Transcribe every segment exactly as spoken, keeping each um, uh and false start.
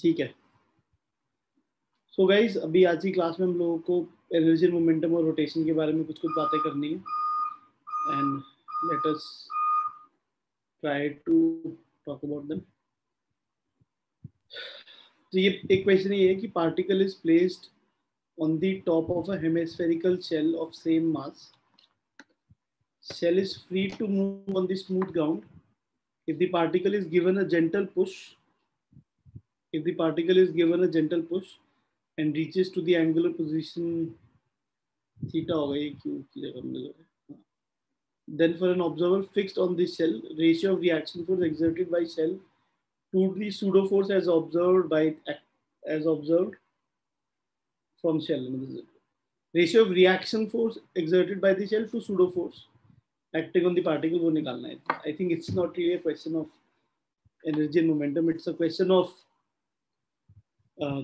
ठीक है। सो so guys, अभी आज की क्लास में हम लोगों को एनर्जी, मोमेंटम और रोटेशन के बारे में कुछ कुछ बातें करनी है, and let us try to talk about them. तो ये एक क्वेश्चन ये है कि particle is placed on the top of a hemispherical shell of same mass. Shell is free to move on the smooth ground if the particle is given a gentle push. If the particle is given a gentle push and reaches to the angular position theta हो गई q की जगह हमने लिया है, then for an observer fixed on the shell, ratio of reaction force exerted by shell to the pseudo force as observed by as observed from shell, ratio of reaction force exerted by the shell to pseudo force acting on the particle, वो निकालना है। I think it's not really a question of energy and momentum, it's a question of uh,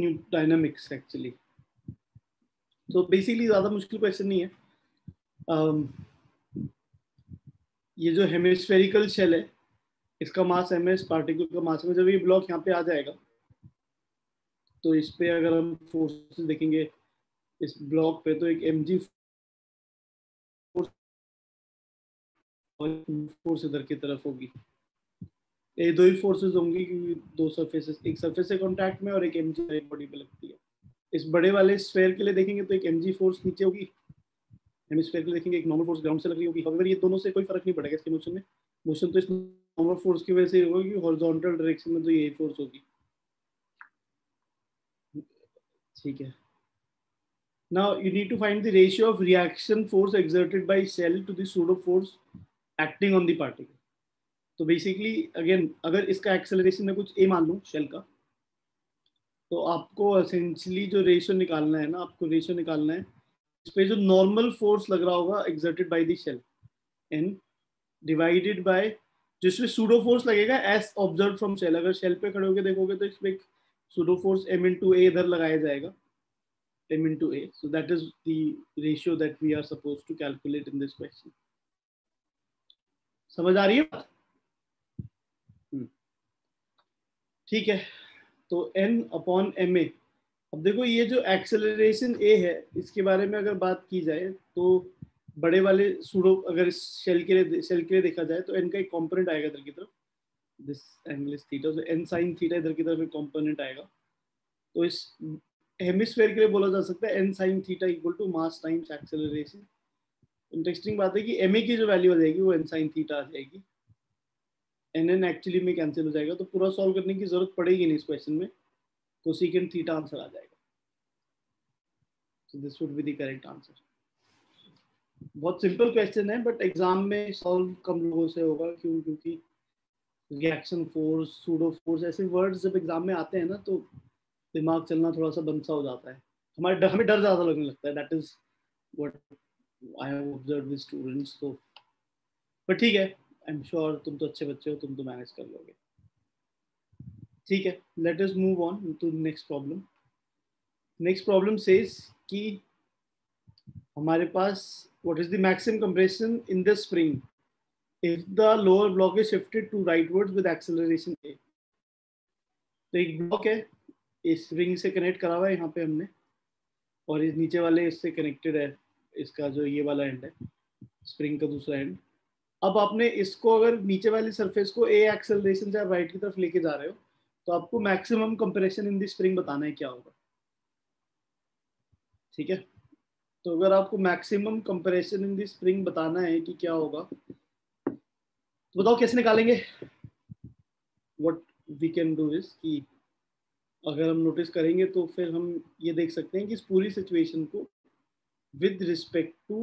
new dynamics actually. So basically ज़्यादा मुश्किल question नहीं है। um, ये जो hemispherical shell है, इसका मास एम एस, पार्टिकल का मास, में जब ये ब्लॉक यहाँ पे आ जाएगा तो इस पे अगर हम फोर्स देखेंगे इस ब्लॉक पे, तो एक एमजी फोर्स इधर की तरफ होगी। ये दो ही फोर्सेस होंगी क्योंकि दो सरफेसेस, एक सरफेस से कांटेक्ट में और एक एमजी एक बॉडी पे लगती है। इस बड़े वाले स्फीयर के लिए देखेंगे तो एक एमजी फोर्स नीचे होगी, हेमिस्फीयर के लिए देखेंगे एक नॉर्मल फोर्स ग्राउंड से लग रही होगी। हाउएवर ये दोनों से कोई फर्क नहीं पड़ेगा इसके मोशन में। मोशन तो इस नॉर्मल फोर्स की वजह से होगा क्योंकि हॉरिजॉन्टल डायरेक्शन में तो यही फोर्स होगी। ठीक है। Now you need to find the ratio of reaction force exerted by shell to the pseudo force acting on the particle. तो बेसिकली अगेन, अगर इसका एक्सेलरेशन में कुछ ए मान लूँ शेल का, तो आपको एसेंशियली जो रेशियो निकालना है ना, आपको रेशियो निकालना है इस पे जो नॉर्मल फोर्स लग रहा होगा exerted by the shell and divided by जिसमें सूडो फोर्स लगेगा एज ऑब्जर्व फ्रॉम शेल। अगर शेल पे खड़े होकर देखोगे तो इसमें pseudo force m into a इधर लगाया जाएगा, m into a, so that is the ratio that we are supposed to calculate in this question. समझ आ रही है? ठीक है। तो n अपॉन एम ए, अब देखो ये जो एक्सेलरेशन a है इसके बारे में अगर बात की जाए तो बड़े वाले सूडो, अगर शेल के लिए शेल के लिए देखा जाए तो n का एक कॉम्पोनेंट आएगा इधर की तरफ, दिस एंगल इज थीटा, तो n sin थीटा इधर की तरफ एक कंपोनेंट आएगा। तो इस हेमिस्फीयर के लिए बोला जा सकता है n sin theta equal to mass times acceleration. Interesting बात है कि ma की जो वैल्यू आ जाएगी वो n sin थीटा आ जाएगी, nn एक्चुअली में कैंसिल हो जाएगा, तो पूरा सॉल्व करने की जरूरत पड़ेगी नहीं इस क्वेश्चन में, कोसेकेंट थीटा आंसर आ जाएगा। So this would be the correct answer. बहुत सिंपल क्वेश्चन है बट एग्जाम में सॉल्व कम लोगों से होगा, क्यों? क्योंकि रिएक्शन फोर्स, सूडो फोर्स, ऐसे वर्ड्स जब एग्जाम में आते हैं ना तो दिमाग चलना थोड़ा सा बंद सा हो जाता है, हमारे हमें डर ज़्यादा लगने लगता है। That is what I have observed with students. तो बट ठीक है, आई एम श्योर तुम तो अच्छे बच्चे हो, तुम तो मैनेज कर लोगे। ठीक है, let us move on to next problem. Next problem says कि हमारे पास what is the maximum compression in the spring if the lower block is shifted to rightwards with acceleration a। तो एक ब्लॉक है इस रिंग से connect करा हुआ है यहाँ पे हमने, और इस नीचे वाले इससे कनेक्टेड है, इसका जो ये वाला एंड है स्प्रिंग का दूसरा एंड। अब आपने इसको अगर नीचे वाली सरफेस को a एक्सेलरेशन से आप राइट की तरफ लेके जा रहे हो तो आपको maximum compression in the spring बताना है क्या होगा। ठीक है, तो अगर आपको maximum compression in the spring बताना है कि क्या होगा तो बताओ कैसे निकालेंगे। What we can do is कि अगर हम नोटिस करेंगे तो फिर हम ये देख सकते हैं कि इस पूरी सिचुएशन को विद रिस्पेक्ट टू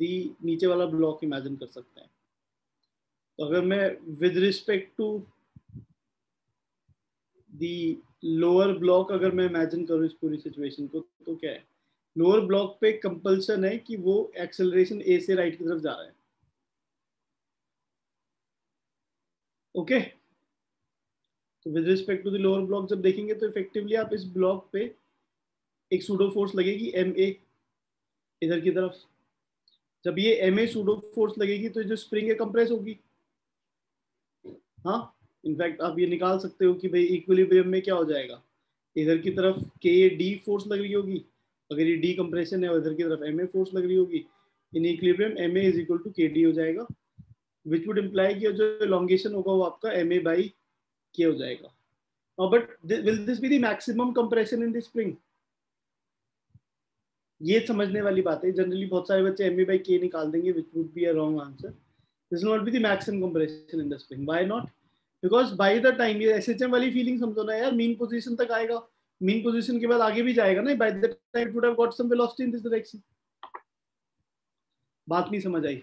दी नीचे वाला ब्लॉक इमेजिन कर सकते हैं। तो अगर मैं with respect to the lower block अगर मैं इमेजिन करूँ इस पूरी सिचुएशन को, तो क्या है, लोअर ब्लॉक पे कंपल्सन है कि वो एक्सेलरेशन ए से राइट की तरफ जा रहा है। ओके, तो with respect to the lower block जब देखेंगे तो इफेक्टिवली आप इस ब्लॉक पे एक सूडो फोर्स लगेगी एम ए इधर की तरफ। जब ये एम ए सूडो फोर्स लगेगी तो जो स्प्रिंग है कंप्रेस होगी। हाँ, इनफैक्ट आप ये निकाल सकते हो कि भाई इक्विलिब्रियम में क्या हो जाएगा, इधर की तरफ के ये डी फोर्स लग रही होगी अगर ये डी कंप्रेशन है, और इधर की तरफ एम ए फोर्स लग रही होगी, in equilibrium M A is equal to K D हो जाएगा, विच वुड इम्प्लाई कि जो एलोंगेशन होगा वो आपका एम ए बाई के हो जाएगा। But will this be the maximum compression in the spring? ये समझने वाली बात है। जनरली बहुत सारे बच्चे एम ए बाई के निकाल देंगे, which would be a wrong answer. This not be the maximum compression in the spring. Why not? Because by the time ये एसएचएम वाली फीलिंग समझो ना यार, मीन पोजीशन तक आएगा, मीन पोजीशन के बाद आगे भी जाएगा ना, by the time it would have got some velocity in this direction. बात नहीं समझ आई?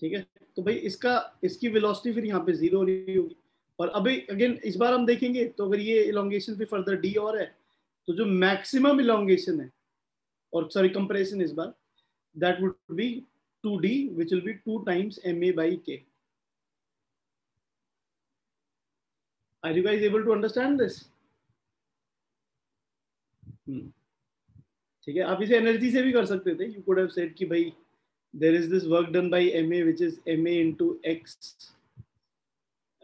ठीक है, तो भाई इसका इसकी वेलोसिटी फिर यहाँ पे जीरो हो रही होगी। और अभी अगेन इस बार हम देखेंगे तो अगर ये इलोंगेशन पे फर्दर डी और है तो जो मैक्सिमम इलोंगेशन है और सॉरी कंप्रेशन इस बार, that would be two D which will be two times M A by K. Are you guys able to understand this? Hmm. ठीक है, आप इसे एनर्जी से भी कर सकते थे। You could have said कि भाई there is this work done by ma which is ma into x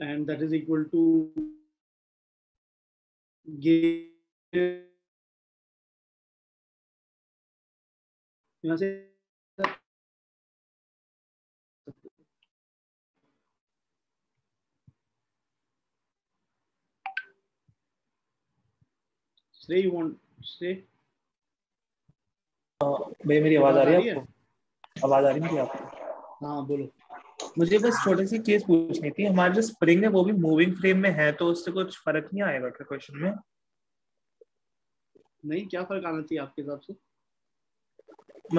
and that is equal to यहाँ से Say you want say भाई मेरी आवाज आ रही है आपको? आवाज आ रही है मेरी आपको? हाँ बोलो। मुझे बस छोटी सी केस पूछनी थी। हमारे जो स्प्रिंग है वो भी मूविंग फ्रेम में है, तो उससे कुछ फर्क नहीं आएगा क्या क्वेश्चन में? नहीं, क्या फर्क आना चाहिए आपके हिसाब से?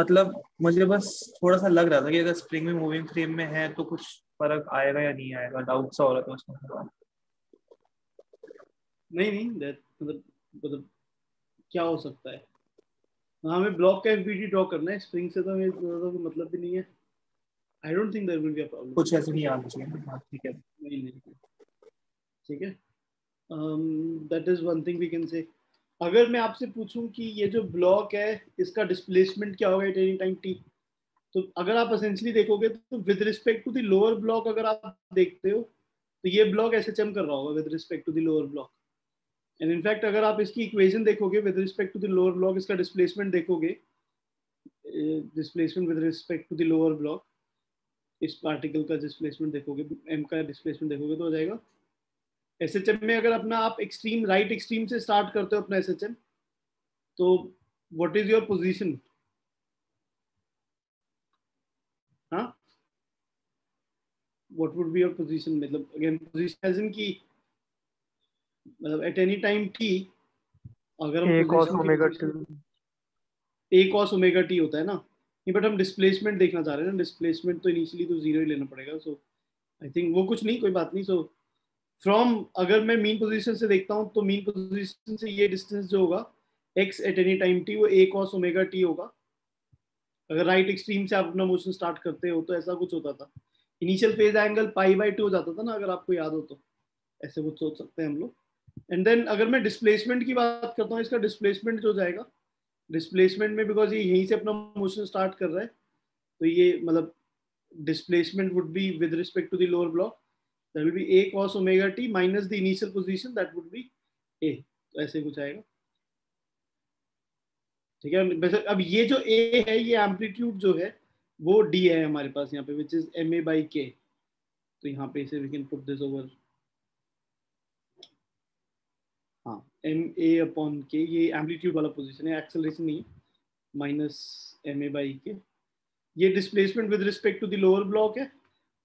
मतलब मुझे बस थोड़ा सा लग रहा था कि अगर स्प्रिंग में मूविंग फ्रेम में है तो कुछ फर्क आएगा या नहीं आएगा, डाउट सा हो रहा था उसमें। नहीं नहीं, मतलब मतलब क्या हो सकता है? हमें ब्लॉक का एफबीडी ड्रॉ करना है, स्प्रिंग से तो कोई मतलब भी नहीं है। I don't think there will be a problem. कुछ ऐसे नहीं आना चाहिए। ठीक है, नहीं नहीं, ठीक है, that is one thing we can say. अगर मैं आपसे पूछूं कि ये जो ब्लॉक है इसका डिस्प्लेसमेंट क्या होगा एट एनी टाइम टी, तो अगर आप एसेंशियली देखोगे तो with respect to the lower block अगर आप देखते हो तो ये ब्लॉक ऐसे एसएचएम कर रहा होगा with respect to the lower block. And in fact अगर आप इसकी इक्वेशन देखोगे with respect to the lower block, इसका डिस्प्लेसमेंट देखोगे, displacement with respect to the lower block, इस पार्टिकल का डिस्प्लेसमेंट देखोगे, एम का डिस्प्लेसमेंट देखोगे तो हो जाएगा एस एच एम में। अगर अपना आप एक्सट्रीम राइट एक्सट्रीम से स्टार्ट करते हो अपना एस एच एम, तो व्हाट इज योर पोजीशन? हाँ, what would be your position? मतलब अगेन पोजीशन एज इन की मतलब एट एनी टाइम टी अगर हम cos omega T a cos omega T होता है ना, नहीं बट हम डिस्प्लेसमेंट देखना चाह रहे हैं ना। डिस्प्लेसमेंट तो इनिशियली तो जीरो ही लेना पड़ेगा, सो आई थिंक वो कुछ नहीं, कोई बात नहीं। सो so, फ्रॉम अगर मैं मीन पोजीशन से देखता हूँ तो मीन पोजीशन से ये डिस्टेंस जो होगा x at any time T वो a cos ओमेगा टी होगा। अगर राइट एक्सट्रीम से आप अपना मोशन स्टार्ट करते हो तो ऐसा कुछ होता था, initial phase angle pi by two हो जाता था ना, अगर आपको याद हो तो ऐसे कुछ सोच सकते हैं हम लोग। एंड देन अगर मैं डिस्प्लेसमेंट की बात करता हूँ, इसका डिस्प्लेसमेंट जो जाएगा डिस्प्लेसमेंट में, बिकॉज ये यहीं से अपना मोशन स्टार्ट कर रहा है तो ये मतलब displacement would be with respect to the lower block, that will be a cos omega t minus the initial position, that would be a, तो ऐसे कुछ आएगा। ठीक है, अब ये जो a है ये एम्पलीट्यूड जो है वो d है हमारे पास यहाँ पे, which is M A by के। तो यहाँ पे इसे we can put this over M A upon K, ये एम्पलीट्यूड वाला पोजीशन है, एक्सेलरेशन नहीं है, minus M A by K. ये displacement with respect to the lower block है।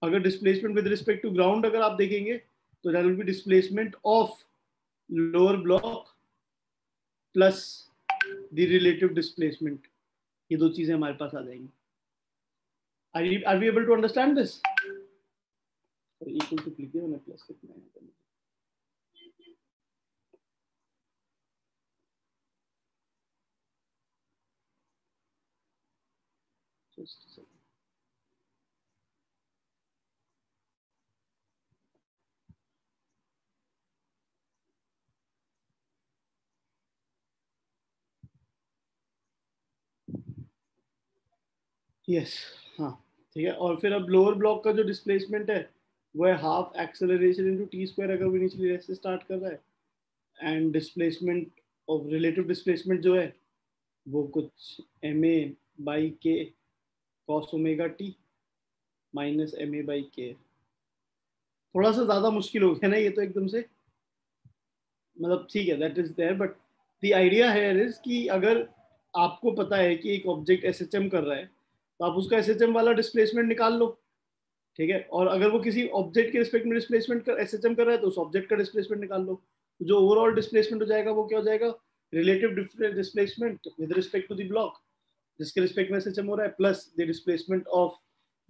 अगर displacement with respect to ground अगर आप देखेंगे तो that will be displacement of lower block plus the relative displacement, ये दो चीजें हमारे पास आ जाएंगी। Are are we able to understand this? Equal to लिख दिया मैंने, प्लस कितना है? यस yes, हाँ ठीक है। और फिर अब लोअर ब्लॉक का जो डिस्प्लेसमेंट है वह half acceleration into T square अगर वो इनिशियल रेस से स्टार्ट कर रहा है एंड डिस्प्लेसमेंट और रिलेटिव डिस्प्लेसमेंट जो है वो कुछ M A by K cos omega T minus M A by K. थोड़ा सा ज़्यादा मुश्किल हो गया ना ये तो एकदम से, मतलब ठीक है that is there but the idea here is कि अगर आपको पता है कि एक ऑब्जेक्ट एस एच एम कर रहा है तो आप उसका एस एच एम वाला डिस्प्लेसमेंट निकाल लो, ठीक है। और अगर वो किसी ऑब्जेक्ट के रिस्पेक्ट में डिस्प्लेसमेंट कर एस एच एम कर रहा है तो उस ऑब्जेक्ट का डिस्प्लेसमेंट निकाल लो। जो ओवरऑल डिस्प्लेसमेंट हो जाएगा वो क्या हो जाएगा, relative displacement with respect to the block जिसके रिस्पेक्ट में एस एच एम हो रहा है plus the displacement of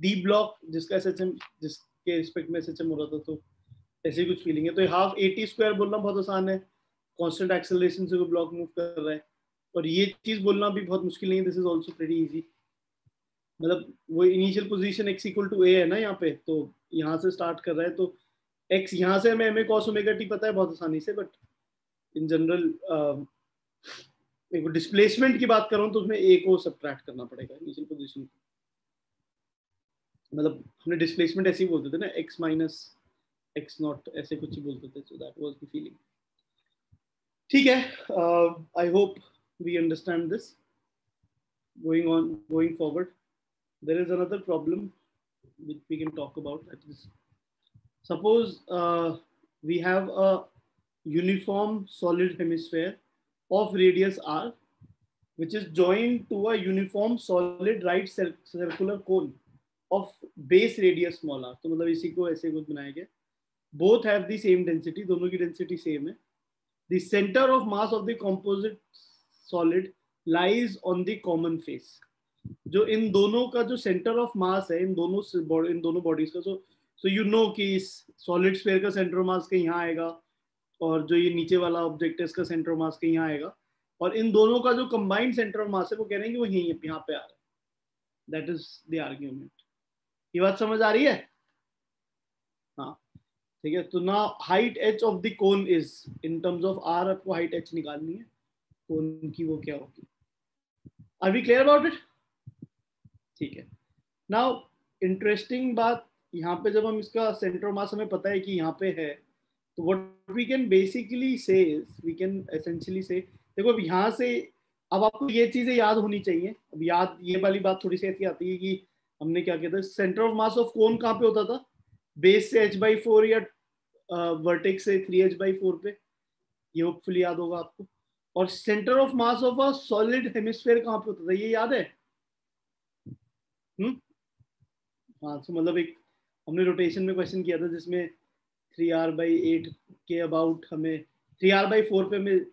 the block जिसका एस एच एम जिसके रिस्पेक्ट में एस एच एम हो रहा था। तो ऐसे कुछ फीलिंग है। तो हाफ ए टी स्क्वायर बोलना बहुत आसान है, कॉन्स्टेंट एक्सेलरेशन से वो ब्लॉक मूव कर रहा है, और ये चीज़ बोलना भी बहुत मुश्किल नहीं है, this is also pretty easy. मतलब वो initial position X equal to A है ना यहाँ पे, तो यहाँ से स्टार्ट कर रहा है तो एक्स यहाँ से हमें M A cos omega T पता है बहुत आसानी से, बट इन जनरल देखो डिस्प्लेसमेंट की बात कर रहा हूँ तो उसमें ए को सब्ट्रैक्ट करना पड़ेगा इनिशियल पोजीशन। मतलब हमने डिस्प्लेसमेंट ऐसे ही बोलते थे ना, एक्स माइनस एक्स नॉट ऐसे कुछ ही बोलते थे, so that was the feeling. ठीक है, I hope we understand this. Going on, going forward, there is another problem which we can talk about. That is, suppose uh, we have a uniform solid hemisphere of radius r, which is joined to a uniform solid right cir circular cone of base radius small r. तो मतलब इसी को ऐसे कुछ बनाया गया. Both have the same density. दोनों की density same है. The center of mass of the composite solid lies on the common face. जो इन दोनों का जो सेंटर ऑफ मास है इन दोनों इन दोनों बॉडीज का, सो सो यू नो कि इस सॉलिड स्फीयर का सेंटर मास के यहाँ आएगा और जो ये नीचे वाला ऑब्जेक्ट है इसका सेंटर मास के यहाँ आएगा, और इन दोनों का जो कंबाइंड सेंटर ऑफ मास है वो कह रहे हैं कि वो यहीं यहाँ पे आ रहा है। That is the argument. ये बात समझ आ रही है? हाँ ठीक है। तो ना height H of the cone is in terms of R, आपको हाइट एच निकालनी है कोन की, वो क्या होगी। Are we clear about it? ठीक है। नाउ इंटरेस्टिंग बात यहाँ पे, जब हम इसका सेंटर मास हमें पता है कि यहाँ पे है, तो what we can basically say we can essentially say, देखो अब यहाँ से अब आपको ये चीजें याद होनी चाहिए। अब याद ये वाली बात थोड़ी सी ऐसी आती है कि हमने क्या किया था, centre of mass of cone कहाँ पे होता था, बेस से एच बाई फोर या वर्टेक्स से थ्री एच बाई फोर पे, ये होपफुली याद होगा आपको। और centre of mass of a solid hemisphere कहाँ पे होता था, ये याद है? हम्म हाँ। तो मतलब एक हमने रोटेशन में क्वेश्चन किया था जिसमें थ्री आर बाई एट के अबाउट हमें थ्री आर बाई फोर पे हमें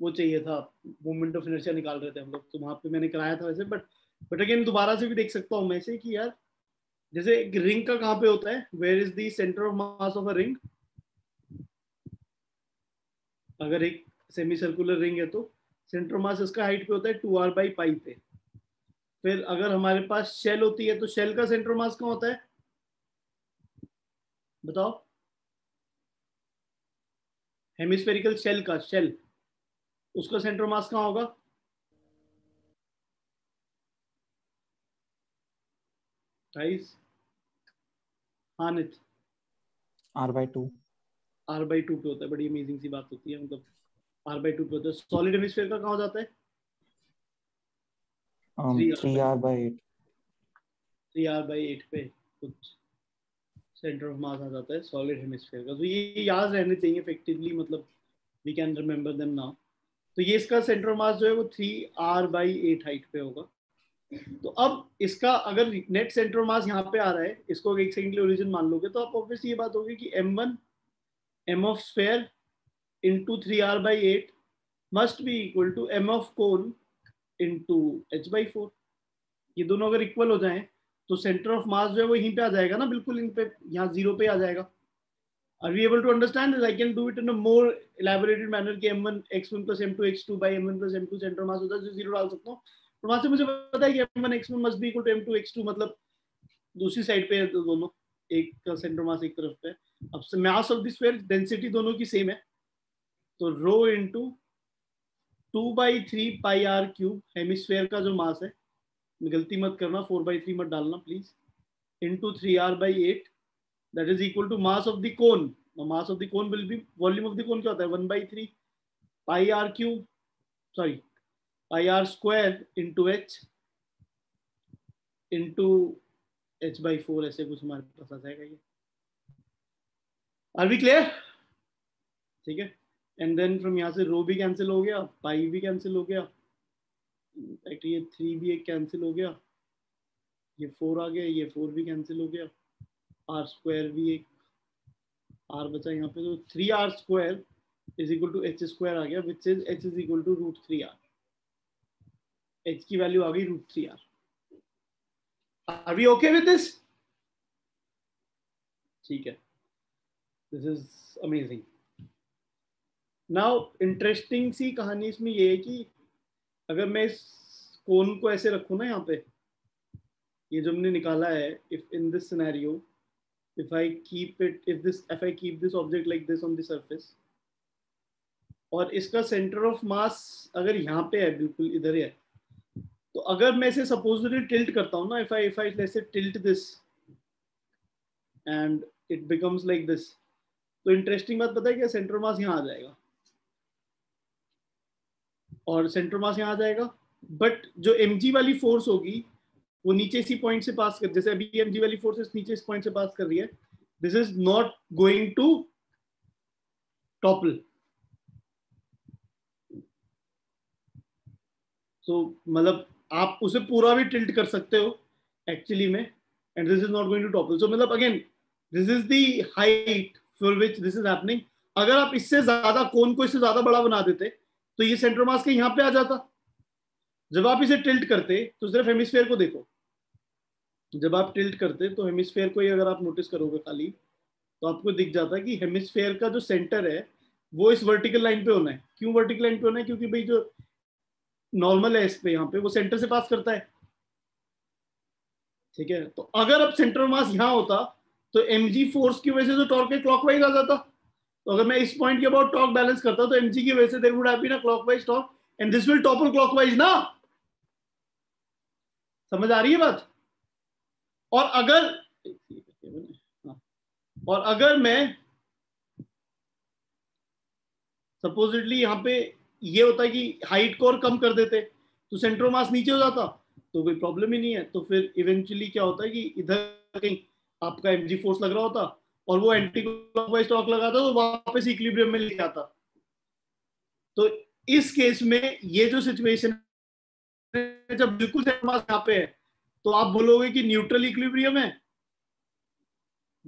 वो चाहिए था, मोमेंट ऑफ इनर्शिया निकाल रहे थे हम लोग, तो वहाँ पे मैंने कराया था वैसे। बट बट अगेन दोबारा से भी देख सकता हूँ मैं से कि यार जैसे एक रिंग का कहाँ पे होता है, where is the centre of mass of a ring, अगर एक सेमी सर्कुलर रिंग है तो सेंटर मास इसका हाइट पे होता है टू आर बाई पाई पे। फिर अगर हमारे पास शेल होती है तो शेल का सेंटर मास कहाँ होता है बताओ, हेमिस्फेरिकल शेल का, शेल उसका सेंटर मास कहाँ होगा? टाइस हानित R by two are by two पे होता है। बड़ी अमेजिंग सी बात होती है, मतलब R by two पे होता है। सॉलिड हेमिस्फीयर का कहाँ हो जाता है? um, three R by eight three R by eight पे कुछ सेंटर ऑफ मास आ जाता है सॉलिड हेमिस्फीयर का। तो ये याद रहने चाहिए इफेक्टिवली, मतलब we can remember them now. तो ये इसका सेंटर ऑफ मास जो है वो three R by eight height पे होगा। तो अब इसका अगर नेट सेंटर ऑफ मास यहाँ पे आ रहा है, इसको एक सेकेंडली ओरिजिन मान लोगे तो आप ऑब्वियसली ये बात होगी कि M one M of sphere into three R by eight must be equal to m of cone into h by four। ये दोनों अगर इक्वल हो जाएं तो सेंटर ऑफ मास जो है वो यहीं पे आ जाएगा ना, बिल्कुल इन पे यहाँ जीरो पे आ जाएगा। Are we able to understand this? I can do it in a more elaborated manner कि m one x one plus m two x two by m one plus m two centre mass होता है जो zero डाल सकता हूँ, पर वहाँ से मुझे पता है कि m one x one must be equal to m two x two, मतलब दूसरी साइड पे है तो दोनों, एक का सेंटर मास एक तरफ पे। अब mass of the sphere density दोनों की सेम है, तो rho into two by three pi R cube, hemisphere का जो मास है, गलती मत करना फोर बाई थ्री मत डालना please, into three R by eight that is equal to mass of the cone. Now mass of the cone will be, volume of the cone क्या होता है one by three pi r cube sorry pi r square into h into h by four ऐसे कुछ हमारे पास आ जाएगा ये. Are we clear? ठीक है. And then from यहाँ से रो भी कैंसिल हो गया, पाई भी कैंसिल हो गया, एक्चुअली ये थ्री भी एक कैंसिल हो गया, ये फोर आ गया, ये फोर भी कैंसिल हो गया, आर स्क्वायर भी एक आर बचा यहाँ पे, तो three R square is equal to H square आ गया which is H is equal to root three R. एच की वैल्यू आ गई root three R. Are we okay with this? ठीक है. This is amazing. Now interesting सी कहानी इसमें ये है कि अगर मैं इस कोन को ऐसे रखूँ ना यहाँ पे, ये जो हमने निकाला है, if in this scenario if I keep it if this if I keep this object like this on the surface, और इसका सेंटर ऑफ मास अगर यहाँ पे है, बिल्कुल इधर है, तो अगर मैं इसे सपोजली टिल्ट करता हूँ ना, if I if I let's say tilt this and it becomes like this, तो इंटरेस्टिंग बात पता है क्या, सेंटर मास यहाँ आ जाएगा और सेंटर मास यहाँ आ जाएगा, बट जो एम जी वाली फोर्स होगी वो नीचे इसी पॉइंट से पास कर, जैसे अभी एम जी वाली फोर्स नीचे इस पॉइंट से पास कर रही है, this is not going to topple. So मतलब आप उसे पूरा भी टिल्ट कर सकते हो एक्चुअली में, and this is not going to topple. So मतलब again this is the height for which this is happening. अगर आप इससे ज्यादा कोन को इससे ज्यादा बड़ा बना देते तो ये सेंटर मास के यहाँ पे आ जाता. जब आप इसे टिल्ट करते तो सिर्फ हेमिस्फेयर को देखो, जब आप टिल्ट करते तो हेमिस्फेयर को ही अगर आप नोटिस करोगे खाली, तो आपको दिख जाता कि हेमिस्फेयर का जो सेंटर है वो इस वर्टिकल लाइन पे होना है. क्यों वर्टिकल लाइन पे होना है? क्योंकि भाई जो नॉर्मल है इस पे यहाँ पे वो सेंटर से पास करता है. ठीक है, तो अगर अब सेंटर मास यहाँ होता तो एम जी फोर्स की वजह से जो टॉर्क है क्लॉकवाइज आ जाता. तो अगर मैं इस पॉइंट के अबाउट टॉर्क बैलेंस करता तो एम जी की वजह से there would have been a clockwise torque and this will topple clockwise ना. समझ आ रही है बात? और अगर और अगर मैं सपोजिटली यहाँ पे ये होता है कि हाइट को और कम कर देते तो सेंटर मास नीचे हो जाता, तो कोई प्रॉब्लम ही नहीं है. तो फिर इवेंचुअली क्या होता है कि इधर कहीं आपका एम जी फोर्स लग रहा होता और वो एंटी क्लॉकवाइज टॉर्क लगाता तो वापस इक्विलिब्रियम में ले जाता. तो इस केस में ये जो सिचुएशन जब बिल्कुल सेंटर मास यहाँ पे है तो आप बोलोगे कि न्यूट्रल इक्विलिब्रियम है.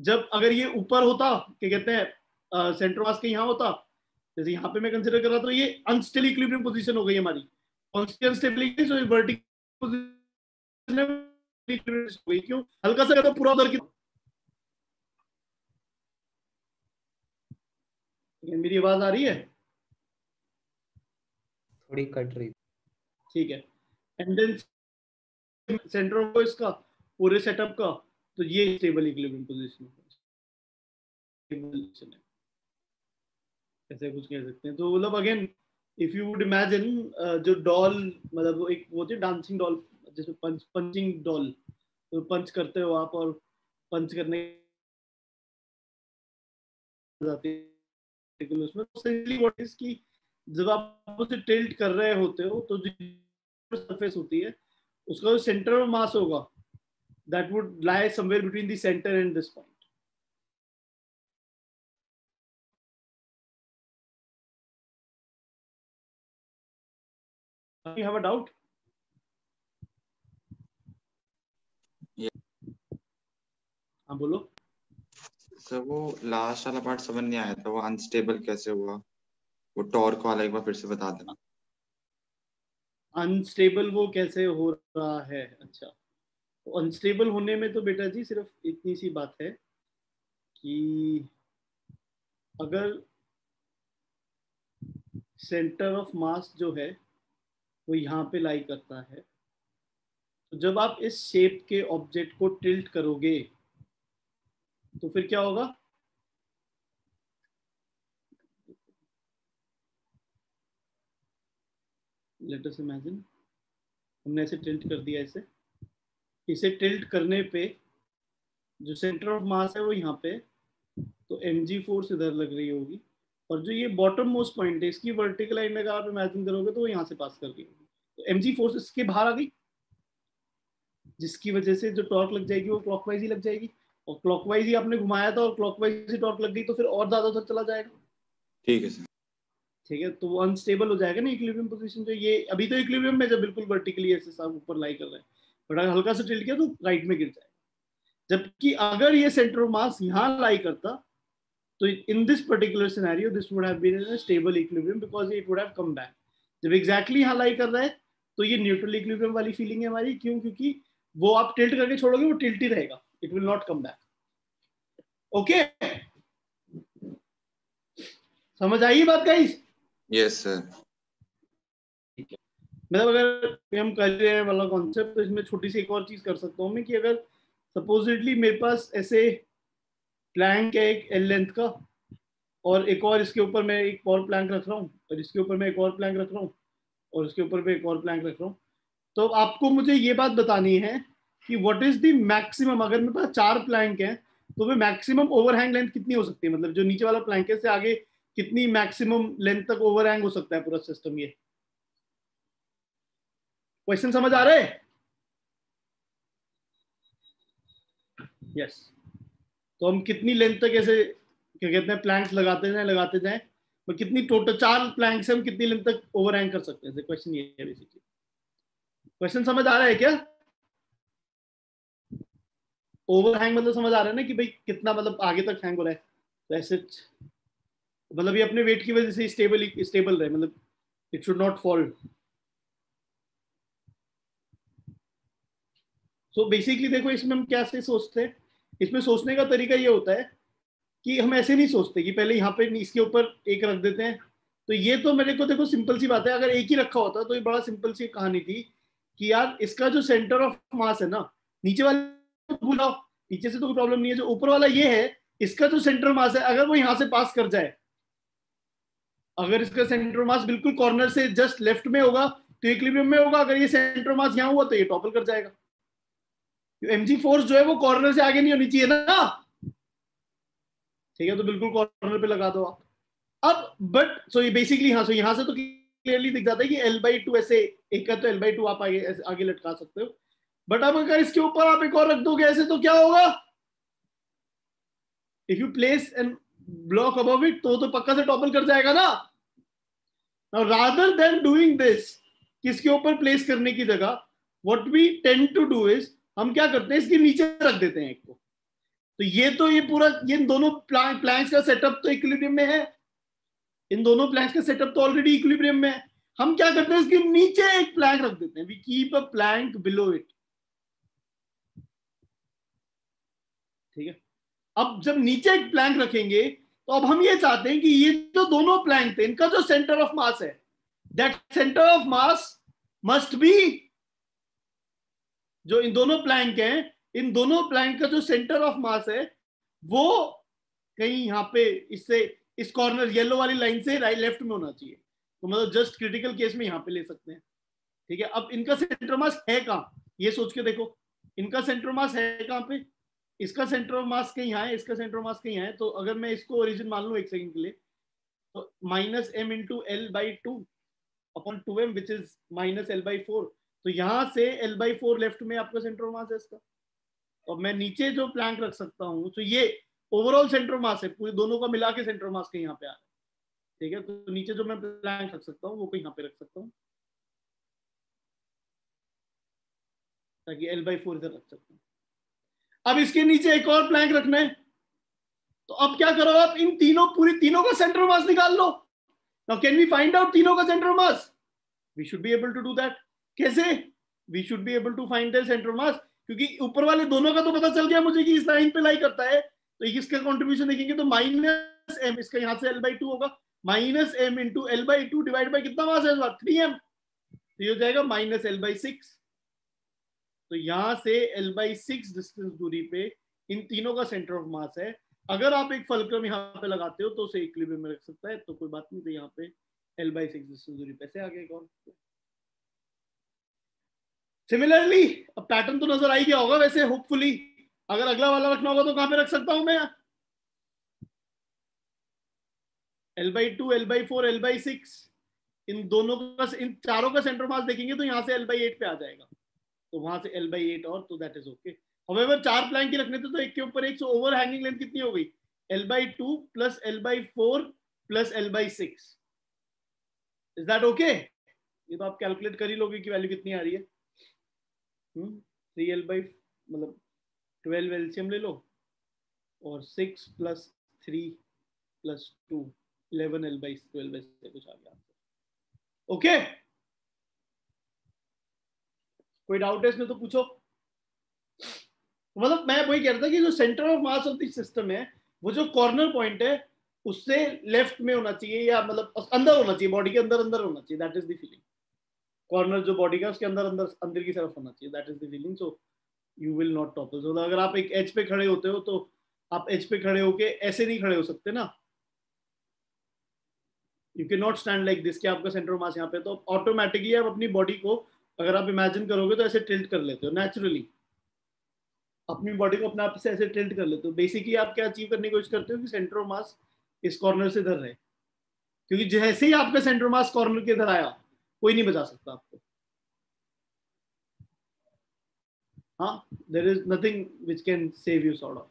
जब अगर ये ऊपर होता, क्या कहते हैं, सेंटर मास के यहाँ होता, जैसे यहाँ पे मैं कंसीडर कर रहा था, तो ये अनस्टेबल इक्विलिब्रियम पोजीशन हो गई हमारी. Constant stability so vertical position हो गई. क्यों? हल्का सा तो पूरा उधर की. मेरी आवाज आ रही है? थोड़ी कट रही. ठीक है. एंड देन सेंटर ऑफ इसका पूरे सेटअप का, तो ये स्टेबल इक्विलिब्रियम पोजीशन है, ऐसे कुछ कह सकते हैं. तो मतलब again if you would imagine जो डॉल, मतलब वो एक वो थी डांसिंग डॉल जिसमें पंच पंचिंग डॉल, तो पंच करते हो आप और पंच करने जाती है उसमें. व्हाट इज कि जब आप उसे टिल्ट कर रहे होते हो तो जो सरफेस होती है उसका जो सेंटर ऑफ मास होगा that would lie somewhere between the centre and this point. You have a doubt? हाँ बोलो. सर वो लास्ट वाला पार्ट समझ नहीं आया था, वो अनस्टेबल कैसे हुआ, वो टॉर्क वाला एक बार फिर से बता देना. अनस्टेबल वो कैसे हो रहा है? अच्छा, तो अनस्टेबल होने में तो बेटा जी सिर्फ इतनी सी बात है कि अगर सेंटर ऑफ मास जो है वो यहाँ पे लाई करता है, तो जब आप इस शेप के ऑब्जेक्ट को टिल्ट करोगे तो फिर क्या होगा? लेट अस इमेजिन हमने ऐसे टिल्ट कर दिया, इसे इसे टिल्ट करने पे जो सेंटर ऑफ मास है वो यहाँ पे, तो mg फोर्स इधर लग रही होगी, और जो ये बॉटम मोस्ट पॉइंट है इसकी वर्टिकल लाइन अगर आप इमेजिन करोगे तो वो यहाँ से पास कर रही होगी, तो mg फोर्स इसके बाहर आ गई, जिसकी वजह से जो टॉर्क लग जाएगी वो क्लॉकवाइज ही लग जाएगी, और क्लॉकवाइज ही आपने घुमाया था और क्लॉकवाइज ही टॉर्क लग गई तो फिर और ज्यादा उधर चला जाएगा। ठीक है सर, ठीक है, तो वो अनस्टेबल हो जाएगा ना इक्विलिब्रियम पोजीशन जो, ये अभी तो इक्विलिब्रियम में जब बिल्कुल वर्टिकली ऐसे सब ऊपर लाई कर रहा है, बट अगर हल्का सा टिल्ट किया तो राइट में गिर जाएगा, जबकि अगर ये सेंटर ऑफ मास यहाँ लाई करता तो in this particular scenario this would have been in a stable equilibrium because it would have come back. जब एग्जैक्टली यहाँ लाई कर रहा है तो ये न्यूट्रल इक्विलिब्रियम वाली फीलिंग है हमारी, क्यों? क्योंकि वो आप टिल्ट करके छोड़ोगे वो टिल्ट ही रहेगा, it will not come back. Okay, समझ आई बात गाइस? Yes sir. ठीक है, मतलब अगर हम कर रहे हैं वाला कॉन्सेप्ट, तो इसमें छोटी सी एक और चीज कर सकता हूँ मैं कि अगर सपोजिटली मेरे पास ऐसे प्लैंक है एक एल लेंथ का, और एक और इसके ऊपर मैं एक और प्लैंक रख रहा हूँ, और इसके ऊपर मैं एक और प्लैंक रख रहा हूँ, और इसके ऊपर मैं एक और प्लैंक रख रहा हूँ, तो आपको मुझे ये बात बतानी है कि व्हाट इज द मैक्सिमम, अगर मेरे पास चार प्लैंक हैं तो मैं मैक्सिमम ओवरहैंग लेंथ कितनी हो सकती है, मतलब जो नीचे वाला प्लैंक है से आगे कितनी मैक्सिमम लेंथ तक ओवरहैंग हो सकता है पूरा सिस्टम। ये क्वेश्चन समझ आ रहे? Yes yes. तो हम कितनी लेंथ तक ऐसे क्या कहते हैं प्लैंक्स लगाते जाएं लगाते जाएं और कितनी टोटल चार प्लैंक से हम कितनी लेंथ तक ओवरहैंग कर सकते हैं, क्वेश्चन ये है बेसिकली। क्वेश्चन समझ आ रहा है क्या? ओवरहैंग मतलब समझ आ रहा है ना कि भाई कितना मतलब आगे तक हैंग हो रहा है, तो ऐसे मतलब ये अपने वेट की वजह से स्टेबल स्टेबल रहे, मतलब it should not fall. So basically देखो इसमें हम क्या से सोचते हैं, इसमें सोचने का तरीका ये होता है कि हम ऐसे नहीं सोचते कि पहले यहाँ पे इसके ऊपर एक रख देते हैं, तो ये तो मेरे को देखो सिंपल सी बात है, अगर एक ही रखा होता तो ये बड़ा सिंपल सी कहानी थी कि यार इसका जो सेंटर ऑफ मास है ना, नीचे वाले भूला नीचे से तो कोई प्रॉब्लम नहीं है, जो ऊपर वाला ये है इसका जो सेंटर मास है अगर वो यहां से पास कर जाए, अगर इसका सेंटर मास बिल्कुल कॉर्नर से जस्ट लेफ्ट में होगा तो इक्विलिब्रियम में होगा, अगर ये सेंटर मास यहां हुआ तो ये टॉपल कर जाएगा, तो एमजी फोर्स जो है वो कॉर्नर से आगे नहीं होनी चाहिए ना, ठीक है, तो बिल्कुल कॉर्नर पे लगा दो आप अब। बट सो ये बेसिकली हाँ, सो यहां से तो क्लियरली दिख जाता है कि एल बाई टू ऐसे एक है तो एल बाई टू आप आगे आगे लटका सकते हो, बट अब अगर इसके ऊपर आप एक और रख दोगे ऐसे तो क्या होगा, if you place and block above it तो तो पक्का से टॉपल कर जाएगा ना। Now rather than doing this, किसके ऊपर प्लेस करने की जगह what we tend to do is, हम क्या करते हैं इसके नीचे रख देते हैं इसको, तो ये तो ये पूरा ये इन दोनों प्लैंक्स का सेटअप तो इक्विलिब्रियम में है, इन दोनों प्लैंक्स का सेटअप तो ऑलरेडी इक्विलिब्रियम में है, हम क्या करते हैं इसके नीचे एक प्लैंक रख देते हैं, we keep a plank below it, ठीक है। अब जब नीचे एक प्लैंक रखेंगे तो अब हम ये चाहते हैं कि ये जो दोनों प्लैंक थे इनका जो सेंटर ऑफ मास है that centre of mass must be, जो इन दोनों प्लैंक हैं इन दोनों प्लैंक का जो सेंटर ऑफ मास है वो कहीं यहाँ पे इससे इस कॉर्नर येलो वाली लाइन से राइट लेफ्ट में होना चाहिए, तो मतलब जस्ट क्रिटिकल केस में यहाँ पे ले सकते हैं, ठीक है। अब इनका सेंटर मास है कहाँ, ये सोच के देखो इनका सेंटर मास है कहाँ पे, इसका सेंटर ऑफ मास कहीं यहाँ है, इसका सेंटर ऑफ मास कहीं यहाँ है, तो अगर मैं इसको ओरिजिन मान लूं एक सेकंड के लिए, तो minus m into l by two upon two m which is minus l by four, तो यहाँ से एल बाई फोर लेफ्ट में आपका सेंटर ऑफ मास है इसका, और मैं नीचे जो प्लैंक रख सकता हूँ, तो ये ओवरऑल सेंटर ऑफ मास है पूरे दोनों का मिला के, सेंटर ऑफ मास कहीं यहाँ पे आ रहा है, ठीक है, तो नीचे जो मैं प्लैंक रख सकता हूँ वो कहीं यहाँ पे रख सकता हूँ ताकि एल बाई फोर इधर रख सकता हूँ। अब इसके नीचे एक और प्लैंक रखना है, तो अब क्या करो आप इन तीनों पूरी तीनों का सेंटर मास निकाल लो। Now can we find out तीनों का centre mass? We should be able to do that. कैसे? We should be able to find the centre mass, क्योंकि ऊपर वाले दोनों का तो पता चल गया मुझे कि इस लाइन पे लाई करता है, तो इसका कॉन्ट्रीब्यूशन देखेंगे तो माइनस एम, इसका यहाँ से एल बाई टू होगा, minus m into l by two divide by कितना मास है इस बार थ्री एम, तो ये हो जाएगा माइनस एल बाई सिक्स, तो यहां से एल बाई सिक्स डिस्टेंस दूरी पे इन तीनों का सेंटर ऑफ मास है। अगर आप एक फलक्रम यहाँ पे लगाते हो तो उसे इक्विलिब्रियम में रख सकता है, तो कोई बात नहीं, तो यहाँ पे एल बाई सिक्स डिस्टेंस दूरी पे से आगे कौन। सिमिलरली अब पैटर्न तो नजर आ ही गया होगा वैसे होपफुली, अगर अगला वाला रखना होगा तो कहां पे रख सकता हूं मैं? L by two, l by four, l by six, इन दोनों का, इन चारों का सेंटर मास देखेंगे तो यहां से एल बाई एट पे आ जाएगा, तो वहां से एल बाई एट और, तो दैट इज ओके। हमें चार प्लैंक ही रखने थे तो एक के ऊपर एक, सो ओवर हैंगिंग लेंथ कितनी हो गई? L by two plus l by four plus l by six. Is that okay? ये तो आप कैलकुलेट कर ही लोगे कि वैल्यू कितनी आ रही है। थ्री एल बाई मतलब ट्वेल्व एलसीएम ले लो और six plus three plus two eleven l by twelve ऐसे कुछ आ गया। ओके, कोई डाउट है इसमें तो पूछो। मतलब मैं वही कह रहा था कि जो centre of mass of this system है वो जो कॉर्नर पॉइंट है उससे लेफ्ट में होना चाहिए, या मतलब अंदर होना चाहिए, बॉडी के अंदर अंदर होना चाहिए। That is the feeling. Corner जो बॉडी का उसके अंदर अंदर अंदर की तरफ होना चाहिए। That is the feeling. So you will not topple. तो अगर आप एक एज पे खड़े होते हो तो आप एज पे खड़े होके ऐसे नहीं खड़े हो सकते ना। You can not stand like this कि आपका सेंटर ऑफ मास यहाँ पे, तो ऑटोमेटिकली आप अपनी बॉडी को अगर आप इमेजिन करोगे तो ऐसे टिल्ट कर लेते हो नेचुरली। अपनी बॉडी को अपने आप से ऐसे टिल्ट कर लेते हो। बेसिकली आप क्या अचीव करने की कोशिश करते हो कि सेंटर ऑफ मास इस कॉर्नर से इधर रहे, क्योंकि जैसे ही आपका सेंटर ऑफ मास कॉर्नर के इधर आया कोई नहीं बचा सकता आपको। हाँ, there is nothing which can save you sort of।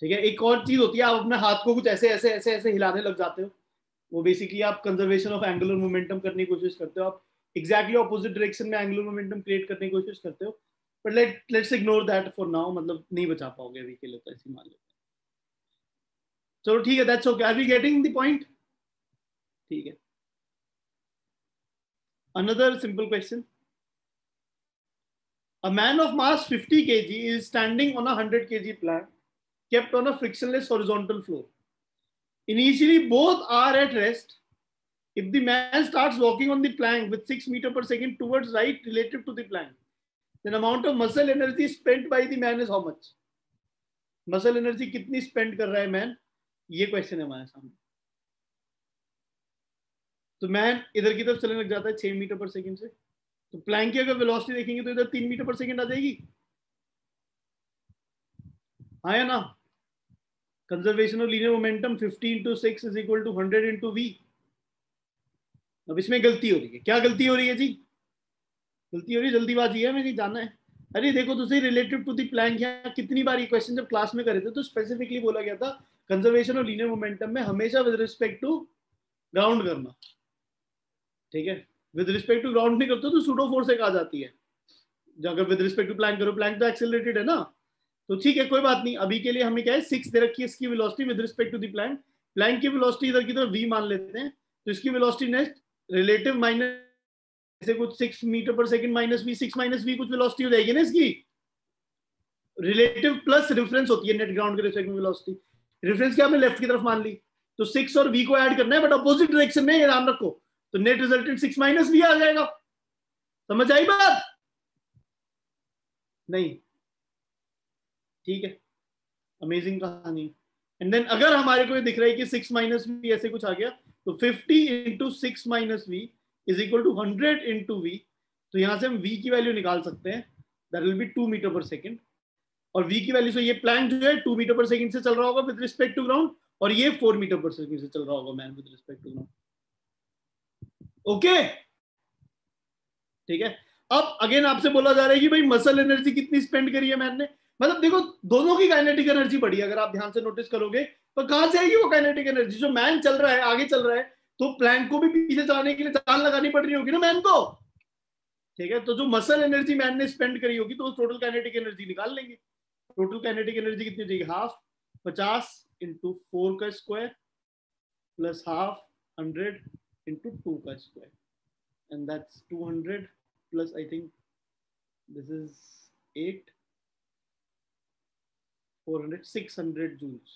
ठीक है, एक और चीज होती है, आप अपने हाथ को कुछ ऐसे ऐसे ऐसे ऐसे हिलाने लग जाते हो। वो बेसिकली आप कंजर्वेशन ऑफ एंगुलर मोमेंटम करने की कोशिश करते हो। आप एग्जैक्टली ऑपोजिट डायरेक्शन में एंगुलर मोमेंटम क्रिएट करने की कोशिश करते हो। But let let's ignore that for now. मतलब नहीं बचा पाओगे अभी के लिए, तो ऐसे मान लेते हैं। चलो ठीक है, that's okay. Are we getting the point? ठीक है, another simple question. A man of mass fifty kilograms is standing on a one hundred kilogram plank kept on a frictionless horizontal floor. Initially, both are at rest. If the man starts walking on the plank with six meters per second towards right relative to the plank, then amount of muscle energy spent by the man is how much? Muscle energy कितनी spend कर रहा है man? ये question है हमारे सामने। तो man इधर की तरफ चलने लग जाता है छह मीटर पर सेकेंड से, तो प्लैंक की अगर वेलोसिटी देखेंगे तो इधर तीन मीटर पर सेकंड आ जाएगी। हाँ या ना? Conservation of linear momentum fifty into six is equal to hundred into v. अब इसमें गलती हो रही है। क्या गलती हो रही है जी? गलती हो रही है, जल्दीबाजी है, मुझे जानना है। अरे देखो तो सही, रिलेटिव टू दी प्लैंक। यहाँ कितनी बार ये क्वेश्चन जब क्लास में करे थे तो स्पेसिफिकली बोला गया था कंजर्वेशन ऑफ लीनियर मोमेंटम में हमेशा विद रिस्पेक्ट टू ग्राउंड करना। ठीक है, विद रिस्पेक्ट टू ग्राउंड नहीं करते तो सूडो फोर्स एक आ जाती है। अगर विद रिस्पेक्ट टू प्लैंक करो, प्लैंक तो एक्सेलरेटेड है ना, तो ठीक है कोई बात नहीं। अभी के लिए हमें क्या है, सिक्स दे रखी है इसकी velocity with respect to the plank. Plank की वेलोसिटी इधर की तरफ वी मान लेते हैं, तो इसकी वेलोसिटी नेक्स्ट रिलेटिव माइनस ऐसे कुछ सिक्स मीटर पर second minus v, six minus v कुछ वेलोसिटी हो जाएगी ना इसकी। रिलेटिव प्लस रेफरेंस होती है नेट ग्राउंड के रिस्पेक्ट में वेलोसिटी। रेफरेंस क्या, हमने लेफ्ट की तरफ मान ली, तो सिक्स और वी को ऐड करना है बट अपोजिट डायरेक्शन में, ध्यान रखो। तो नेट रिजल्टेंट सिक्स माइनस भी आ जाएगा। समझ आई बात? नहीं? ठीक है, अमेजिंग कहानी। एंड देन अगर हमारे को ये दिख रहा है कि सिक्स माइनस भी ऐसे कुछ आ गया, तो fifty into six minus v is equal to hundred into v. तो यहां से हम वी की वैल्यू निकाल सकते हैं, that will be two metre पर सेकंड। और वी की वैल्यू से ये प्लैंक जो है टू मीटर पर सेकंड से चल रहा होगा विद रिस्पेक्ट टू ग्राउंड, और ये फोर मीटर पर सेकंड से चल रहा होगा man with respect to ground. Okay okay. ठीक है, अब अगेन आपसे बोला जा रहा है कि भाई मसल एनर्जी कितनी स्पेंड करी है मैन ने। मतलब देखो, दोनों की काइनेटिक एनर्जी बढ़ी है अगर आप ध्यान से नोटिस करोगे, पर कहां से आएगी वो काइनेटिक एनर्जी? जो मैन चल रहा है, आगे चल रहा है, तो प्लैंक को भी पीछे चलाने के लिए जान लगानी पड़ रही होगी ना मैन को। ठीक है, तो जो मसल एनर्जी मैन ने स्पेंड करी होगी तो टोटल काइनेटिक एनर्जी निकाल लेंगे। टोटल काइनेटिक एनर्जी कितनी हो जाएगी? हाफ पचास इंटू फोर का square plus half hundred into two का square, and that's two hundred plus I think this is eight four hundred six hundred joules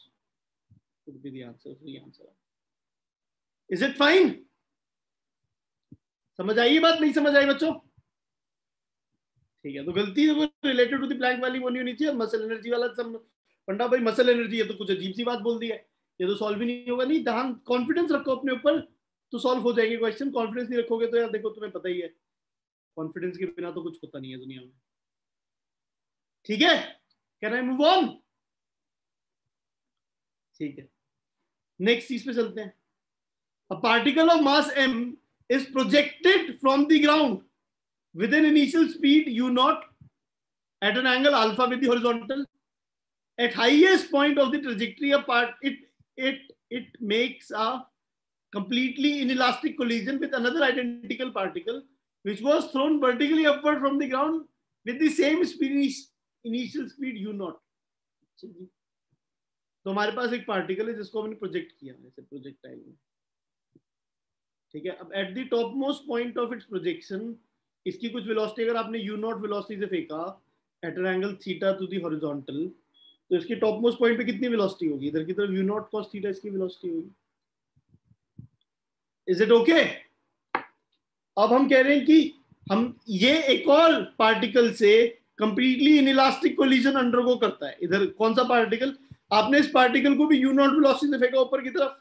would be the answer. The answer is it fine? समझ आई बात? नहीं समझ आई बच्चों? ठीक है, तो गलती वो रिलेटेड टू द प्लैंक वाली वो नहीं होनी चाहिए। मसल एनर्जी वाला सब पंडा भाई मसल एनर्जी, ये तो कुछ अजीब सी बात बोल दी है, ये तो सॉल्व ही नहीं होगा। नहीं, ध्यान, कॉन्फिडेंस रखो अपने ऊपर तो सॉल्व हो जाएगी क्वेश्चन। कॉन्फिडेंस नहीं रखोगे तो यार देखो, तुम्हें पता ही है कॉन्फिडेंस के बिना तो कुछ होता नहीं है दुनिया में। ठीक है, Can I move on? ठीक है, नेक्स्ट चीज पे चलते हैं. A particle of mass m is projected from the ground with an initial speed u naught at an angle alpha with the horizontal. At highest point of the trajectory, a part it it it makes a completely inelastic collision with another identical particle, which was thrown vertically upward from the ground with the same speed, initial speed u naught. तो हमारे पास एक particle है जिसको हमने project किया ऐसे projectile में. ठीक है, अब at the topmost point of its projection, इसकी कुछ velocity अगर आपने u naught velocity से फेंका at an angle theta to the horizontal, तो इसके टॉप मोस्ट पॉइंट पे कितनी वेलोसिटी होगी? इधर की तरफ यू नॉट कॉस थीटा इसकी वेलोसिटी होगी. Is it okay? अब हम कह रहे हैं कि हम ये एक और पार्टिकल से कंप्लीटली इनइलास्टिक कोलिजन अंडरगो करता है. इधर कौन सा पार्टिकल? आपने इस पार्टिकल को भी यू नॉट वेलोसिटी से फेंका ऊपर की तरफ.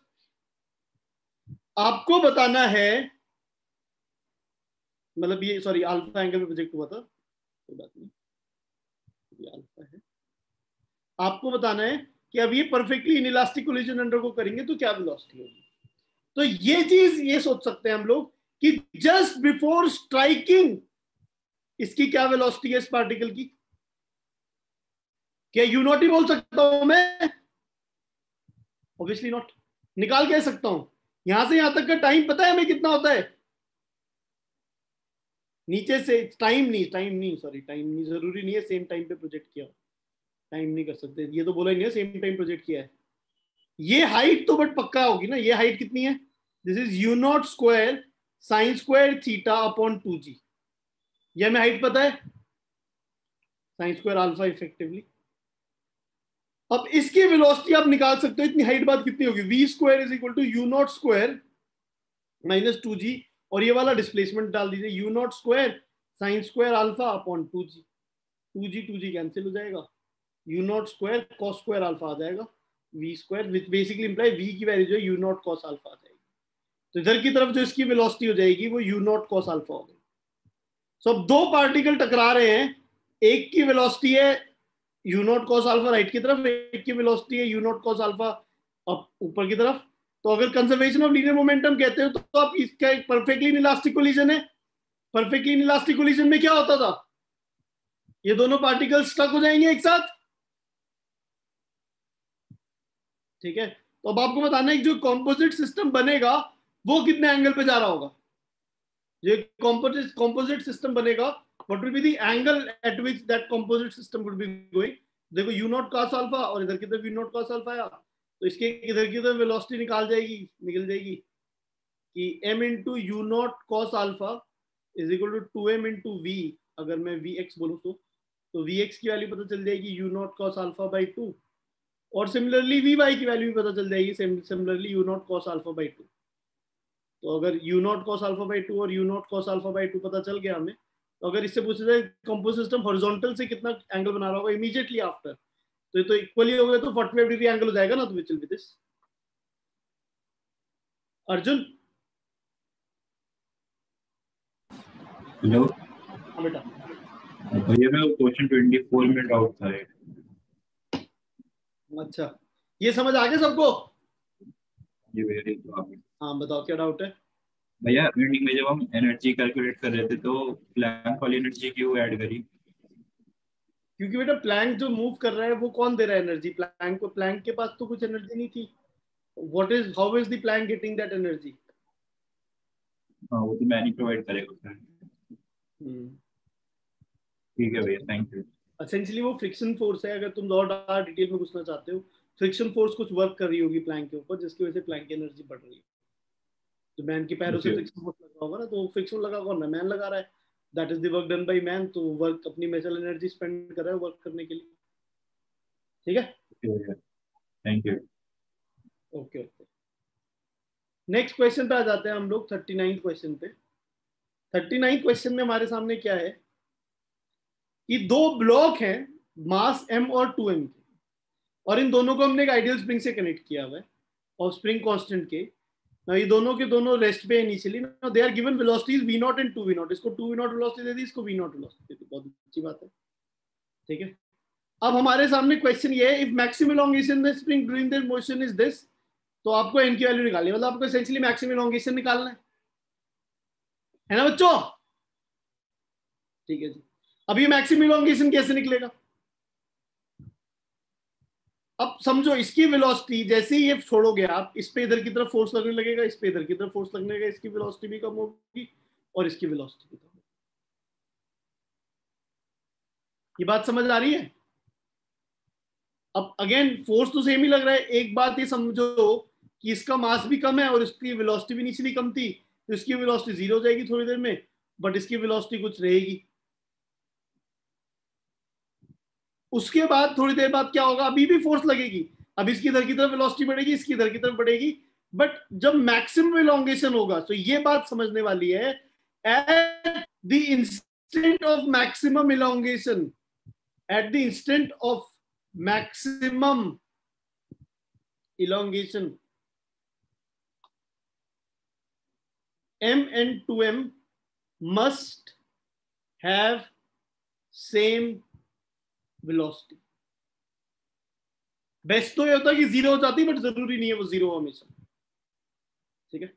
आपको बताना है, मतलब ये सॉरी अल्फा एंगल में प्रोजेक्ट हुआ था, कोई बात नहीं, ये अल्फा है. आपको बताना है कि अब ये परफेक्टली इनइलास्टिक कोलिजन अंडरगो करेंगे तो क्या वेलोसिटी होगी. तो ये चीज ये सोच सकते हैं हम लोग कि जस्ट बिफोर स्ट्राइकिंग इसकी क्या वेलोसिटी है इस पार्टिकल की. क्या यू नॉट ही बोल सकता हूं मैं? Obviously not. निकाल कह सकता हूं यहां से यहां तक का टाइम पता है हमें कितना होता है नीचे से. टाइम नहीं टाइम नहीं सॉरी टाइम नहीं जरूरी नहीं है सेम टाइम पे प्रोजेक्ट किया. टाइम नहीं कर सकते, ये तो बोला ही नहीं है सेम टाइम प्रोजेक्ट किया है. ये हाइट तो बट पक्का होगी ना. ये हाइट कितनी है? This is u naught square sine square theta upon two g. ये हमें हाइट पता है, साइन स्क्वायर अल्फा इफेक्टिवली. अब इसकी वेलोसिटी आप निकाल सकते हो इतनी हाइट बाद कितनी होगी. V square is equal to u naught square minus two g और ये वाला डिस्प्लेसमेंट डाल दीजिए u naught square sine square alpha upon two g. Two g two g cancel हो जाएगा, u naught square cos square alpha आ जाएगा. V square which basically imply v की वैल्यू जो है यू नॉट कॉस अल्फा आ जाएगी. तो इधर की तरफ जो इसकी वेलोसिटी हो जाएगी वो यू नॉट कॉस अल्फा हो गई. सो अब दो पार्टिकल टकरा रहे हैं, एक की वेलोसिटी है u naught cos alpha right की तरफ, एक की वेलोसिटी है यू नॉट कॉस अल्फा अब ऊपर की तरफ. तो अगर कंजर्वेशन ऑफ लीनियर मोमेंटम कहते हो तो आप इसका एक परफेक्टली इनइलास्टिक कोलिजन है. परफेक्टली इनइलास्टिक कोलिजन में क्या होता था? ये दोनों पार्टिकल स्टक हो जाएंगे एक साथ. ठीक है, तो अब आपको बताना है कि जो कॉम्पोजिट सिस्टम बनेगा वो कितने एंगल पे जा रहा होगा. जो कॉम्पोजिट कॉम्पोजिट सिस्टम बनेगा what will be the angle at which that composite system would be going. देखो यू नॉट कॉस अल्फा और इधर की तरफ यू नॉट कॉस अल्फा आया तो इसके इधर की तरफ वेलोसिटी निकाल जाएगी निकल जाएगी कि m into u naught cos alpha is equal to two M into we. अगर मैं वी एक्स बोलूँ तो, तो वी एक्स की वैल्यू पता चल जाएगी u naught cos alpha by two और सिमिलरली वी वाई की वैल्यू भी पता चल जाएगी similarly u naught cos alpha by two. तो अगर u naught cos alpha by two और u naught cos alpha by two पता चल गया हमें, तो अगर इससे पूछा जाए कंपोजिट सिस्टम हॉरिजॉन्टल से कितना एंगल बना रहा होगा इमीडिएटली आफ्टर, तो ये तो इक्वली हो गया तो फोर्टी फाइव डिग्री एंगल हो जाएगा ना. तो which will be this Arjun. Hello बेटा, भैया मैं क्वेश्चन चौबीस में डाउट था. अच्छा, ये समझ आ गया सबको? हाँ बताओ क्या डाउट है भैया. रीडिंग में जब हम एनर्जी कैलकुलेट कर रहे थे तो प्लैंक वाली एनर्जी क्यों ऐड करी? क्योंकि बेटा प्लैंक जो मूव कर रहा है वो कौन दे रहा है एनर्जी? प्लैंक को. प्लैंक के पास तो कुछ एनर्जी नहीं थी. What is how is the plank getting that energy? हाँ वो तो मैं ही प्रोवाइड करेगा. ठीक है भैया, थैंक यू. एसेंशियली वो फ्रिक्शन फोर्स है. अगर तुम और ज्यादा डिटेल में घुसना चाहते हो, फ्रिक्शन फोर्स कुछ वर्क कर रही होगी प्लैंक के ऊपर जिसकी वजह से प्लैंक की एनर्जी बढ़ रही है. तो मैन के पैरों से फ्रिक्शन फोर्स लगा होगा ना, तो फ्रिक्शन लगा कौन है? मैन लगा रहा है. That is the work done by man. तो वर्क अपनी मसल एनर्जी स्पेंड कर रहा है वर्क करने के लिए. ठीक है, thank you. Okay okay, next question पे आ जाते हैं हम लोग उनतालीसवें क्वेश्चन पे. उनतालीसवें क्वेश्चन में हमारे सामने क्या है? ये दो ब्लॉक हैं मास m और टू एम के और इन दोनों को हमने एक आइडियल स्प्रिंग से कनेक्ट किया हुआ है और स्प्रिंग कांस्टेंट के ना. ये दोनों के दोनों रेस्ट पे इनिशियली ना. They are given velocities v zero and two v zero. इसको टू v ज़ीरो वेलोसिटी दे दी, इसको v ज़ीरो वेलोसिटी दे दी. बहुत अच्छी बात है. ठीक है, अब हमारे सामने क्वेश्चन ये है, if maximum elongation the spring during their motion is this, तो आपको एन की वैल्यू निकालनी है, मतलब आपको एसेंशियली मैक्सिमम एलोंगेशन निकालना है, है ना बच्चों? ठीक है जी। अब ये मैक्सिमम एलोंगेशन कैसे निकलेगा? अब समझो इसकी वेलोसिटी जैसे ही ये छोड़ोगे आप, इस पे इधर की तरफ फोर्स लगने लगेगा, इस पे इधर की तरफ फोर्स लगने लगेगा, इसकी वेलोसिटी भी कम होगी और इसकी वेलोसिटी भी कम होगी। ये बात समझ आ रही है? अब अगेन फोर्स तो सेम ही लग रहा है, एक बात ये समझो कि इसका मास भी कम है और इसकी वेलोसिटी भी नीचे कम थी, तो इसकी वेलोसिटी जीरो हो जाएगी थोड़ी देर में, बट इसकी वेलोसिटी कुछ रहेगी। उसके बाद थोड़ी देर बाद क्या होगा, अभी भी फोर्स लगेगी, अब इसकी इधर की तरफ वेलोसिटी बढ़ेगी, इसकी इधर की तरफ बढ़ेगी, बट जब मैक्सिमम एलोंगेशन होगा, तो ये बात समझने वाली है, at the instant of maximum elongation, at the instant of maximum elongation m and two m must have same velocity। Best तो ये होता है कि जीरो हो जाती है, बट जरूरी नहीं है वो जीरो हमेशा, ठीक है?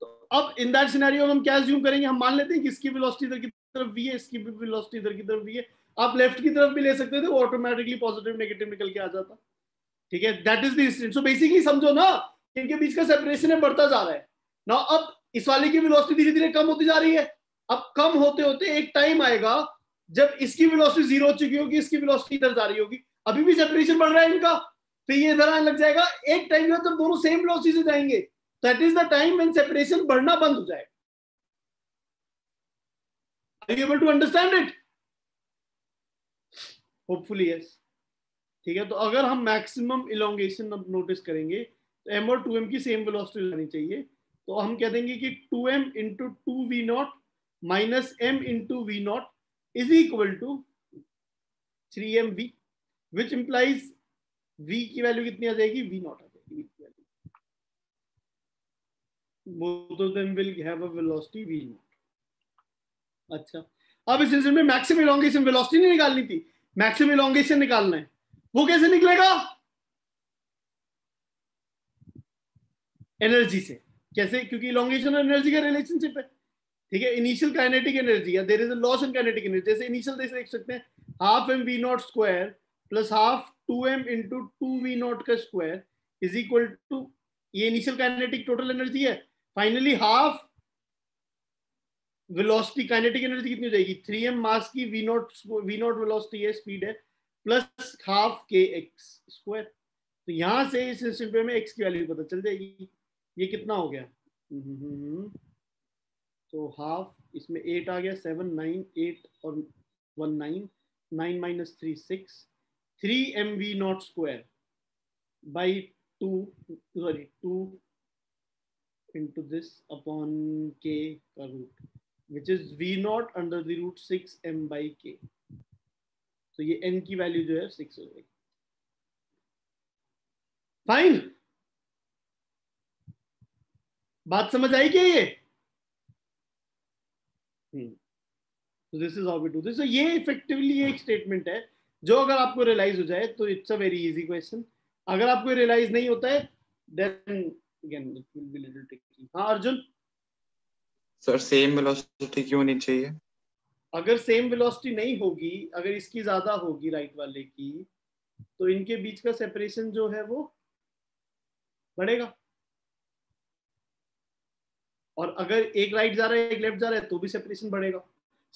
तो अब इन दैट सिनेरियो हम क्या assume करेंगे, हम मान लेते हैं कि इसकी वेलोसिटी इधर की तरफ v है, इसकी भी वेलोसिटी इधर की तरफ v है। आप लेफ्ट की तरफ भी ले सकते थे, वो ऑटोमेटिकली पॉजिटिव नेगेटिव निकल के आ जाता, ठीक है? That is the instant. So basically समझो ना, इनके बीच का सेपरेशन है, बढ़ता जा रहा है ना। अब इस वाले की वेलोसिटी धीरे धीरे कम होती जा रही है। अब कम होते होते एक टाइम आएगा जब इसकी वेलोसिटी जीरो हो चुकी होगी, इसकी वेलोसिटी इधर जा रही होगी, अभी भी सेपरेशन बढ़ रहा है इनका, तो ये इधर आने लग जाएगा। एक टाइम जब तो दोनों सेम वेलोसिटी से जाएंगे, that is the time when separation बढ़ना बंद हो जाएगा। Are you able to understand it? Hopefully yes, ठीक है? तो अगर हम मैक्सिमम एलोंगेशन अब नोटिस करेंगे तो एम और टू एम की सेम वेलोसिटी लानी चाहिए, तो हम कह देंगे कि two M into two v naught minus m into v naught is equal to three m v, which implies v की वैल्यू कितनी आ जाएगी, वी नॉट आ जाएगी। वी की value both of them will have a velocity v naught. अच्छा, अब इस सिलसिले में मैक्सिमम एलोंगेशन वेलोसिटी नहीं निकालनी थी, मैक्सिमम एलोंगेशन निकालना है। वो कैसे निकलेगा? एनर्जी से। कैसे? क्योंकि एलोंगेशन और एनर्जी का रिलेशनशिप है, ठीक है? इनिशियल काइनेटिक एनर्जी, या there is a loss in kinetic energy. जैसे इनिशियल देख देख सकते हैं, half M we naught square plus half two M into two v naught का स्क्वायर इज इक्वल टू, ये इनिशियल काइनेटिक टोटल एनर्जी है। Finally half velocity, kinetic energy कितनी हो जाएगी, थ्री एम मास की v naught v naught velocity है, speed है, plus half k x square. तो यहाँ से इस सिंपल में एक्स की वैल्यू पता चल जाएगी। ये कितना हो गया, तो हाफ, इसमें एट आ गया, सेवन, नाइन, एट और one nine, nine minus three six, three m we naught square by two, sorry two into this upon k का root, which is v naught under the root six m by के। तो ये N की value जो है six हो जाएगी। Fine, बात समझ आई क्या ये? तो this is how we do this. ये इफेक्टिवली एक स्टेटमेंट है जो अगर आपको रियलाइज हो जाए तो it's a very easy question. अगर आपको रियलाइज नहीं होता है, then again it will be little tricky. हाँ अर्जुन सर, सेम वेलोसिटी क्यों नहीं चाहिए? अगर सेम वेलोसिटी नहीं होगी, अगर इसकी ज्यादा होगी राइट वाले की, तो इनके बीच का सेपरेशन जो है वो बढ़ेगा, और अगर एक राइट जा रहा है एक लेफ्ट जा रहा है तो भी सेपरेशन बढ़ेगा।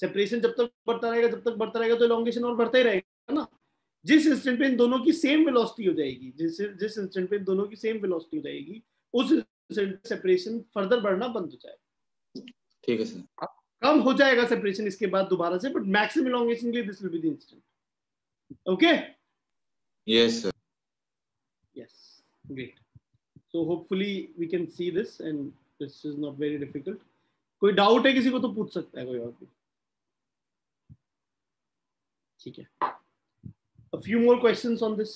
सेपरेशन जब तक बढ़ता रहेगा जब तक बढ़ता रहेगा तो एलोंगेशन और बढ़ता ही रहेगा ना। जिस इंस्टेंट पे इन दोनों की सेम वेलोसिटी हो जाएगी, जिस जिस इंस्टेंट पे इन दोनों की सेम वेलोसिटी हो जाएगी, उस इंस्टेंट सेपरेशन फर्दर बढ़ना बंद हो जाएगा, ठीक है सर? कम हो जाएगा सेपरेशन इसके बाद दोबारा से, बट मैक्सिमम एलोंगेशन के लिए this will be the instant. Okay, yes sir, yes, great. So hopefully we can see this and This is not very difficult. कोई डाउट है किसी को तो पूछ सकता है कोई और भी, ठीक है? A few more questions on this.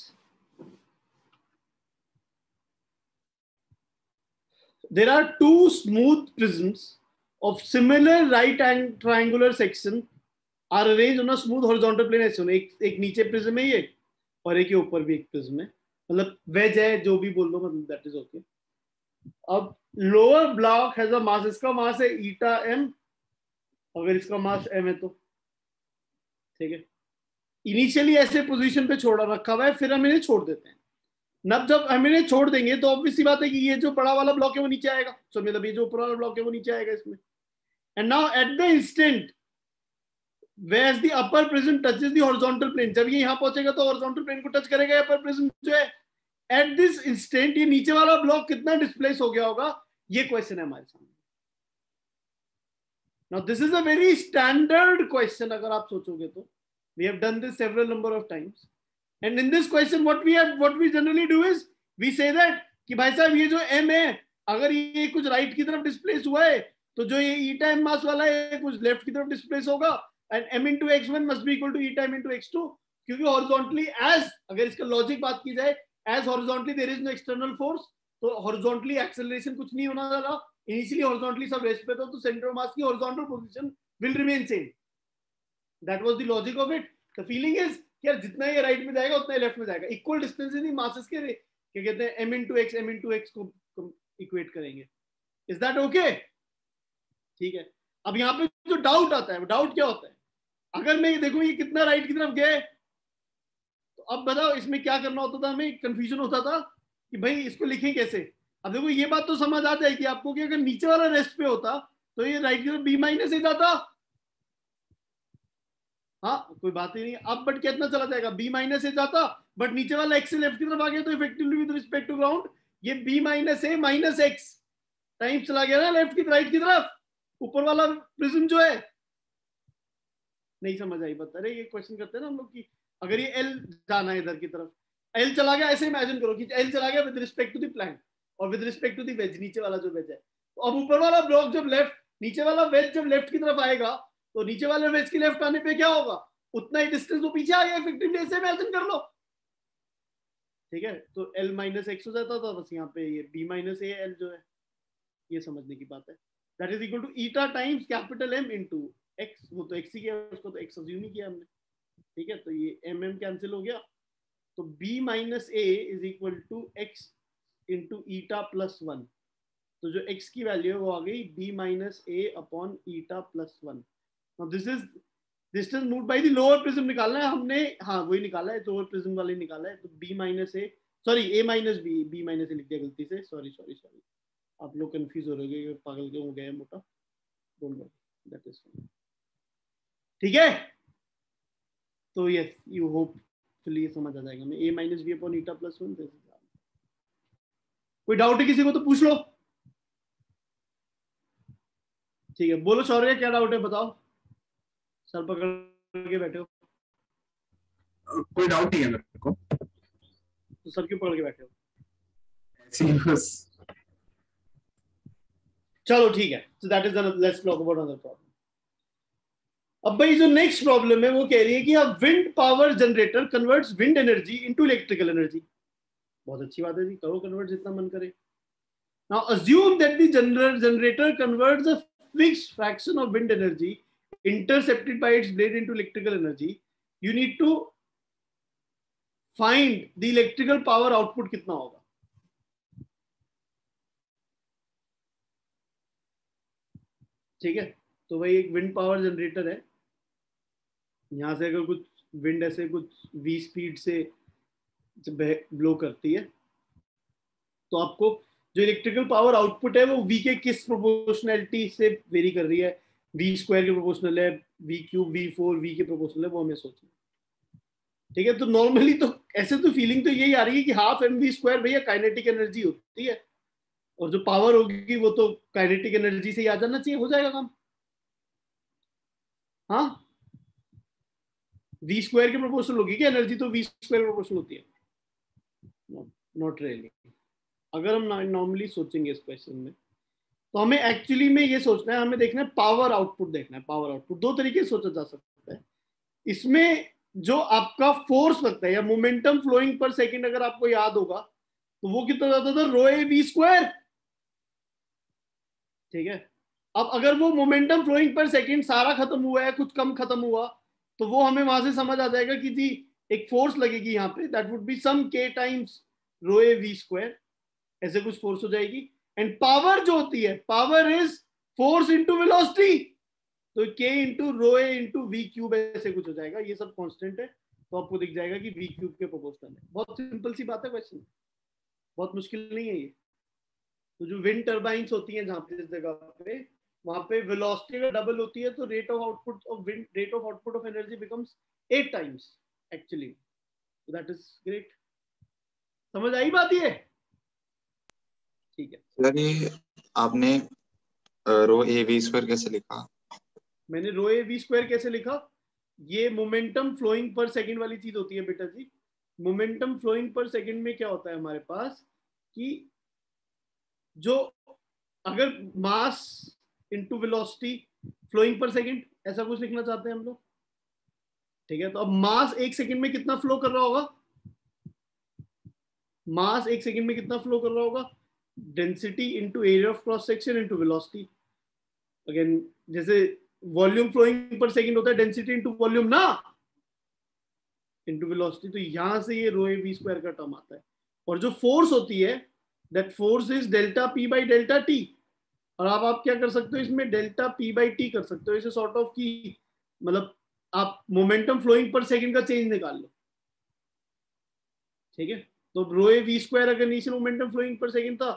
There are two smooth prisms of similar right angle triangular section are arrange on a smooth horizontal plane ऐसे होने, एक एक नीचे प्रिज्म है ये और एक के ऊपर भी एक प्रिज्म है, मतलब वेज है जो भी बोल लो, मतलब दैट इज ओके। अब lower block has a mass, इसका मास है ईटा एम, अगर इसका मास एम है तो ठीक है। इनिशियली ऐसे पोजीशन पे छोड़ा रखा हुआ है, फिर हम इन्हें छोड़ देते हैं। नब जब हम इन्हें छोड़ देंगे तो ऑब्वियस सी बात है कि ये जो बड़ा वाला ब्लॉक है वो नीचे आएगा, सो मतलब ये जो ऊपर वाला ब्लॉक है वो नीचे आएगा इसमें। And now at the instant whereas the upper prism touches the horizontal plane, जब ये यहाँ पहुंचेगा तो horizontal plane को टच करेगा upper prism जो है। At this instant ये नीचे वाला ब्लॉक कितना डिस्प्लेस हो गया होगा, ये क्वेश्चन है हमारे सामने। Now this is a very standard question, अगर आप सोचोगे तो। We have done this several number of times, and in this question what we have, what we generally do is we say that कि भाई साहब ये जो m है, अगर ये कुछ राइट की तरफ डिस्प्लेस हुआ है तो जो ये ई टाइम मास वाला है कुछ लेफ्ट की तरफ डिस्प्लेस होगा, and m into x one must be equal to e time into x two, क्योंकि horizontally as, अगर इसका लॉजिक बात की जाए, as horizontally there is no external force, तो horizontally acceleration कुछ नहीं होना वाला, initially horizontally सब rest पे था, तो center of mass की horizontal position will remain same, that was the logic of it। The feeling is यार जितना ये right में जाएगा उतना ही left में जाएगा, equal distance in the masses के, क्या कहते हैं m into x, m into x को equate करेंगे, is that okay? ठीक है। अब यहाँ पे जो doubt आता है, वो doubt क्या होता है, अगर मैं ये देखूं ये कितना राइट की तरफ गए, तो अब बताओ इसमें क्या करना होता था, हमें कंफ्यूजन होता था कि भाई इसको लिखें कैसे। अब देखो ये बात तो समझ आ जाएगी आपको कि अगर नीचे वाला रेस्ट पे होता तो ये राइट की तरफ बी माइनस ही जाता, हाँ कोई बात ही नहीं। अब बट कितना चला जाएगा, बी माइनस ए जाता, बट नीचे वाला एक्स से लेफ्ट की तरफ आ गया, तो effectively with respect to ground ये b minus a minus x time चला गया ना लेफ्ट की राइट की तरफ, ऊपर वाला प्रिज्म जो है। नहीं समझ आई, बता रहे ये क्वेश्चन करते हैं ना हम लोग कि अगर ये एल जाना है इधर की तरफ, एल चला गया, ऐसे इमेजिन करो कि एल चला गया with respect to the plank और with respect to the wedge, नीचे वाला जो वेज है। तो अब ऊपर वाला ब्लॉक जब लेफ्ट, नीचे वाला वेज जब लेफ्ट की तरफ आएगा तो नीचे वाले वेज के लेफ्ट आने पे क्या होगा, उतना ही डिस्टेंस वो पीछे आ गया, इफेक्टिवली ऐसे इमेजिन कर लो ठीक है। तो एल माइनस एक्स हो जाता था, बस यहाँ पे ये बी माइनस ए एल जो है, ये समझने की बात है। That is equal to eta times capital M into X, वो तो एक्स ही किया, उसको तो एक्स अज्यूम ही किया हमने ठीक है। तो ये एम एम कैंसिल हो गया, तो B minus A is equal to X into eta plus one, तो जो एक्स की वैल्यू है वो आ गई B minus A upon eta plus one. This is distance moved by the lower prism निकालना है हमने, हाँ वही निकाला है, लोअर प्रिज्म वाले निकाला है। तो B minus A, sorry A minus B, B minus A लिख दिया गलती से, सॉरी सॉरी सॉरी, आप लोग कन्फ्यूज हो रहे, पागल क्यों हो गए मोटा, बोल रहे दैट इज ठीक है। तो यस यू होप चलिए समझ आ जाएगा मैं, A minus B upon eta plus one. कोई डाउट है किसी को तो पूछ लो ठीक है, बोलो शौर्य क्या डाउट है बताओ, सर पकड़ के बैठे हो, कोई डाउट नहीं है मेरे को तो, सर क्यों पकड़ के बैठे हो, चलो ठीक है। So that is let's talk about another problem. अब भाई जो नेक्स्ट प्रॉब्लम है वो कह रही है कि अब wind power generator converts wind energy into electrical energy, बहुत अच्छी बात है जी, करो कन्वर्ट जितना मन करे। Now assume that the generator generator converts a fixed fraction of wind energy intercepted by its blade into electrical energy, you need to find the electrical power output कितना होगा। ठीक है, तो भाई एक विंड पावर जनरेटर है, यहाँ से अगर कुछ विंड ऐसे कुछ वी स्पीड से ब्लो करती है तो आपको जो इलेक्ट्रिकल पावर आउटपुट है वो वी के किस प्रोपोर्शनलिटी से वेरी कर रही है, वी स्क्वायर के प्रोपोर्शनल है, we cube, we four, we के प्रोपोर्शनल है, वो हमें सोचना है ठीक है। तो नॉर्मली तो ऐसे तो फीलिंग तो यही आ रही है कि हाफ एम वी स्क्वायर भैया काइनेटिक एनर्जी होती है और जो पावर होगी वो तो काइनेटिक एनर्जी से ही आ जाना चाहिए, हो जाएगा काम। हाँ v स्क्वायर के प्रोपोर्शनल होगी क्या एनर्जी, तो v स्क्वायर प्रोपोर्शनल होती है, नॉट रियली। अगर हम नॉर्मली सोचेंगे इस क्वेश्चन में तो हमें एक्चुअली में ये सोचना है, हमें देखना है पावर आउटपुट, देखना है पावर आउटपुट। दो तरीके से सोचा जा सकता है इसमें, जो आपका फोर्स लगता है या मोमेंटम फ्लोइंग पर सेकेंड, अगर आपको याद होगा तो वो कितना जाता था रो ए वी स्क्वायर ठीक है। अब अगर वो मोमेंटम फ्लोइंग पर सेकेंड सारा खत्म हुआ है, कुछ कम खत्म हुआ तो वो हमें वहां से समझ आ जाएगा कि जी एक फोर्स लगेगी यहाँ पे, that would be some K times rho A V square, ऐसे कुछ फोर्स हो जाएगी। एंड पावर जो होती है, power is force into velocity, तो के इंटू रो ए इंटू वी क्यूब, ऐसे कुछ हो जाएगा। ये सब कांस्टेंट है तो आपको दिख जाएगा कि वी क्यूब के प्रोपोर्शनल है। बहुत सिंपल सी बात है, क्वेश्चन बहुत मुश्किल नहीं है ये। तो जो विंड टर्बाइंस होती हैं जहाँ पे, जिस जगह पे, वहाँ पे वेलोसिटी अगर डबल होती है तो rate of output of wind, rate of output of energy becomes eight times actually. So that is great. समझ आई बात ये? ठीक है। आपने रो ए वी स्क्वायर कैसे लिखा? मैंने रो ए वी स्क्वायर कैसे लिखा? ये मोमेंटम फ्लोइंग पर सेकंड वाली चीज होती है बेटा जी। मोमेंटम फ्लोइंग पर सेकंड में क्या होता है हमारे पास कि जो अगर mass into velocity flowing per second, ऐसा कुछ लिखना चाहते हैं हम लोग, ठीक है। तो अब मास एक सेकंड में कितना फ्लो कर रहा होगा, मास एक सेकंड में कितना फ्लो कर रहा होगा, density into area of cross section into velocity. Again जैसे वॉल्यूम फ्लोइंग पर सेकंड होता है डेंसिटी इंटू वॉल्यूम ना इंटू वेलोसिटी, तो यहां से ये रो ए वी स्क्वायर का टर्म आता है। और जो फोर्स होती है, that force is delta P by delta T. और आप आप क्या कर सकते हो इसमें, डेल्टा पी बाई टी कर सकते हो। इसे सॉर्ट ऑफ की मतलब आप मोमेंटम फ्लोइंग पर सेकंड का चेंज निकाल लो, ठीक है। तो रो ए वी स्क्वायर अगर initial momentum flowing per second था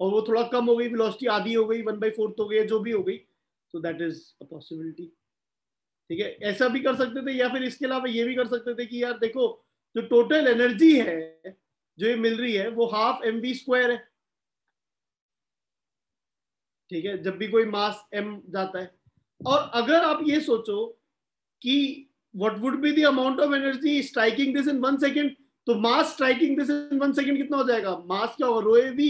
और वो थोड़ा कम हो गई, वेलोसिटी आधी हो गई, वन बाई फोर्थ हो गई, जो भी हो गई, तो दैट इज अ पॉसिबिलिटी, ठीक है। ऐसा भी कर सकते थे, या फिर इसके अलावा ये भी कर सकते थे कि यार देखो जो टोटल एनर्जी है जो ये मिल रही है वो हाफ एम वी स्क्वायर है, ठीक है, जब भी कोई मास m जाता है। और अगर आप ये सोचो कि what would be the amount of energy striking this in one second, तो mass striking this in one second कितना हो जाएगा? मास क्या होगा, rho A V,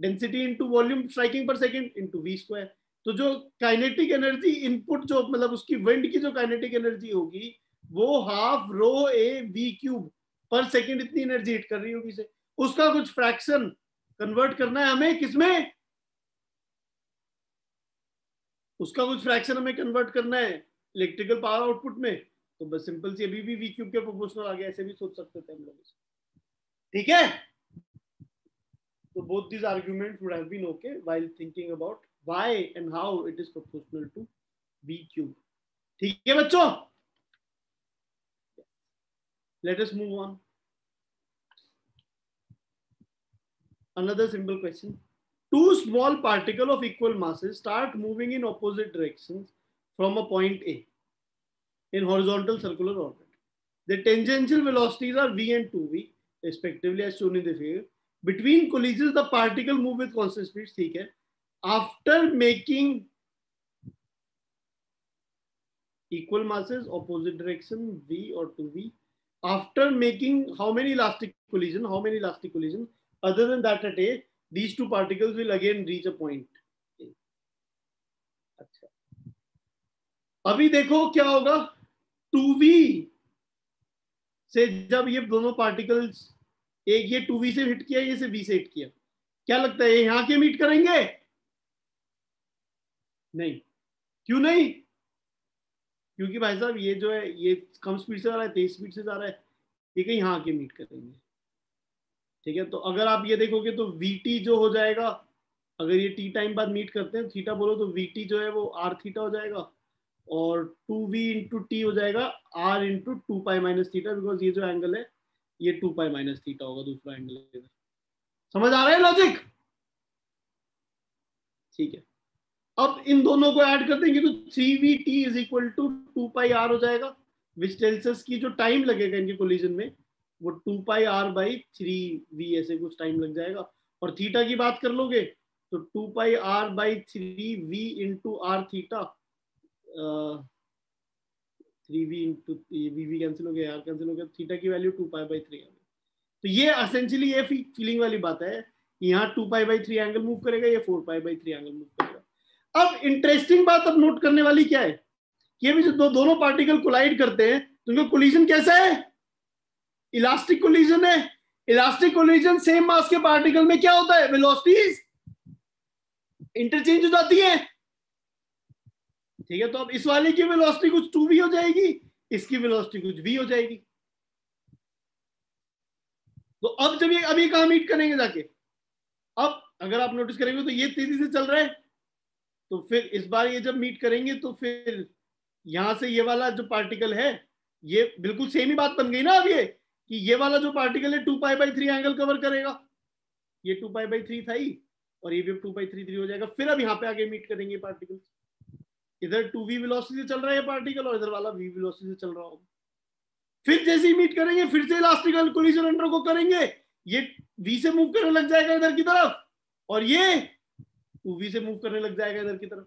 density into volume striking per second into V square. तो जो kinetic energy input, जो मतलब उसकी विंड की जो काइनेटिक एनर्जी होगी वो half rho A V cube per second इतनी एनर्जी हिट कर रही होगी इसे। उसका कुछ फ्रैक्शन कन्वर्ट करना है हमें, किसमें? उसका कुछ फ्रैक्शन हमें कन्वर्ट करना है इलेक्ट्रिकल पावर आउटपुट में। तो बस सिंपल सी, अभी भी वी क्यूब के प्रोपोर्शनल आ गया, ऐसे भी सोच सकते थे हम लोग, ठीक है। तो both this argument would have been okay while thinking about why and how it is proportional to we cube, ठीक है बच्चों। Let us move on. Another simple question. Two small particles of equal masses start moving in opposite directions from a point A in horizontal circular orbit. The tangential velocities are v and two v respectively as shown in the figure. Between collisions, the particle move with constant speed. ठीक है. After making equal masses, opposite direction v or two v. After making how many elastic collision? How many elastic collision? Other than that at A, these two particles will again reach a point A. अच्छा, अभी देखो क्या होगा, to v से जब ये दोनों particles, एक ये टू v से हिट किया, ये से v से हिट किया, क्या लगता है यहाँ के मीट करेंगे? नहीं, क्यों नहीं? क्योंकि भाई साहब ये जो है ये कम स्पीड से जा रहा है, तेज स्पीड से जा रहा है, ठीक है, यहाँ आके मीट करेंगे, ठीक है। तो अगर आप ये देखोगे तो vt जो हो जाएगा, अगर ये t टाइम बाद मीट करते हैं, थीटा बोलो तो vt जो है वो r थीटा हो जाएगा और टू v इंटू टी हो जाएगा r into two pi minus theta, because ये जो एंगल है ये टू पाई माइनस थीटा होगा, दूसरा एंगल। समझ आ रहा है लॉजिक? ठीक है। अब इन दोनों को ऐड कर देंगे तो three v t is equal to two pi R हो जाएगा, विच टेल्स अस कि जो टाइम लगेगा इनके कोलिजन में वो two pi R by three V ऐसे कुछ टाइम लग जाएगा। और थीटा की बात कर लोगे तो two pi R by three V into are theta, three V into V V cancel हो गया, आर कैंसिल हो गया, थीटा की value two pi by three आ गई। तो ये असेंशियली ये फीलिंग वाली बात है, यहाँ two pi by three angle move करेगा, ये four pi by three angle move करेगा। अब इंटरेस्टिंग बात अब नोट करने वाली क्या है, ये भी जो दो, दोनों पार्टिकल कोलाइड करते हैं तो उनका कोलिजन कैसा है? इलास्टिक कोलिजन है। इलास्टिक कोलिजन सेम मास के पार्टिकल में क्या होता है, वेलोसिटीज इंटरचेंज हो जाती है, ठीक है, तो अब इस वाले की वेलोसिटी कुछ टू वी हो जाएगी, इसकी वेलोसिटी कुछ वी हो जाएगी। तो अब जब ये अभी कहां मीट करेंगे जाके, अब अगर आप नोटिस करेंगे तो ये तेजी से चल रहा है, तो फिर इस बार ये जब मीट करेंगे तो फिर यहां से ये वाला जो पार्टिकल है, ये बिल्कुल सेम ही बात बन गई ना अब ये, कि ये वाला जो पार्टिकल है two pi by three angle cover करेगा, ये टू पाई बाई थ्री था ही और ये भी टू पाई थ्री थ्री हो जाएगा। फिर अब यहाँ पे आगे मीट करेंगे पार्टिकल, इधर टू वी वेलोसिटी से चल रहा है पार्टिकल और इधर वाला वी वेलोसिटी से चल रहा होगा। फिर जैसे ही मीट करेंगे फिर से इलास्टिकल कोलिजन अंडर को करेंगे, ये वी से मूव करने लग जाएगा इधर की तरफ और ये टू वी से मूव करने लग जाएगा इधर की तरफ।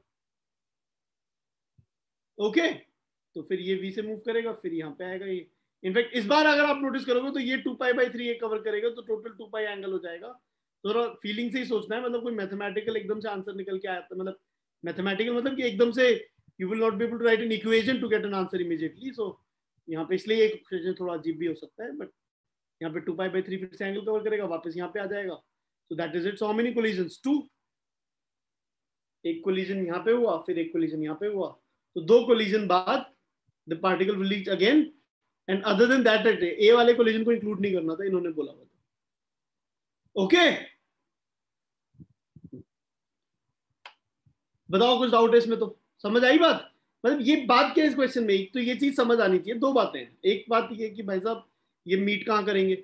ओके, तो फिर ये वी से मूव करेगा फिर यहाँ पे आएगा ये। इनफैक्ट इस बार अगर आप नोटिस करोगे तो ये टू पाई बाई थ्री ये कवर करेगा, तो टोटल टू पाई एंगल हो जाएगा। थोड़ा फीलिंग से ही सोचना है, मतलब कोई मैथमेटिकल एकदम से आंसर निकल के आया था, मतलब मैथमेटिकल मतलब कि एकदम से you will not be able to write an equation to get an answer immediately. So यहाँ पे इसलिए एक क्वेश्चन थोड़ा अजीब भी हो सकता है, बट यहाँ पे टू पाई बाई थ्री फिर से एंगल कवर करेगा, वापस यहाँ पे आ जाएगा। So that is it. So how many collisions? Two. एक कोलिजन यहाँ पे हुआ, फिर एक कोलिजन यहाँ पे हुआ, तो दो कोलिजन बाद the particle will reach again. And other than that ए वाले कोलिजन को इंक्लूड नहीं करना था, इन्होंने बोला हुआ था। ओके, बताओ कुछ डाउट है इसमें? तो समझ आई बात? मतलब ये बात क्या है इस क्वेश्चन में, एक तो ये चीज समझ आनी चाहिए। दो बातें हैं, एक बात ये कि भाई साहब ये मीट कहाँ करेंगे,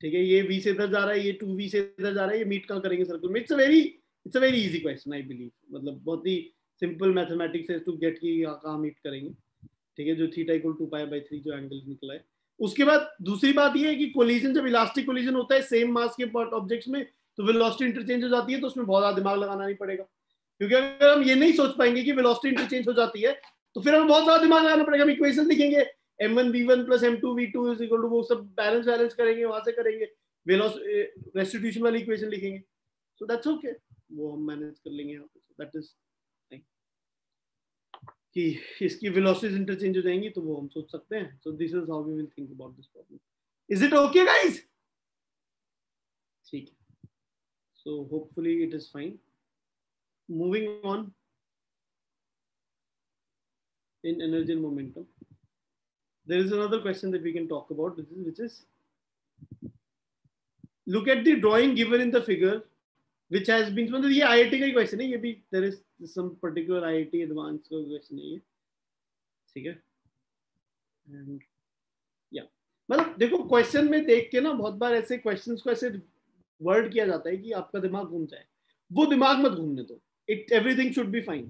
ठीक है, ये वी से इधर जा रहा है, ये टू वी से इधर जा रहा है, ये मीट कहाँ करेंगे सर्कल में। It's a very it's a very easy question I believe, मतलब बहुत ही सिंपल मैथमेटिक्स है टू गेट की कहाँ मीट करेंगे, ठीक है, जो theta equal to pi by three जो एंगल निकला है। उसके बाद दूसरी बात ये है कि कोलिजन, जब इलास्टिक कोलिजन होता है सेम मास के ऑब्जेक्ट्स में तो वेलोसिटी इंटरचेंज हो जाती है, तो उसमें बहुत ज्यादा दिमाग लगाना नहीं पड़ेगा, क्योंकि अगर हम ये नहीं सोच पाएंगे कि वेलोसिटी इंटरचेंज हो जाती है तो फिर हमें बहुत ज्यादा दिमाग लगाना पड़ेगा। हम इक्वेशन लिखेंगे M one V one plus M two V two is equal to, वो सब बैलेंस बैलेंस करेंगे, वहां से करेंगे वेलोसिटी रेस्टिट्यूशन वाली इक्वेशन लिखेंगे। सो दैट्स ओके, वो हम मैनेज कर लेंगे यहां पे। दैट इज कि इसकी वेलोसिटीज इंटरचेंज हो जाएंगी तो वो हम सोच सकते हैं। So this is how we will think about this problem. Is it okay guys? ठीक है, so hopefully it is fine. Moving on in energy and momentum, there is another question that we can talk about, which is, which is look at the drawing given in the figure, which has been. मतलब ये I I T का question है, ये भी there is some particular I I T advanced question है ये, ठीक है। And yeah, मतलब देखो question में देख के ना बहुत बार ऐसे questions को ऐसे word किया जाता है कि आपका दिमाग घूम जाए, वो दिमाग मत घूमने दो। It everything should be fine.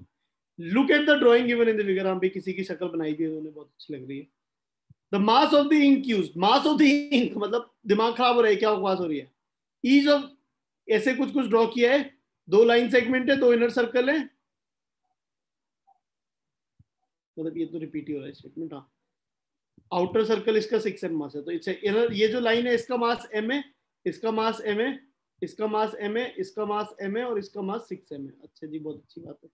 Look at the drawing given in the figure. हम भी किसी की शक्ल बनाई दी है, उन्हें बहुत अच्छी लग रही है। The mass of the ink used, mass of the ink मतलब दिमाग खराब हो रहा है, क्या बकवास हो रही है। Ease of ऐसे कुछ कुछ ड्रॉ किया है, दो लाइन सेगमेंट है, दो इनर सर्कल है, मतलब ये तो रिपीट ही हो रहा है स्टेटमेंट। हाँ, आउटर सर्कल इसका सिक्स एम मास है, तो इट्स इनर, ये जो लाइन है इसका मास एम है, इसका मास एम है, इसका मास m है, इसका मास m है और इसका मास सिक्स एम है। अच्छा जी, बहुत अच्छी बात है।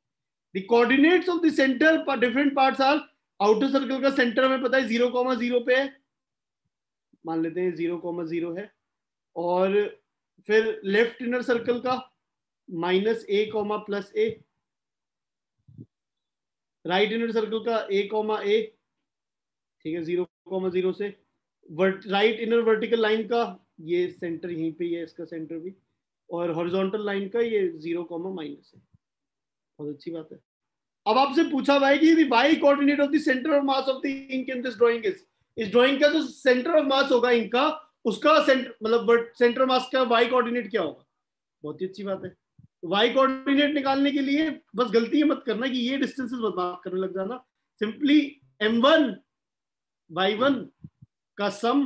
The coordinates of the center पर different parts are, outer circle का center हमें पता है ज़ीरो, ज़ीरो पे है, मान लेते हैं ज़ीरो, ज़ीरो है, और फिर लेफ्ट इनर सर्कल का minus A comma plus A, right inner circle का ए कॉमा ए, ठीक है, ज़ीरो, ज़ीरो से राइट इनर वर्टिकल लाइन का ये सेंटर यहीं पे है, इसका सेंटर भी, और हॉरिजॉन्टल लाइन का ये जीरो कॉमा माइनस है। बहुत अच्छी बात है। अब आपसे पूछा भाई कि the Y coordinate of the centre of mass of the ink in this drawing is, इस ड्राइंग का जो सेंटर ऑफ मास होगा इंक का, उसका सेंटर मतलब सेंटर मास का वाई कोऑर्डिनेट क्या होगा। बहुत ही अच्छी बात है। वाई कोऑर्डिनेट निकालने के लिए बस गलती ये मत करना कि ये डिस्टेंसेस बर्बाद करने लग जाना। Simply M one Y one का sum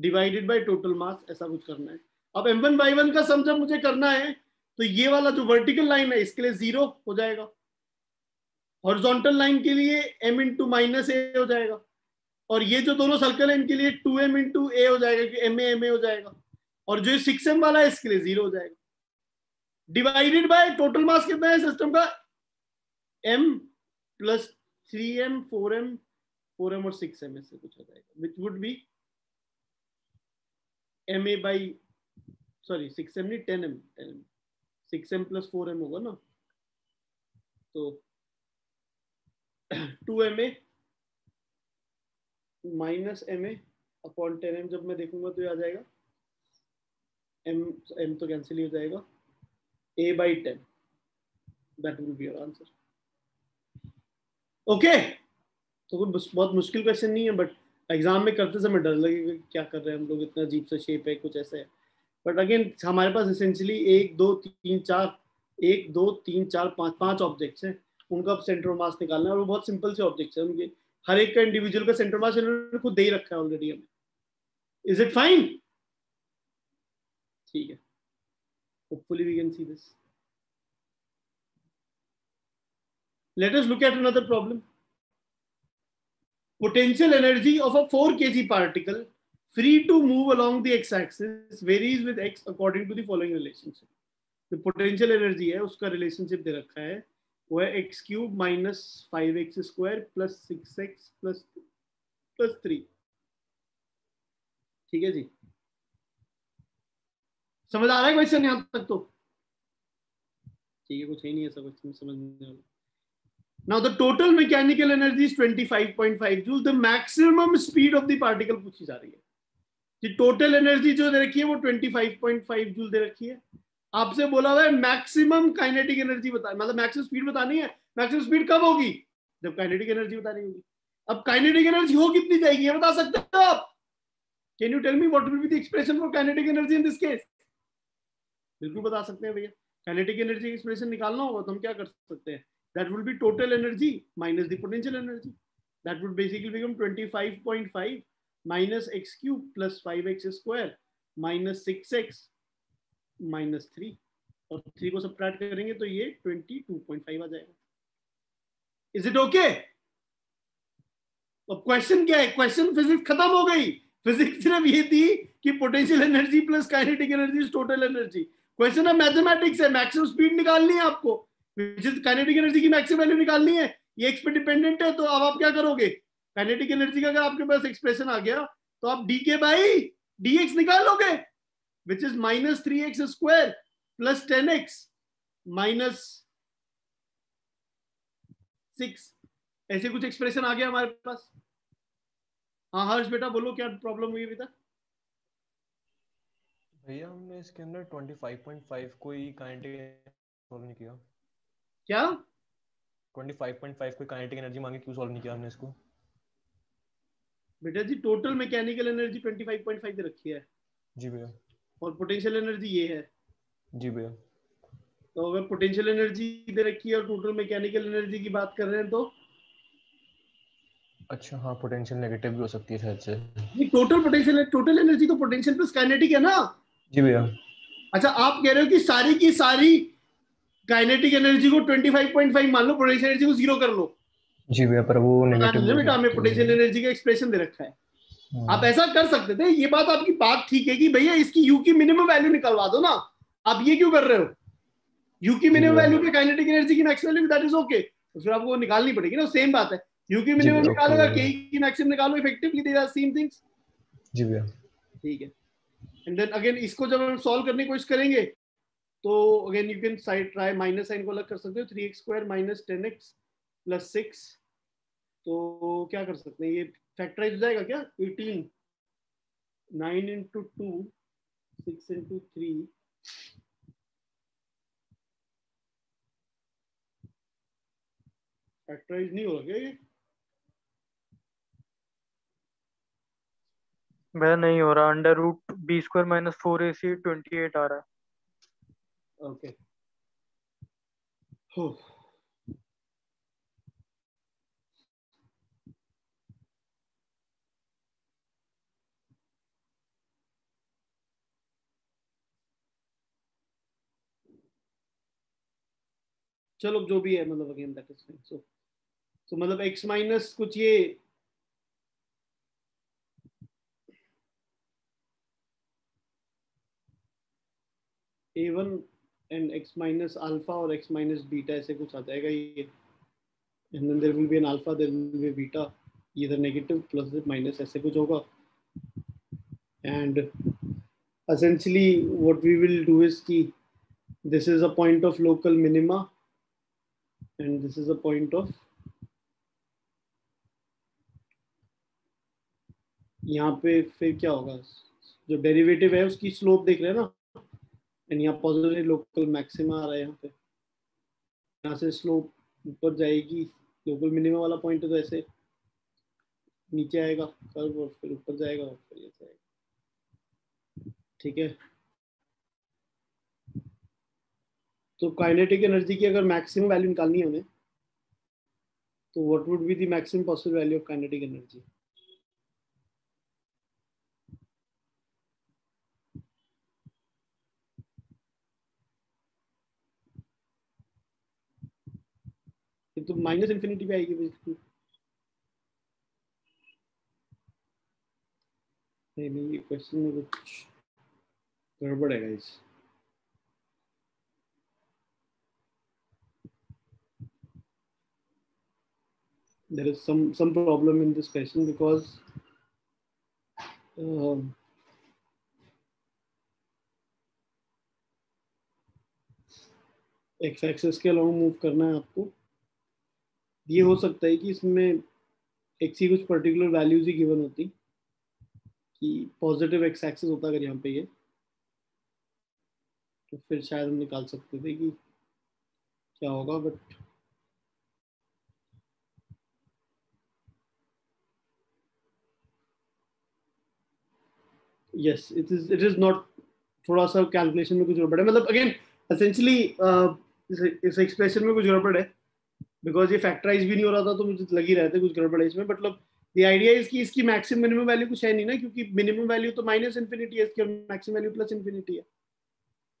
divided by total mass, ऐसा कुछ करना है। अब m वन y वन का सम जब मुझे करना है तो ये वाला जो वर्टिकल लाइन है इसके लिए जीरो हो जाएगा, हॉरिजॉन्टल लाइन के लिए m इंटू माइनस ए हो जाएगा, और ये जो दोनों सर्कल है इनके लिए टू एम इंटू ए हो जाएगा, क्योंकि m a m a हो जाएगा, और जो सिक्स एम वाला है इसके लिए जीरो हो जाएगा। डिवाइडेड बाय टोटल मास कितना है सिस्टम का, m plus three M four M four M और सिक्स एम ऐसे कुछ हो जाएगा, which would be M A by sorry six M नहीं ten M ten M six M plus four M होगा ना, तो two M A minus M A upon ten M, जब मैं देखूंगा तो ये आ जाएगा एम, एम तो कैंसिल ही हो जाएगा, ए by ten, that will be your answer. Okay, तो बहुत मुश्किल क्वेश्चन नहीं है, बट एग्जाम में करते समय डर लगेगा क्या कर रहे हैं हम लोग, इतना अजीब सा शेप है कुछ ऐसा है, बट अगेन हमारे पास एसेंशियली एक दो तीन चार एक दो तीन चार पाँच पाँच ऑब्जेक्ट्स हैं, उनका सेंटर ऑफ मास निकालना है, और वो बहुत सिंपल से ऑब्जेक्ट्स हैं उनके, हर एक का इंडिविजुअल का सेंटर ऑफ मास इन्होंने खुद दे ही रखा है ऑलरेडी हमें। Is it fine? ठीक है, hopefully we can see this. Let us look at another problem. Potential energy of a four kilogram particle free to move along the x-axis varies with x according to the following relationship. The potential energy है, उसका relationship दे रखा है, वो है x cube minus five x square plus six x plus plus three. ठीक है जी, समझ आ रहा है क्वेश्चन यहाँ तक तो? ठीक है, कुछ ही नहीं है सब क्वेश्चन समझने वाला। Now the total mechanical energy is twenty-five point five joules. The maximum speed of the particle पूछी जा रही है। The total energy जो दे रखी है वो twenty-five point five joule दे रखी है। आपसे बोला हुआ है मैक्सिमम काइनेटिक एनर्जी बता, मतलब मैक्सिमम स्पीड बतानी है। मैक्सिमम स्पीड कब होगी? जब काइनेटिक एनर्जी बतानी होगी। अब काइनेटिक एनर्जी हो कितनी जाएगी ये बता सकते हो आप? Can you tell me what will be the expression for kinetic energy in this case? बिल्कुल बता सकते हैं भैया। काइनेटिक एनर्जी का एक्सप्रेशन निकालना होगा तो हम क्या कर सकते हैं? That will be total energy minus the potential energy. That would basically become twenty-five point five minus x cube plus five x square minus six x minus three. और three को subtract करेंगे तो ये twenty-two point five आ जाएगा. Is it okay? अब question क्या है? Question physics खत्म हो गई. Physics सिर्फ ये थी कि potential energy plus kinetic energy is total energy. Question अब mathematics है. Maximum speed निकालनी है आपको. काइनेटिक एनर्जी की मैक्सिमम वैल्यू निकालनी है, ये एक्स पे डिपेंडेंट है। तो अब आप क्या करोगे? काइनेटिक एनर्जी का अगर आपके पास एक्सप्रेशन आ गया तो आप डी के बाई डी एक्स निकालोगे, which is minus three X square plus ten X minus six. ऐसे कुछ एक्सप्रेशन आ गया हमारे पास। हाँ हर्ष बेटा बोलो, क्या प्रॉब्लम हुई बेटा? भैया हमने इसके अंदर पच्चीस पॉइंट पाँच कोई काइनेटिक सॉल्व नहीं किया। क्या पच्चीस पॉइंट पाँच कोई काइनेटिक एनर्जी मांगी, क्यों सॉल्व नहीं किया हमने इसको? बेटा जी टोटल मैकेनिकल एनर्जी पच्चीस पॉइंट पाँच दे रखी है जी भैया, और पोटेंशियल एनर्जी ये है जी भैया। तो अगर पोटेंशियल एनर्जी दे रखी है और टोटल मैकेनिकल एनर्जी की बात कर रहे हैं तो अच्छा हाँ, पोटेंशियल नेगेटिव भी हो सकती है शायद से। ये टोटल पोटेंशियल, टोटल एनर्जी तो पोटेंशियल प्लस काइनेटिक है ना जी भैया। अच्छा आप कह रहे हो कि सारी की सारी काइनेटिक एनर्जी को पच्चीस पॉइंट पाँच मान लो, पोटेंशियल एनर्जी को जीरो कर लो जी भैया, पर वो नेगेटिव बेटा हमें पोटेंशियल एनर्जी का एक्सप्रेशन दे रखा है। आप ऐसा कर सकते थे, ये बात आपकी बात ठीक है कि भैया इसकी यू की मिनिमम वैल्यू निकलवा दो ना, आप ये क्यों कर रहे हो? यू की मिनिमम वैल्यू पे काइनेटिक एनर्जी की maximum value, that is okay, फिर आपको निकालनी पड़ेगी ना। सेम बात है, यू की मिनिमम निकालोगा, के की मैक्सिमम निकालो, effectively they are same things जी भैया। ठीक है, एंड देन अगेन इसको जब हम सॉल्व करने की कोशिश करेंगे तो again you can side try, minus sign को अलग कर सकते हो, three X square minus ten X plus six, तो क्या कर सकते हैं ये फैक्टराइज हो जाएगा क्या? Eighteen, nine into two, six into three, factorise नहीं होगा क्या ये? भैया नहीं हो रहा, under root B square minus four A C twenty eight आ रहा है। ओके हो, चलो जो भी है, मतलब again that is fine. So so मतलब एक्स माइनस कुछ ये A one and x minus alpha or x minus beta ऐसे कुछ आ जाएगा ये, and then there will be an alpha, there will be a beta, either negative plus or minus ऐसे कुछ होगा, and essentially what we will do is कि this is a point of local minima and this is a point of यहाँ पे फिर क्या होगा, जो डेरिवेटिव है उसकी स्लोप देख रहे हैं ना, एंड यहाँ पॉजिटिव लोकल मैक्सिमा आ रहा है, यहाँ पे यहाँ से स्लोप ऊपर जाएगी, लोकल मिनिमम वाला पॉइंट है तो ऐसे नीचे आएगा कर्व और फिर ऊपर जाएगा और फिर ऐसे आएगा, ठीक है। तो काइनेटिक एनर्जी की अगर मैक्सिमम वैल्यू निकालनी है हमें, तो what would be the maximum possible value of kinetic energy? तो माइनस इंफिनिटी पे आएगी बेसिकली, नहीं नहीं क्वेश्चन में कुछ गड़बड़ है guys. There is some some problem in this question because uh, x axis के अलावा मूव करना है आपको। ये हो सकता है कि इसमें एक सी कुछ पर्टिकुलर वैल्यूज ही गिवन होती, कि पॉजिटिव एक्स एक्सिस होता अगर यहाँ पे ये, तो फिर शायद हम निकाल सकते थे कि क्या होगा, but yes it is it is not, थोड़ा सा कैलकुलेशन में कुछ गड़बड़ है, मतलब अगेन एसेंशियली इस एक्सप्रेशन में कुछ गड़बड़ है, बिकॉज ये फैक्टराइज भी नहीं हो रहा था तो मुझे लग ही रहा था कुछ गड़बड़ है इसमें। मतलब ये आइडिया इसकी इसकी मैक्सिमम मिनिमम वैल्यू कुछ है नहीं ना, क्योंकि मिनिमम वैल्यू तो माइनस इन्फिनिटी है इसकी, मैक्सिमम वैल्यू प्लस इन्फिनिटी है।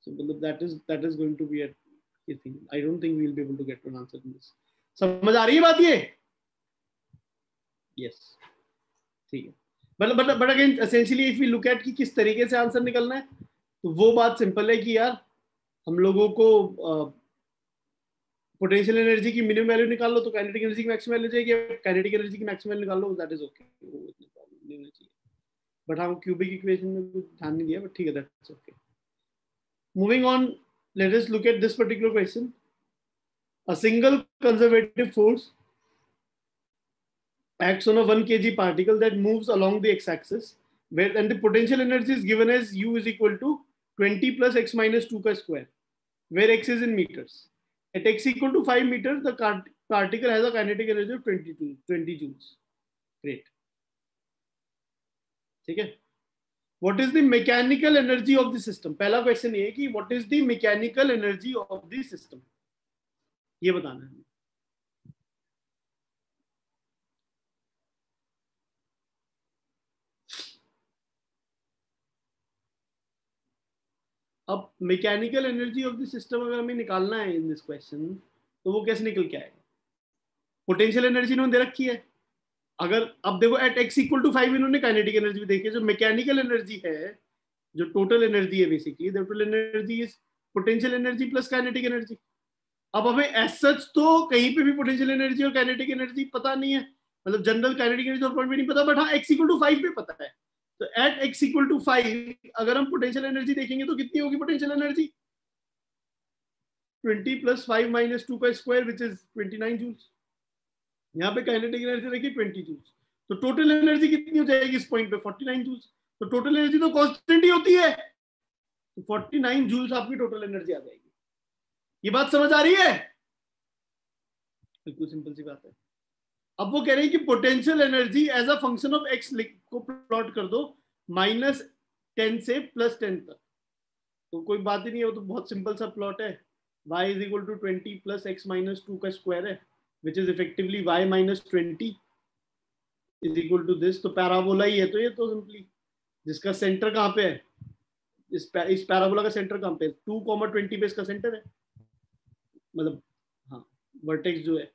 सो मतलब that is that is going to be at I think, I don't think we will be able to get an answer in this. समझ आ रही है बात ये? यस ठीक है। मतलब मतलब but again essentially if we look at कि किस तरीके से आंसर निकलना है, तो वो बात सिंपल है कि यार हम लोगों को uh, पोटेंशियल एनर्जी की मिनिमम वैल्यू निकाल लो तो काइनेटिक एनर्जी की मैक्सिमम वैल्यू जाएगी, काइनेटिक एनर्जी की मैक्सिमम वैल्यू निकाल लो दैट इज ओके, वो इतना प्रॉब्लम नहीं होना चाहिए। बट हम क्यूबिक इक्वेशन में कुछ ध्यान नहीं दिया, बट ठीक है that's okay. Moving on, let us look at this particular question. A single conservative force acts on a one kilogram particle that moves along the x axis where and the potential energy is given as u is equal to twenty plus x minus two का square where x is in meters. At x equal to five meters, the particle has a kinetic energy of twenty joules. Great. ठीक है। What is the mechanical energy of the system? पहला question ये है कि what is the mechanical energy of the system? ये बताना है। अब mechanical energy of the system अगर हमें निकालना है इन दिस क्वेश्चन, तो वो कैसे निकल के आएगा? पोटेंशियल एनर्जी इन्होंने दे रखी है, अगर अब देखो at x equal to five इन्होंने काइनेटिक एनर्जी भी देखी है, जो मैकेनिकल एनर्जी है, जो टोटल एनर्जी है basically, the total energy is potential energy plus kinetic energy. अब हमें एज सच तो कहीं पे भी पोटेंशियल एनर्जी और काइनेटिक एनर्जी पता नहीं है, मतलब जनरल काइनेटिक एनर्जी और पॉइंट भी नहीं पता, बट हाँ एक्स इक्वल टू फाइव पे पता है। तो at x equal to five अगर हम पोटेंशियल एनर्जी देखेंगे तो कितनी होगी potential energy? Twenty plus five minus two का square which is twenty nine joules. यहाँ पे काइनेटिक एनर्जी रखी ट्वेंटी जूल्स, तो टोटल एनर्जी कितनी हो जाएगी इस पॉइंट पे? Forty nine joules. तो टोटल एनर्जी तो कांस्टेंट ही होती है, तो फोर्टी नाइन जूल्स आपकी टोटल एनर्जी आ जाएगी। ये बात समझ आ रही है? बिल्कुल सिंपल सी बात है। अब वो कह रहे हैं कि potential energy as a function of x को प्लॉट कर दो माइनस टेन से प्लस टेन तक, तो कोई बात ही नहीं है, वो तो बहुत सिंपल सा प्लॉट है। y is equal to twenty plus x minus two का स्क्वायर है which is effectively y minus twenty is equal to this. तो पैराबोला ही है, तो ये तो सिंपली जिसका सेंटर कहाँ पे है, इस पै, इस पैराबोला का सेंटर कहाँ पे है? टू कॉमा ट्वेंटी पे इसका सेंटर है, मतलब हाँ वर्टेक्स जो है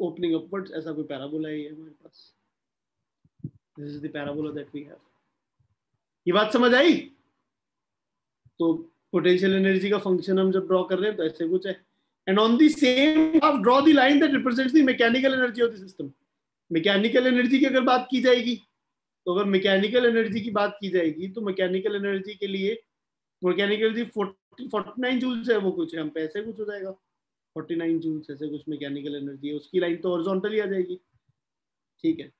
ओपनिंग अपवर्ड्स, ऐसा कोई पैराबोला ही है हमारे पास। This is the parabola that we have. ये बात समझ आई? तो पोटेंशियल एनर्जी का फंक्शन हम जब ड्रॉ कर रहे हैं तो ऐसे कुछ है, and on the same half draw the line that represents the mechanical energy of the system. Mechanical energy की अगर बात की जाएगी, तो अगर मैकेनिकल एनर्जी की बात की जाएगी तो मैकेनिकल एनर्जी के लिए mechanical energy forty nine joules है, वो कुछ है हम पे ऐसे कुछ हो जाएगा फोर्टी नाइन जूल्स, ऐसे कुछ मैकेनिकल एनर्जी है उसकी लाइन तो हॉरिजॉन्टली आ जाएगी, ठीक है।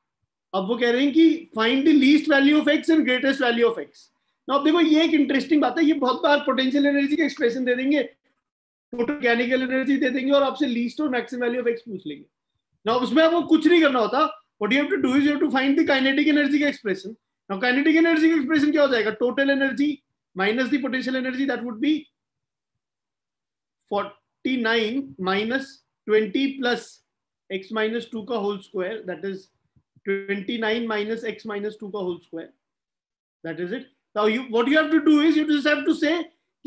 अब वो कह रहे हैं कि find the least value of x and greatest value of x. अब देखो ये एक इंटरेस्टिंग बात है, ये बहुत बार पोटेंशियल एनर्जी का एक्सप्रेशन दे देंगे, टोटल मैकेनिकल एनर्जी दे देंगे और आपसे लीस्ट और मैक्सिमम वैल्यू ऑफ एक्स पूछ लेंगे। नाउ उसमें आपको कुछ नहीं करना होता, what you have to do is you have to find the kinetic energy का एक्सप्रेशन। नाउ काइनेटिक एनर्जी का एक्सप्रेशन क्या हो जाएगा, total energy minus the potential energy, that would be forty nine minus twenty plus x minus two का whole square, that is twenty nine minus x minus two का whole square, that is it. Now you, what you have to do is you just have to say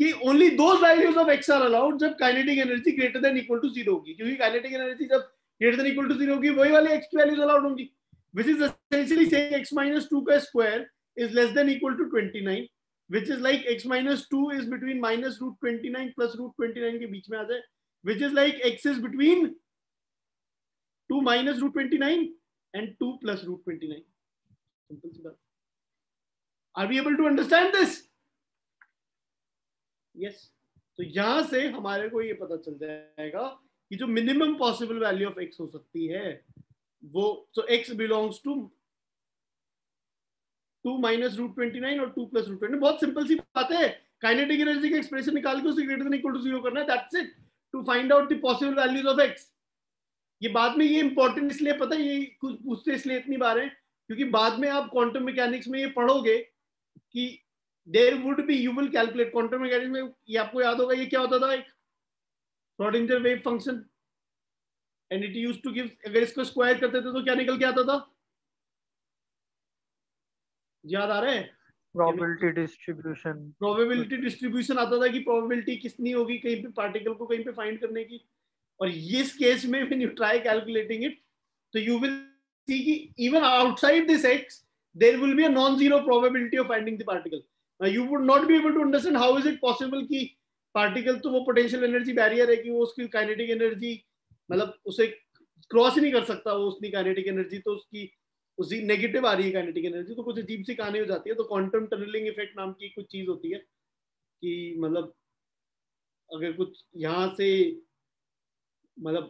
कि only those values of x are allowed जब kinetic energy greater than equal to zero होगी, क्योंकि kinetic energy जब greater than equal to zero होगी वही वाले x values allowed होंगी, which is essentially saying x minus two का square is less than equal to twenty nine, which is like x minus two is between minus root twenty nine plus root twenty nine के बीच में आ जाए, which is like x is between two minus root twenty nine and two plus root twenty nine. Simple सी बात। Are we able to understand this? Yes. तो यहां से हमारे को ये पता चल जाएगा कि जो minimum possible value of x हो सकती है वो, so x belongs to two minus root twenty nine और two plus root twenty nine. बहुत सिंपल सी बात है, काइनेटिक एनर्जी का एक्सप्रेशन निकाल के उसे greater than equal to zero करना है, that's it, to find out the possible values of x। ये बाद में ये इंपॉर्टेंट इसलिए पता है, ये कुछ पूछते इसलिए इतनी बार है क्योंकि बाद में आप क्वांटम मैकेनिक्स में ये पढ़ोगे कि there would be, you will calculate quantum mechanics में, ये आपको याद होगा ये क्या होता था, एक Schrödinger wave function and it used to give, अगर इसको स्क्वायर करते थे तो क्या निकल के आता था, याद आ रहा है? probability distribution, probability distribution आता था कि probability कितनी होगी कहीं पे पार्टिकल को कहीं पे फाइंड करने की। और इस केस में when you try calculating it तो you will see कि even outside this x there will be a non-zero probability of finding the particle. Now you would not be able to understand how is it possible कि particle तो वो potential energy barrier है कि वो उसकी kinetic energy मतलब उसे cross ही नहीं कर सकता, वो उसकी kinetic energy तो उसकी उसी negative आ रही है kinetic energy, तो कुछ अजीब सी कहानी हो जाती है। तो quantum tunneling effect नाम की कुछ चीज होती है कि मतलब अगर कुछ यहाँ से मतलब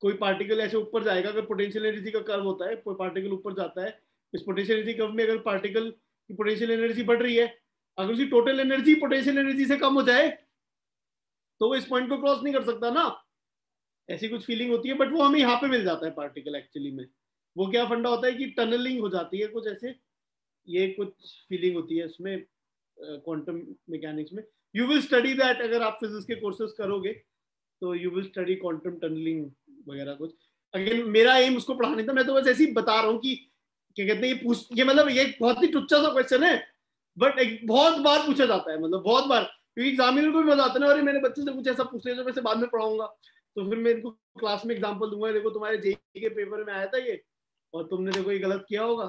कोई पार्टिकल ऐसे ऊपर जाएगा, अगर पोटेंशियल एनर्जी का कर्व होता है, कोई पार्टिकल ऊपर जाता है, इस पोटेंशियल एनर्जी कर्व में अगर पार्टिकल की पोटेंशियल एनर्जी बढ़ रही है, अगर उसकी टोटल एनर्जी पोटेंशियल एनर्जी से कम हो जाए तो वो इस पॉइंट को क्रॉस नहीं कर सकता ना, ऐसी कुछ फीलिंग होती है। बट वो हमें यहाँ पे मिल जाता है पार्टिकल एक्चुअली में, वो क्या फंडा होता है कि टनलिंग हो जाती है कुछ ऐसे, ये कुछ फीलिंग होती है इसमें क्वांटम मैकेनिक्स में। यू विल स्टडी दैट, अगर आप फिजिक्स के कोर्सेज करोगे तो you will study quantum tunnelling वगैरह कुछ। अगेन मेरा एम उसको पढ़ाने था, मैं तो बस ऐसे ही बता रहा हूँ कि क्या कहते हैं ये पूछ, ये मतलब ये बहुत ही टुच्चा सा क्वेश्चन है बट एक बहुत बार पूछा जाता है, मतलब बहुत बार, क्योंकि एग्जामिनर को भी मजा आता है ना, अरे मेरे बच्चे से कुछ ऐसा पूछ लिया जो मैं से बाद में पढ़ाऊंगा, तो फिर मैं इनको क्लास में एग्जाम्पल दूंगा, देखो तुम्हारे जेईई के पेपर में आया था ये और तुमने देखो ये गलत किया होगा,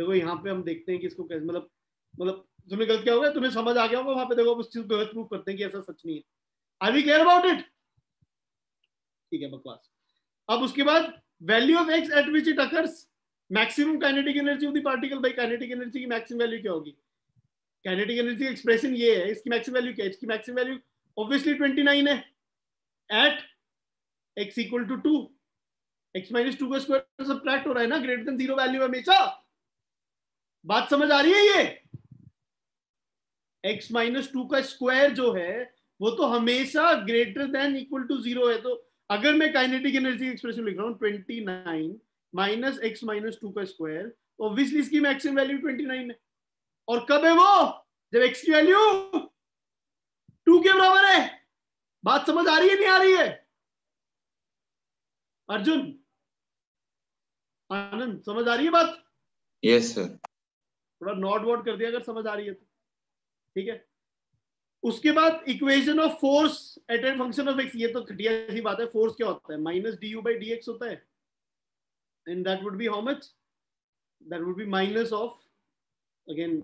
देखो यहाँ पे हम देखते हैं कि इसको कैसे मतलब मतलब तुमने गलत किया होगा, तुम्हें समझ आ गया होगा वहाँ पे, देखो उस चीज को गलत प्रूव करते हैं कि ऐसा सच नहीं है। Are we clear about it? ठीक है बकवास। अब उसके बाद value of x at which it occurs, maximum kinetic energy of the particle by kinetic energy की मैक्सिमम वैल्यू क्या होगी, काइनेटिक एनर्जी एक्सप्रेशन ये है, इसकी मैक्सिमम वैल्यू क्या है, इसकी maximum value obviously twenty nine है at x equal to two, x minus two का स्क्वायर सबट्रैक्ट हो रहा है ना, ग्रेटर देन जीरो वैल्यू हमेशा। बात समझ आ रही है? ये x माइनस टू का स्क्वायर जो है वो तो हमेशा greater than equal to zero है, तो अगर मैं काइनेटिक एनर्जी एक्सप्रेशन लिख रहा हूँ twenty nine minus x minus two का स्क्वायर, तो ऑब्वियसली इसकी मैक्सिमम वैल्यू ट्वेंटी नाइन है। और कब है वो, जब एक्स की वैल्यू टू के बराबर है। बात समझ आ रही है नहीं आ रही है? अर्जुन, आनंद, समझ आ रही है बात? Yes sir. थोड़ा नॉट वॉट कर दिया अगर समझ आ रही है तो ठीक है। उसके बाद equation of force at an function of x, ये तो घटिया सी बात है। फोर्स क्या होता है, minus d u by D x होता है, and that would be how much, that would be minus of, again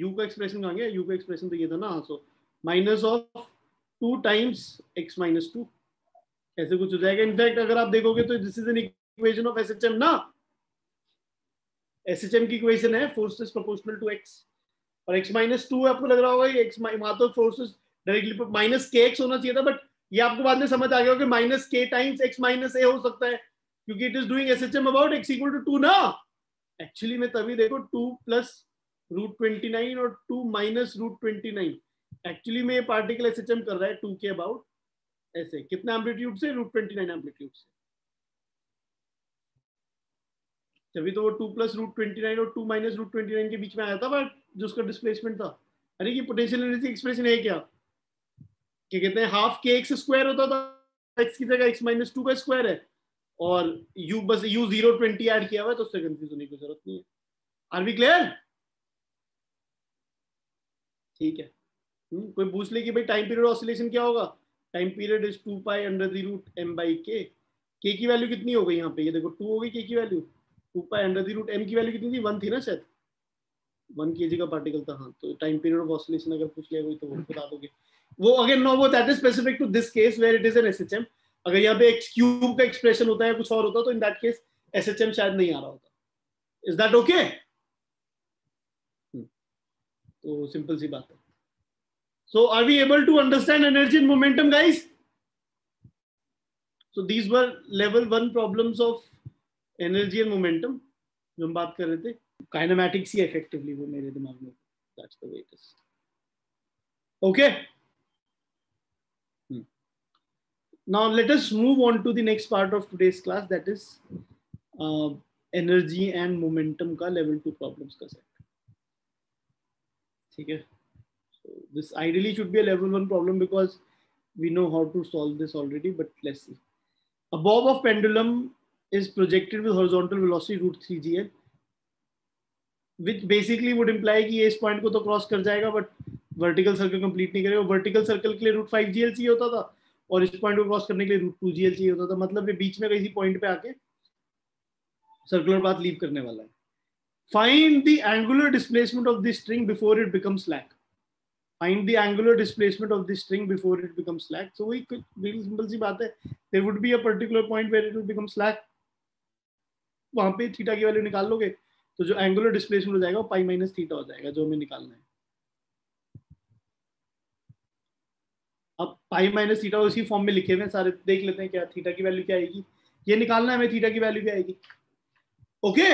u का एक्सप्रेशन कहेंगे, यू का एक्सप्रेशन तो ये था ना, so minus of two times x minus two, ऐसे कुछ हो जाएगा। इनफैक्ट अगर आप देखोगे तो this is an equation of S H M ना, एस एच एम की इक्वेशन है, force is proportional to x, और x माइनस टू है, आपको लग रहा होगा ये x वहाँ तो फोर्सेस डायरेक्टली माइनस के एक्स होना चाहिए था, बट ये आपको बाद में समझ आ गया होगा कि माइनस के टाइम्स एक्स माइनस ए हो सकता है, क्योंकि it is doing SHM about x equal to two ना। एक्चुअली में तभी देखो two plus root twenty nine और two minus root twenty nine, actually में ये पार्टिकल एसएचएम कर रहा है टू के अबाउट, ऐसे कितना एम्पलीट्यूड से, रूट ट्वेंटी नाइन एम्पलीट्यूड से। तभी तो वो two plus root twenty nine और two minus root twenty nine के बीच में आया था, बट जो उसका डिस्प्लेसमेंट था, अरे कि पोटेंशियल एनर्जी एक्सप्रेशन है क्या, क्या कहते हैं, हाफ के एक्स स्क्वायर होता था, एक्स की जगह एक्स माइनस टू का स्क्वायर है, और यू बस यू जीरो ट्वेंटी ऐड किया हुआ है, तो उससे कंफ्यूज होने की जरूरत नहीं है। Are we clear? ठीक है। कोई पूछ ले कि भाई टाइम पीरियड ऑसिलेशन क्या होगा, time period is two pi under the root m by k. K की वैल्यू कितनी हो गई यहाँ पे, ये देखो टू हो गई के की value, two pi under the root m की वैल्यू कितनी थी, वन थी ना शायद, वन के जी का पार्टिकल था। हाँ, तो टाइम पीरियड ऑफ ऑसिलेशन अगर पूछ लिया कोई तो वो बता दोगे। वो अगेन नो वो that is specific to this case where it is an SHM. अगर यहाँ पे एक्स क्यूब का एक्सप्रेशन होता है कुछ और होता तो इन दैट केस एसएचएम शायद नहीं आ रहा होता। Is that okay? तो सिंपल सी बात है। So are we able to understand energy and momentum, guys? So these were level one problems of energy and momentum. जो हम बात कर रहे थे, kinematics ही effectively वो मेरे दिमाग में, that's the way it is. Okay. Hmm. Now let us move on to the next part of today's class, that is uh, energy and momentum का level two problems का set. ठीक है? This ideally should be a level one problem because we know how to solve this already, but let's see. A bob of pendulum is projected with horizontal velocity root three g l, which basically would imply कि इस point को तो cross कर जाएगा but vertical circle complete नहीं करेगा। Vertical circle के लिए root five g l चाहिए होता था और इस point को cross करने के लिए root two g l चाहिए होता था। मतलब ये बीच में किसी point पे आके circular path leave करने वाला है। Find the angular displacement of this string before it becomes slack. Find the angular displacement of this string before it becomes slack. So we could very simple सी बात है, there would be a particular point where it will become slack. वहाँ पे theta की value निकाल लोगे तो जो angular displacement हो जाएगा वो पाई माइनस थीटा हो जाएगा, जो हमें निकालना है। अब पाई माइनस थीटा उसी फॉर्म में लिखे हुए सारे, देख लेते हैं क्या थीटा की वैल्यू क्या आएगी, ये निकालना है हमें, थीटा की वैल्यू क्या आएगी। ओके,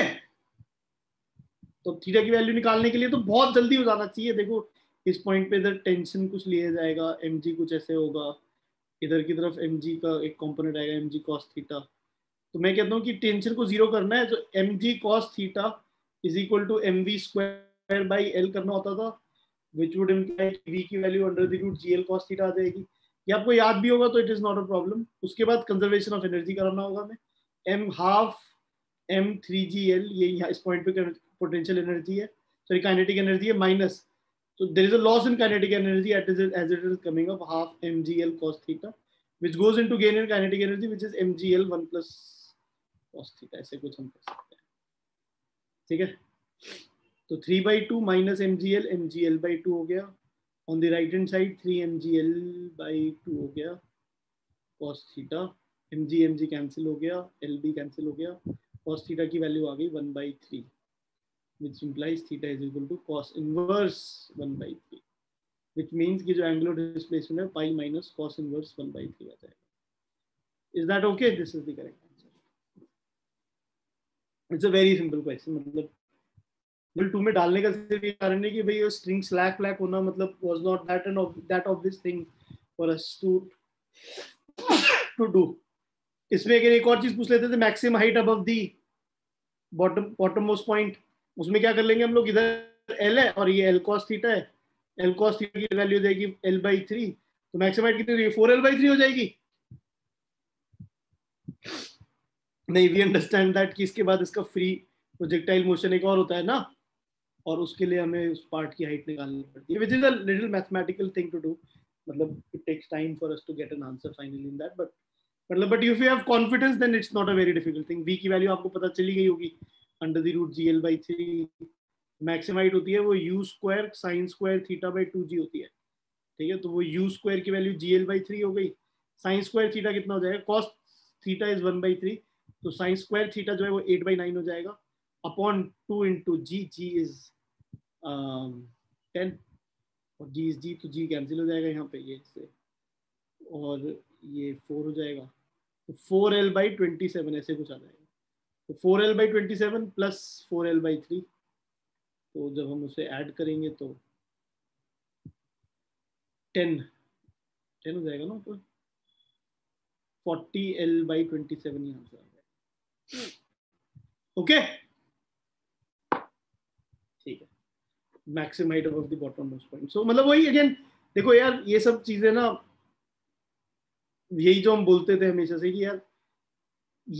तो थीटा की वैल्यू निकालने के लिए तो बहुत जल्दी हो जाना चाहिए। देखो इस पॉइंट पे इधर टेंशन कुछ लिया जाएगा, एम जी कुछ ऐसे होगा, इधर की तरफ एम जी का एक कंपोनेंट आएगा एम जी कॉस थीटा। तो मैं कहता हूँ कि टेंशन को जीरो करना है, तो m g cos theta is equal to M we square by l करना होता था, विच वुड इम्प्लाई वी की value under the root g l cos theta आ जाएगी। ये आपको याद भी होगा तो it is not a problem. उसके बाद कंजर्वेशन ऑफ एनर्जी कराना होगा हमें, m half m three g l, ये इस पॉइंट पे पोटेंशियल एनर्जी है, सॉरी काइनेटिक एनर्जी है, minus so there is a loss in kinetic energy as it is as it is coming up half mgl cos theta, which goes into gain in kinetic energy which is mgl one plus cos theta, ऐसे कुछ हम कर सकते हैं। ठीक है, तो three by two minus mgl mgl by two हो गया, on the right hand side three mgl by two हो गया cos theta, mg mg cancel हो गया, lb cancel हो गया, cos theta की वैल्यू आ गई one by three, which implies theta is equal to cos inverse one by three, which means कि जो angular displacement है pi minus cos inverse one by three आ जाएगा। Is that okay? This is the correct answer. It's a very simple question। मतलब level two में डालने का सिर्फ ये कारण है कि भाई ये string slack slack होना मतलब was not that and that obvious thing for us to to do। इसमें एक और चीज पूछ लेते थे, maximum height above the bottom bottommost point, उसमें क्या कर लेंगे हम लोग, इधर एल है और ये एल कॉस थीटा है, एल कॉस थीटा की वैल्यू जाएगी एल बाई थ्री, तो मैक्सिमम हाइट कितनी फोर एल बाई थ्री हो जाएगी। नहीं, वी अंडरस्टैंड दैट कि इसके बाद इसका फ्री प्रोजेक्टाइल मोशन एक और होता है ना, और उसके लिए हमें उस पार्ट की हाइट निकालनी पड़ती है, which is a little mathematical thing to do. मतलब it takes time for us to get an answer finally in that, but मतलब but if you have confidence then it's not a very difficult thing. V की value आपको पता चली गई होगी under the root g l by three, maximum height होती है वो u square sine square theta by two g होती है। ठीक है, तो वो यू स्क्वायर की value g l by three हो गई, साइन स्क्वायर थीटा कितना हो जाएगा, cos theta is one by three, तो साइन स्क्वायर थीटा जो है वो एट बाई नाइन हो जाएगा upon two into g, g is ten और जी इज जी, तो जी कैंसिल हो जाएगा यहाँ पे ये से, और ये फोर हो जाएगा, four l by twenty seven ऐसे कुछ आ जाएगा। तो four l by twenty seven plus four l by three, तो जब हम उसे ऐड करेंगे तो टेन टेन हो जाएगा ना ऊपर, forty l by twenty seven ही आंसर आ जाएगा। ओके ठीक है, maximum height of the bottom most point. So मतलब वही अगेन, देखो यार ये सब चीजें ना, यही जो हम बोलते थे हमेशा से कि यार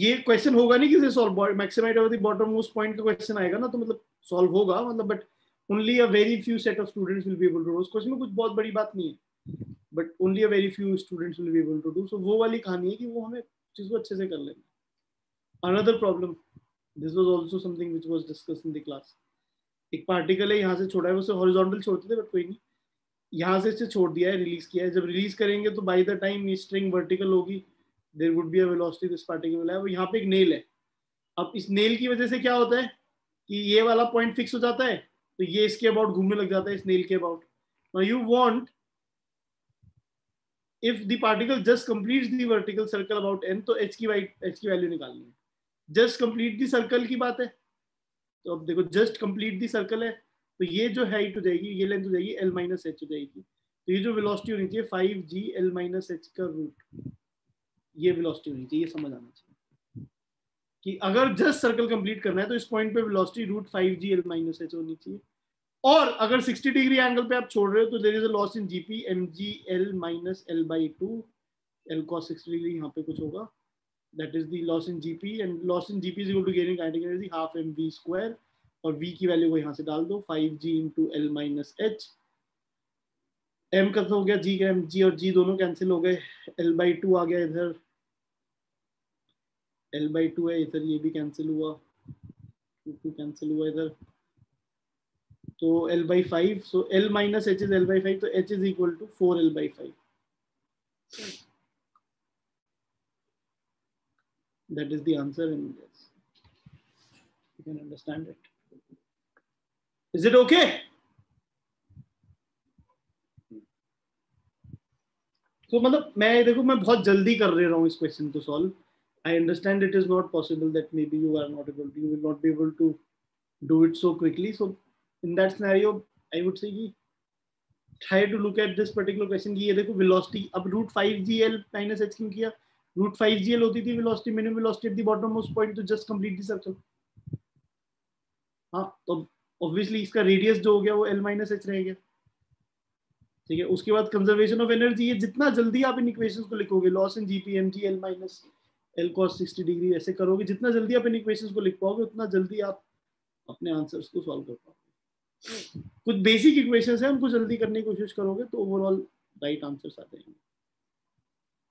ये क्वेश्चन होगा नहीं कि solve, maximum height of the bottom most point का क्वेश्चन आएगा ना, तो मतलब सॉल्व होगा मतलब, but only a very few set of students will be able to do. उस क्वेश्चन में कुछ बहुत बड़ी बात नहीं है, but only a very few students will be able to do. So वो वाली कहानी है कि वो हमें चीज को अच्छे से कर लेना। Another problem, this was also something which was discussed in the class. एक पार्टिकल है, यहाँ से छोड़ा है, उसे हॉरिजॉन्टल छोड़ते थे बट कोई नहीं, यहाँ से इसे छोड़ दिया है, रिलीज किया है। जब रिलीज करेंगे तो बाय द टाइम ये स्ट्रिंग वर्टिकल होगी, there would be a velocity this particle है। वो यहाँ पे एक नेल है, अब इस नेल की वजह से क्या होता है कि ये वाला पॉइंट फिक्स हो जाता है, तो ये इसके अबाउट घूमने लग जाता है, इस नेल के about. Now you want if the particle just completes the vertical circle about n, तो एच की एच की वैल्यू निकालनी है। जस्ट कंप्लीट द सर्कल की बात है, तो अब देखो जस्ट कंप्लीट द सर्कल है, तो ये जो हाइट हो जाएगी, ये लेंथ हो जाएगी एल माइनस एच हो जाएगी। तो ये जो वेलोसिटी होनी चाहिए five g l minus h का रूट, ये वेलोसिटी होनी चाहिए। ये समझ आना चाहिए कि अगर जस्ट सर्कल कंप्लीट करना है तो इस पॉइंट पे velocity root five g l minus h होनी चाहिए। और अगर सिक्सटी डिग्री एंगल पे आप छोड़ रहे हो तो there is a loss in GP m g l minus l by two, l cos sixty degree यहाँ पे कुछ होगा, that is the loss in GP. And loss in GP is equal to gain in kinetic energy half M we square, और v की value को यहाँ से डाल दो five g into l minus h. M खत्म हो गया, जी का एम जी और जी दोनों कैंसिल हो गए, एल बाई टू आ गया इधर, एल बाई टू है इधर, ये भी कैंसिल हुआ, टू टू कैंसिल हुआ इधर, तो l by five. So l minus h is l by five, तो h is equal to four l by five, that is the answer. And you can understand it. Is it okay? So मतलब मैं देखो मैं बहुत जल्दी कर रहा हूँ इस क्वेश्चन को solve. I understand it is not possible that maybe you are not able to, you will not be able to do it so quickly. So in that scenario, I would say कि try to look at this particular question कि ये देखो velocity, अब root five g l minus h क्यों किया? root five g l होती थी velocity, minimum velocity at the bottommost point to just complete the circle. हाँ तो ऑब्वियसली इसका रेडियस जो हो गया वो एल माइनस एच रहेगा, ठीक है। उसके बाद कंजर्वेशन ऑफ एनर्जी, ये जितना जल्दी आप इन इक्वेशंस को लिखोगे, loss in GP m g l minus l cos sixty degree, ऐसे करोगे जितना जल्दी आप इन इक्वेशंस को लिख पाओगे उतना जल्दी आप अपने आंसर्स को सॉल्व कर पाओगे। कुछ बेसिक इक्वेशंस हैं, उनको जल्दी करने की कोशिश करोगे तो ओवरऑल राइट आंसर्स आ जाएंगे।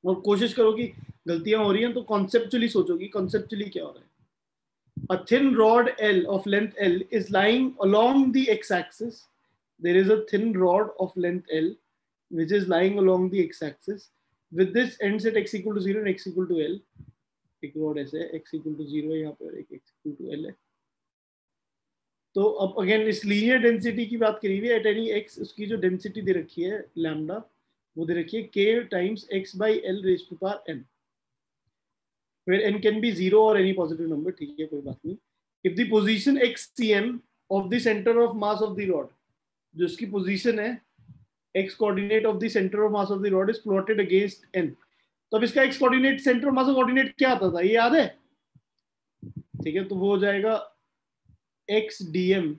और कोशिश करो कि गलतियाँ हो रही हैं तो कॉन्सेप्चुअली सोचोगे कॉन्सेप्चुअली क्या हो रहा है। A thin rod L of length L is lying along the x-axis. There is a thin rod of length L which is lying along the x-axis. With this ends at x equal to zero and x equal to L. एक rod ऐसे है, x equal to zero है यहाँ पे, एक x equal to L है। तो अब again इस linear density की बात करी हुई है, at any x उसकी जो density दे रखी है lambda, वो दे रखी है k times x by L raised to power n. where n can be zero or any positive number, ठीक है कोई बात नहीं। if the position x cm of the center of mass of the rod, जो इसकी position है x coordinate of the center of mass of the rod is plotted against n, तो अब इसका x coordinate center of mass of coordinate क्या आता था ये याद है, ठीक है। तो वो हो जाएगा x dm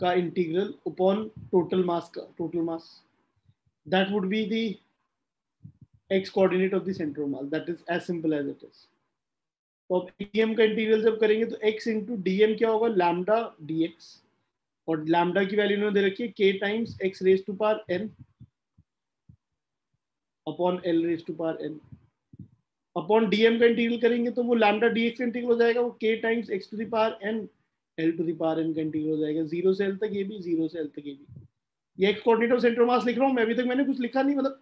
का integral upon total mass का total mass, that would be the x coordinate of the centre of mass, that is as simple as it is. तो अब dm का इंटीग्रल जब करेंगे तो x इंटू dm क्या होगा, लैम्डा dx, और लैम्डा की वैल्यू इन्होंने दे रखी है k times x raise to power n upon l raise to power n। Upon dm का इंटीग्रल करेंगे तो वो लैम्डा dx का इंटीग्रल हो जाएगा, वो k times x to the power n l to the power n का integral हो जाएगा, जीरो से l तक ये भी, जीरो से l तक ये भी। ये x coordinate of centre of mass लिख रहा हूँ मैं, अभी तक मैंने कुछ लिखा नहीं, मतलब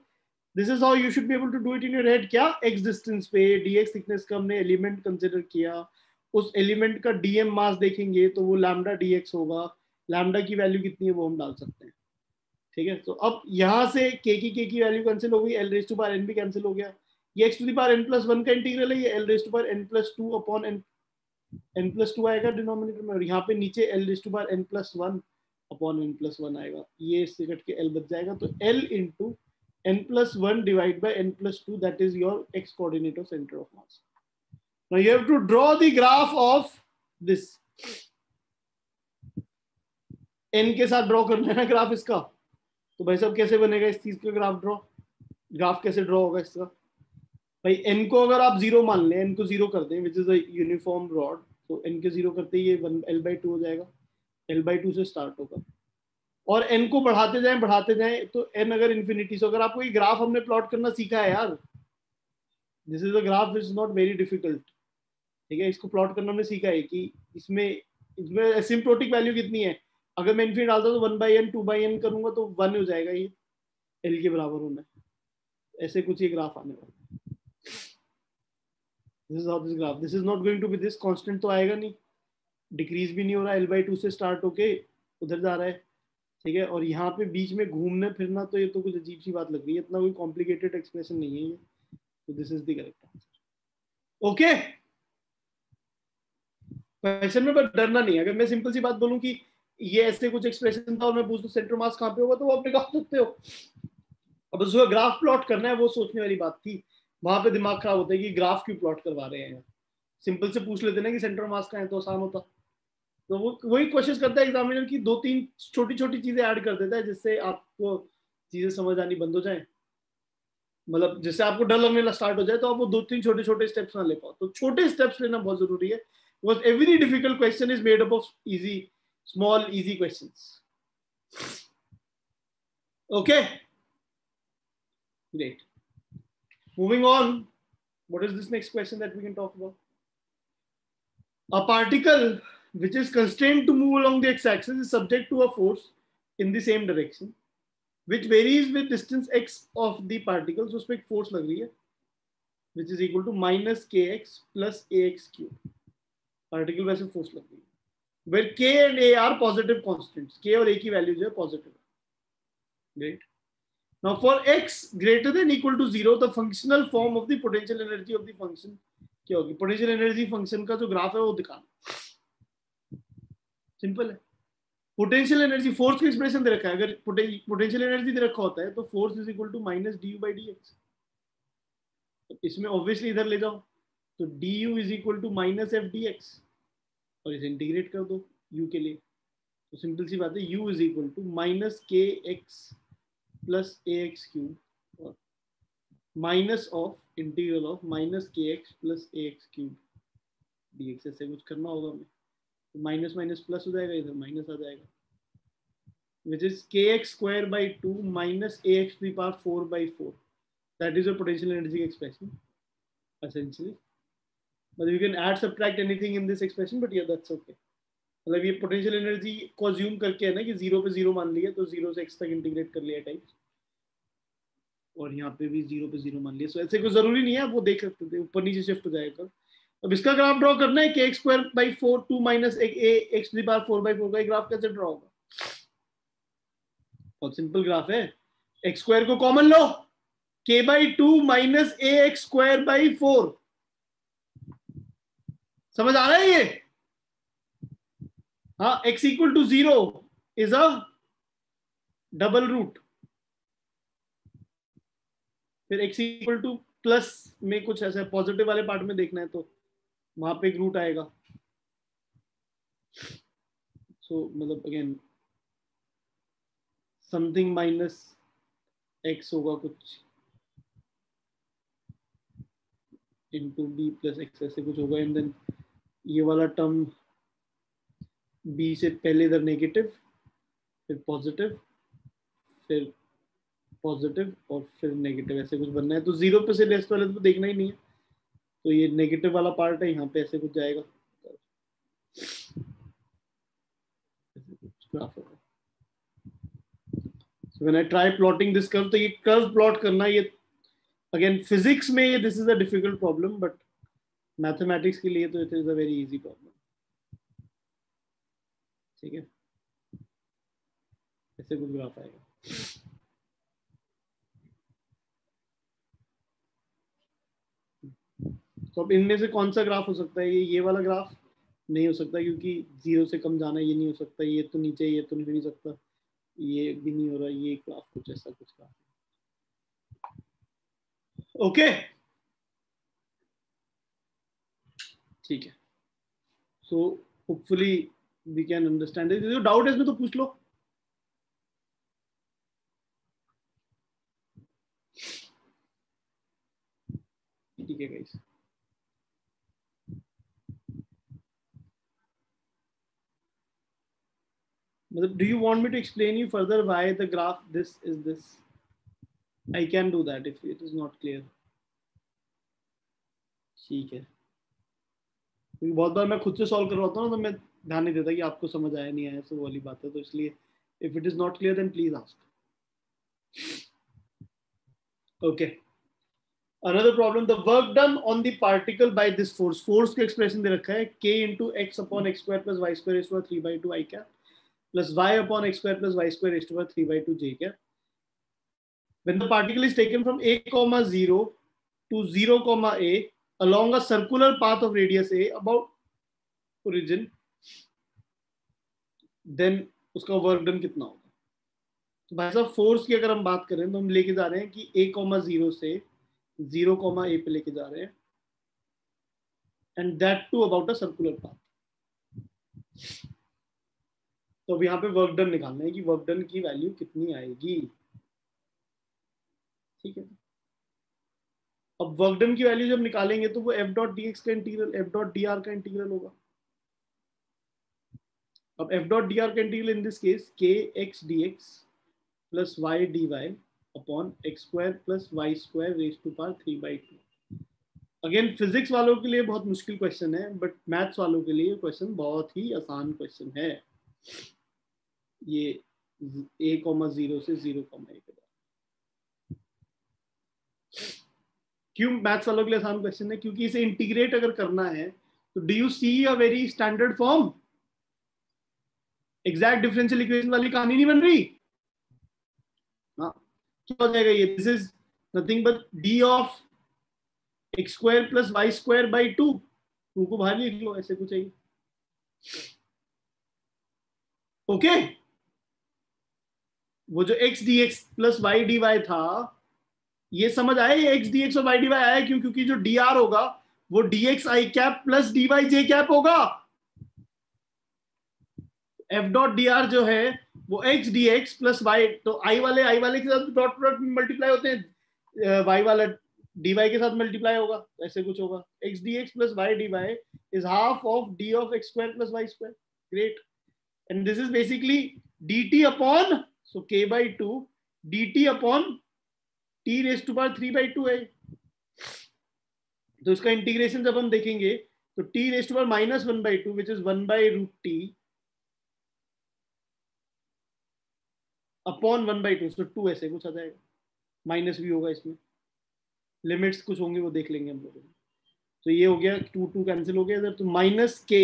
This is how you should be able to do it in your head। क्या x distance पे dx thickness का हमने एलिमेंट कंसिडर किया, उस एलिमेंट का dm मास देखेंगे तो वो लैम्डा dx होगा, लैम्डा की वैल्यू कितनी है वो हम डाल सकते हैं, ठीक है। तो अब यहाँ से k की k की वैल्यू कैंसिल हो गई, l raise to power n भी कैंसिल हो गया, ये x to the power n plus one का इंटीग्रल है, ये l raise to power n plus two upon n n plus two आएगा डिनोमिनेटर में, और यहाँ पे नीचे l raise to power n plus one upon n plus one आएगा, ये इससे कट के एल बच जाएगा। तो l into n plus one divide by N plus two, that is your x coordinate of centre of mass. Now you have to draw the graph of this, n के साथ draw करना है ना graph इसका। तो भाई साहब कैसे बनेगा इस चीज का ग्राफ ड्रॉ, ग्राफ कैसे ड्रॉ होगा इसका? भाई एन को अगर आप जीरो मान लें, एन को जीरो कर दें which is a uniform rod, तो एन के जीरो करते ही ये वन एल बाई टू हो जाएगा, एल बाई टू से स्टार्ट होगा, और एन को बढ़ाते जाएं बढ़ाते जाएं तो एन अगर इन्फिनिटी से, अगर आपको ये ग्राफ हमने प्लॉट करना सीखा है यार, this is a graph is not very difficult, ठीक है, इसको प्लॉट करना हमने सीखा है कि इसमें इसमें एसिम्प्टोटिक वैल्यू कितनी है। अगर मैं इन्फिनिटी डालता तो one by n two by n करूंगा तो वन हो जाएगा, ये एल के बराबर होना है, ऐसे कुछ ये ग्राफ आने वाला है। This is how this graph, this is not going to be this, constant तो आएगा नहीं, डिक्रीज भी नहीं हो रहा, एल बाई टू से स्टार्ट होके उधर जा रहा है, ठीक है, और यहाँ पे बीच में घूमने फिरना, तो ये तो कुछ अजीब सी बात लग रही है, इतना कोई कॉम्प्लिकेटेड एक्सप्रेशन नहीं है ये। तो this is the correct answer. Okay, question में पर डरना नहीं है। अगर मैं सिंपल सी बात बोलूँ कि ये ऐसे कुछ एक्सप्रेशन था और मैं पूछ दूं सेंटर मास कहाँ पे होगा, तो वो आप निकाल सकते हो। अब उसको ग्राफ प्लॉट करना है, वो सोचने वाली बात थी, वहां पे दिमाग खराब होता है कि ग्राफ क्यों प्लॉट करवा रहे हैं। सिंपल से पूछ लेते ना कि सेंटर मास कहाँ है तो आसान होता। तो वो वही कोशिश करता है एग्जामिनर की दो तीन छोटी छोटी चीजें ऐड कर देता है जिससे आपको चीजें समझ आनी बंद हो जाए, मतलब जिससे आपको डर लगने स्टार्ट हो जाए, तो आप वो दो तीन छोटे छोटे स्टेप्स ना ले पाओ। तो छोटे स्टेप्स लेना बहुत जरूरी है। Because every difficult question is made up of easy small easy questions. Okay, great, moving on, what is this next question that we can talk about? A particle which is constrained to move along the x axis is subject to a force in the same direction which varies with distance x of the particle, so uspe ek force lag rahi hai which is equal to minus kx plus ax cube, particle वैसे force lag rahi hai where k and a are positive constants, k और a की values है positive. Right, now for x greater than equal to zero the functional form of the potential energy of the function क्या होगी? Potential energy function का जो graph है वो दिखाना, सिंपल है। पोटेंशियल एनर्जी, फोर्स का एक्सप्रेशन दे रखा है, अगर पोटेंशियल एनर्जी दे रखा होता है तो force is equal to minus d u by D x, इसमें ऑब्वियसली इधर ले जाओ तो d u is equal to minus f d x, और इसे इंटीग्रेट कर दो u के लिए, तो सिंपल सी बात है u is equal to minus के x plus a x cube और minus of integral of minus के x plus a x cube d x, ऐसे कुछ करना होगा हमें। तो माइनस माइनस प्लस हो जाएगा, इधर माइनस आ जाएगा, which is k x square by two minus a x की power four by four, that is a potential energy expression essentially. मतलब you can add subtract anything in this expression but या that's okay. मतलब ये potential energy को assume करके है ना कि जीरो पे जीरो मान लिया, तो जीरो से एक्स तक इंटीग्रेट कर लिया टाइप्स, और यहाँ पे भी जीरो पे जीरो मान लिया, सो so, ऐसे कोई जरूरी नहीं है, वो देख सकते थे, ऊपर नीचे शिफ्ट हो जाएगा। अब इसका ग्राफ ड्रॉ करना है कि x square by four two minus x की पावर फोर बाई फोर का ग्राफ कैसे ड्रॉ होगा? बहुत सिंपल ग्राफ है, एक्स स्क्वायर को कॉमन लो, k by two minus a x square by four, समझ आ रहा है ये? हाँ, x equal to zero is a double root, फिर x इक्वल टू प्लस में कुछ ऐसा पॉजिटिव वाले पार्ट में देखना है तो वहां पे एक रूट आएगा। सो मतलब अगेन समथिंग माइनस x होगा कुछ इनटू b प्लस x, ऐसे कुछ होगा, एंड देन ये वाला टर्म b से पहले इधर नेगेटिव, फिर पॉजिटिव, फिर पॉजिटिव और फिर नेगेटिव, ऐसे कुछ बनना है। तो जीरो पे से लेस वाले तो देखना ही नहीं है, तो ये नेगेटिव वाला पार्ट है, यहाँ पे ऐसे कुछ जाएगा, so when I try plotting this curve, तो ये कर्व प्लॉट करना, ये अगेन फिजिक्स में ये this is a difficult problem, but mathematics के लिए तो it is a very easy problem, ठीक है, ऐसे कुछ ग्राफ आएगा। तो अब इनमें से कौन सा ग्राफ हो सकता है? ये ये वाला ग्राफ नहीं हो सकता क्योंकि जीरो से कम जाना ये नहीं हो सकता, ये तो नीचे, ये तो नहीं हो सकता, ये भी नहीं हो रहा, ये ग्राफ कुछ ऐसा कुछ ग्राफ। ओके ठीक है, so hopefully we can understand. जो डाउट है इसमें तो पूछ लो। ठीक है गाइस, मतलब do you want me to explain you further why the graph this is this? I can do that if it is not clear. ठीक है, क्योंकि बहुत बार मैं खुद से सॉल्व करवाता हूँ ना, तो मैं ध्यान नहीं देता कि आपको समझ आया नहीं आया, सो वाली बात है। तो इसलिए if it is not clear then please ask. Okay, another problem, the work done on the particle by this force, force का expression दे रखा है k into x upon x square plus y square raised to three by two i cap plus y upon x square plus y square raised to three by two j cap. When the particle is taken from a comma zero to zero comma a along a circular path of radius a about origin, then उसका work done कितना होगा? तो भाई साहब force की अगर हम बात करें तो हम लेके जा रहे हैं कि a comma zero से जीरो कॉमा ए पे लेके जा रहे हैं, and that to about a circular path. तो अब यहाँ पे वर्क डन निकालना है कि वर्क डन की वैल्यू कितनी आएगी। ठीक है, अब वर्क डन की वैल्यू जब निकालेंगे तो वो एफ डॉट डी एक्स का integral f dot d r का इंटीग्रल होगा। अब एफ डॉट डी आर का integral in this case k x D x plus Y D Y upon x square plus Y square raise to power three by two. Again physics वालों के लिए बहुत मुश्किल question है, but maths वालों के लिए क्वेश्चन बहुत ही आसान क्वेश्चन है। ये a कॉमा जीरो से जीरो कॉमा एक क्यों मैथ्स वालों के लिए आसान क्वेश्चन है? क्योंकि इसे इंटीग्रेट अगर करना है तो do you see a very standard form, exact differential equation वाली कहानी नहीं बन रही। क्या हो जाएगा ये? This is nothing but d of x square plus Y square by two, two को बाहर लिख लो, ऐसे कुछ है। ओके, वो जो x D x plus Y D y था, ये समझ आया ये एक्स डी एक्स और वाई डी वाई आया क्यों? क्योंकि जो डी आर होगा वो d x i cap plus d y j cap होगा। एफ डॉट डी आर जो है वो x D x plus y, तो आई वाले आई वाले के साथ डॉट डॉट मल्टीप्लाई होते हैं, वाई वाला डी वाई के साथ मल्टीप्लाई होगा, ऐसे कुछ होगा। X D x plus Y D y is half of d of x square plus Y square. Great, and this is basically d t upon, so k by two d t upon t raise to power three by two है। तो इसका integration जब हम देखेंगे तो t raise to power minus one by two which is one by root t upon one by two, so to ऐसे कुछ आ जाएगा। माइनस भी होगा इसमें, लिमिट्स कुछ होंगी वो देख लेंगे हम लोग। तो ये हो गया, टू टू कैंसिल हो गया इधर, तो minus k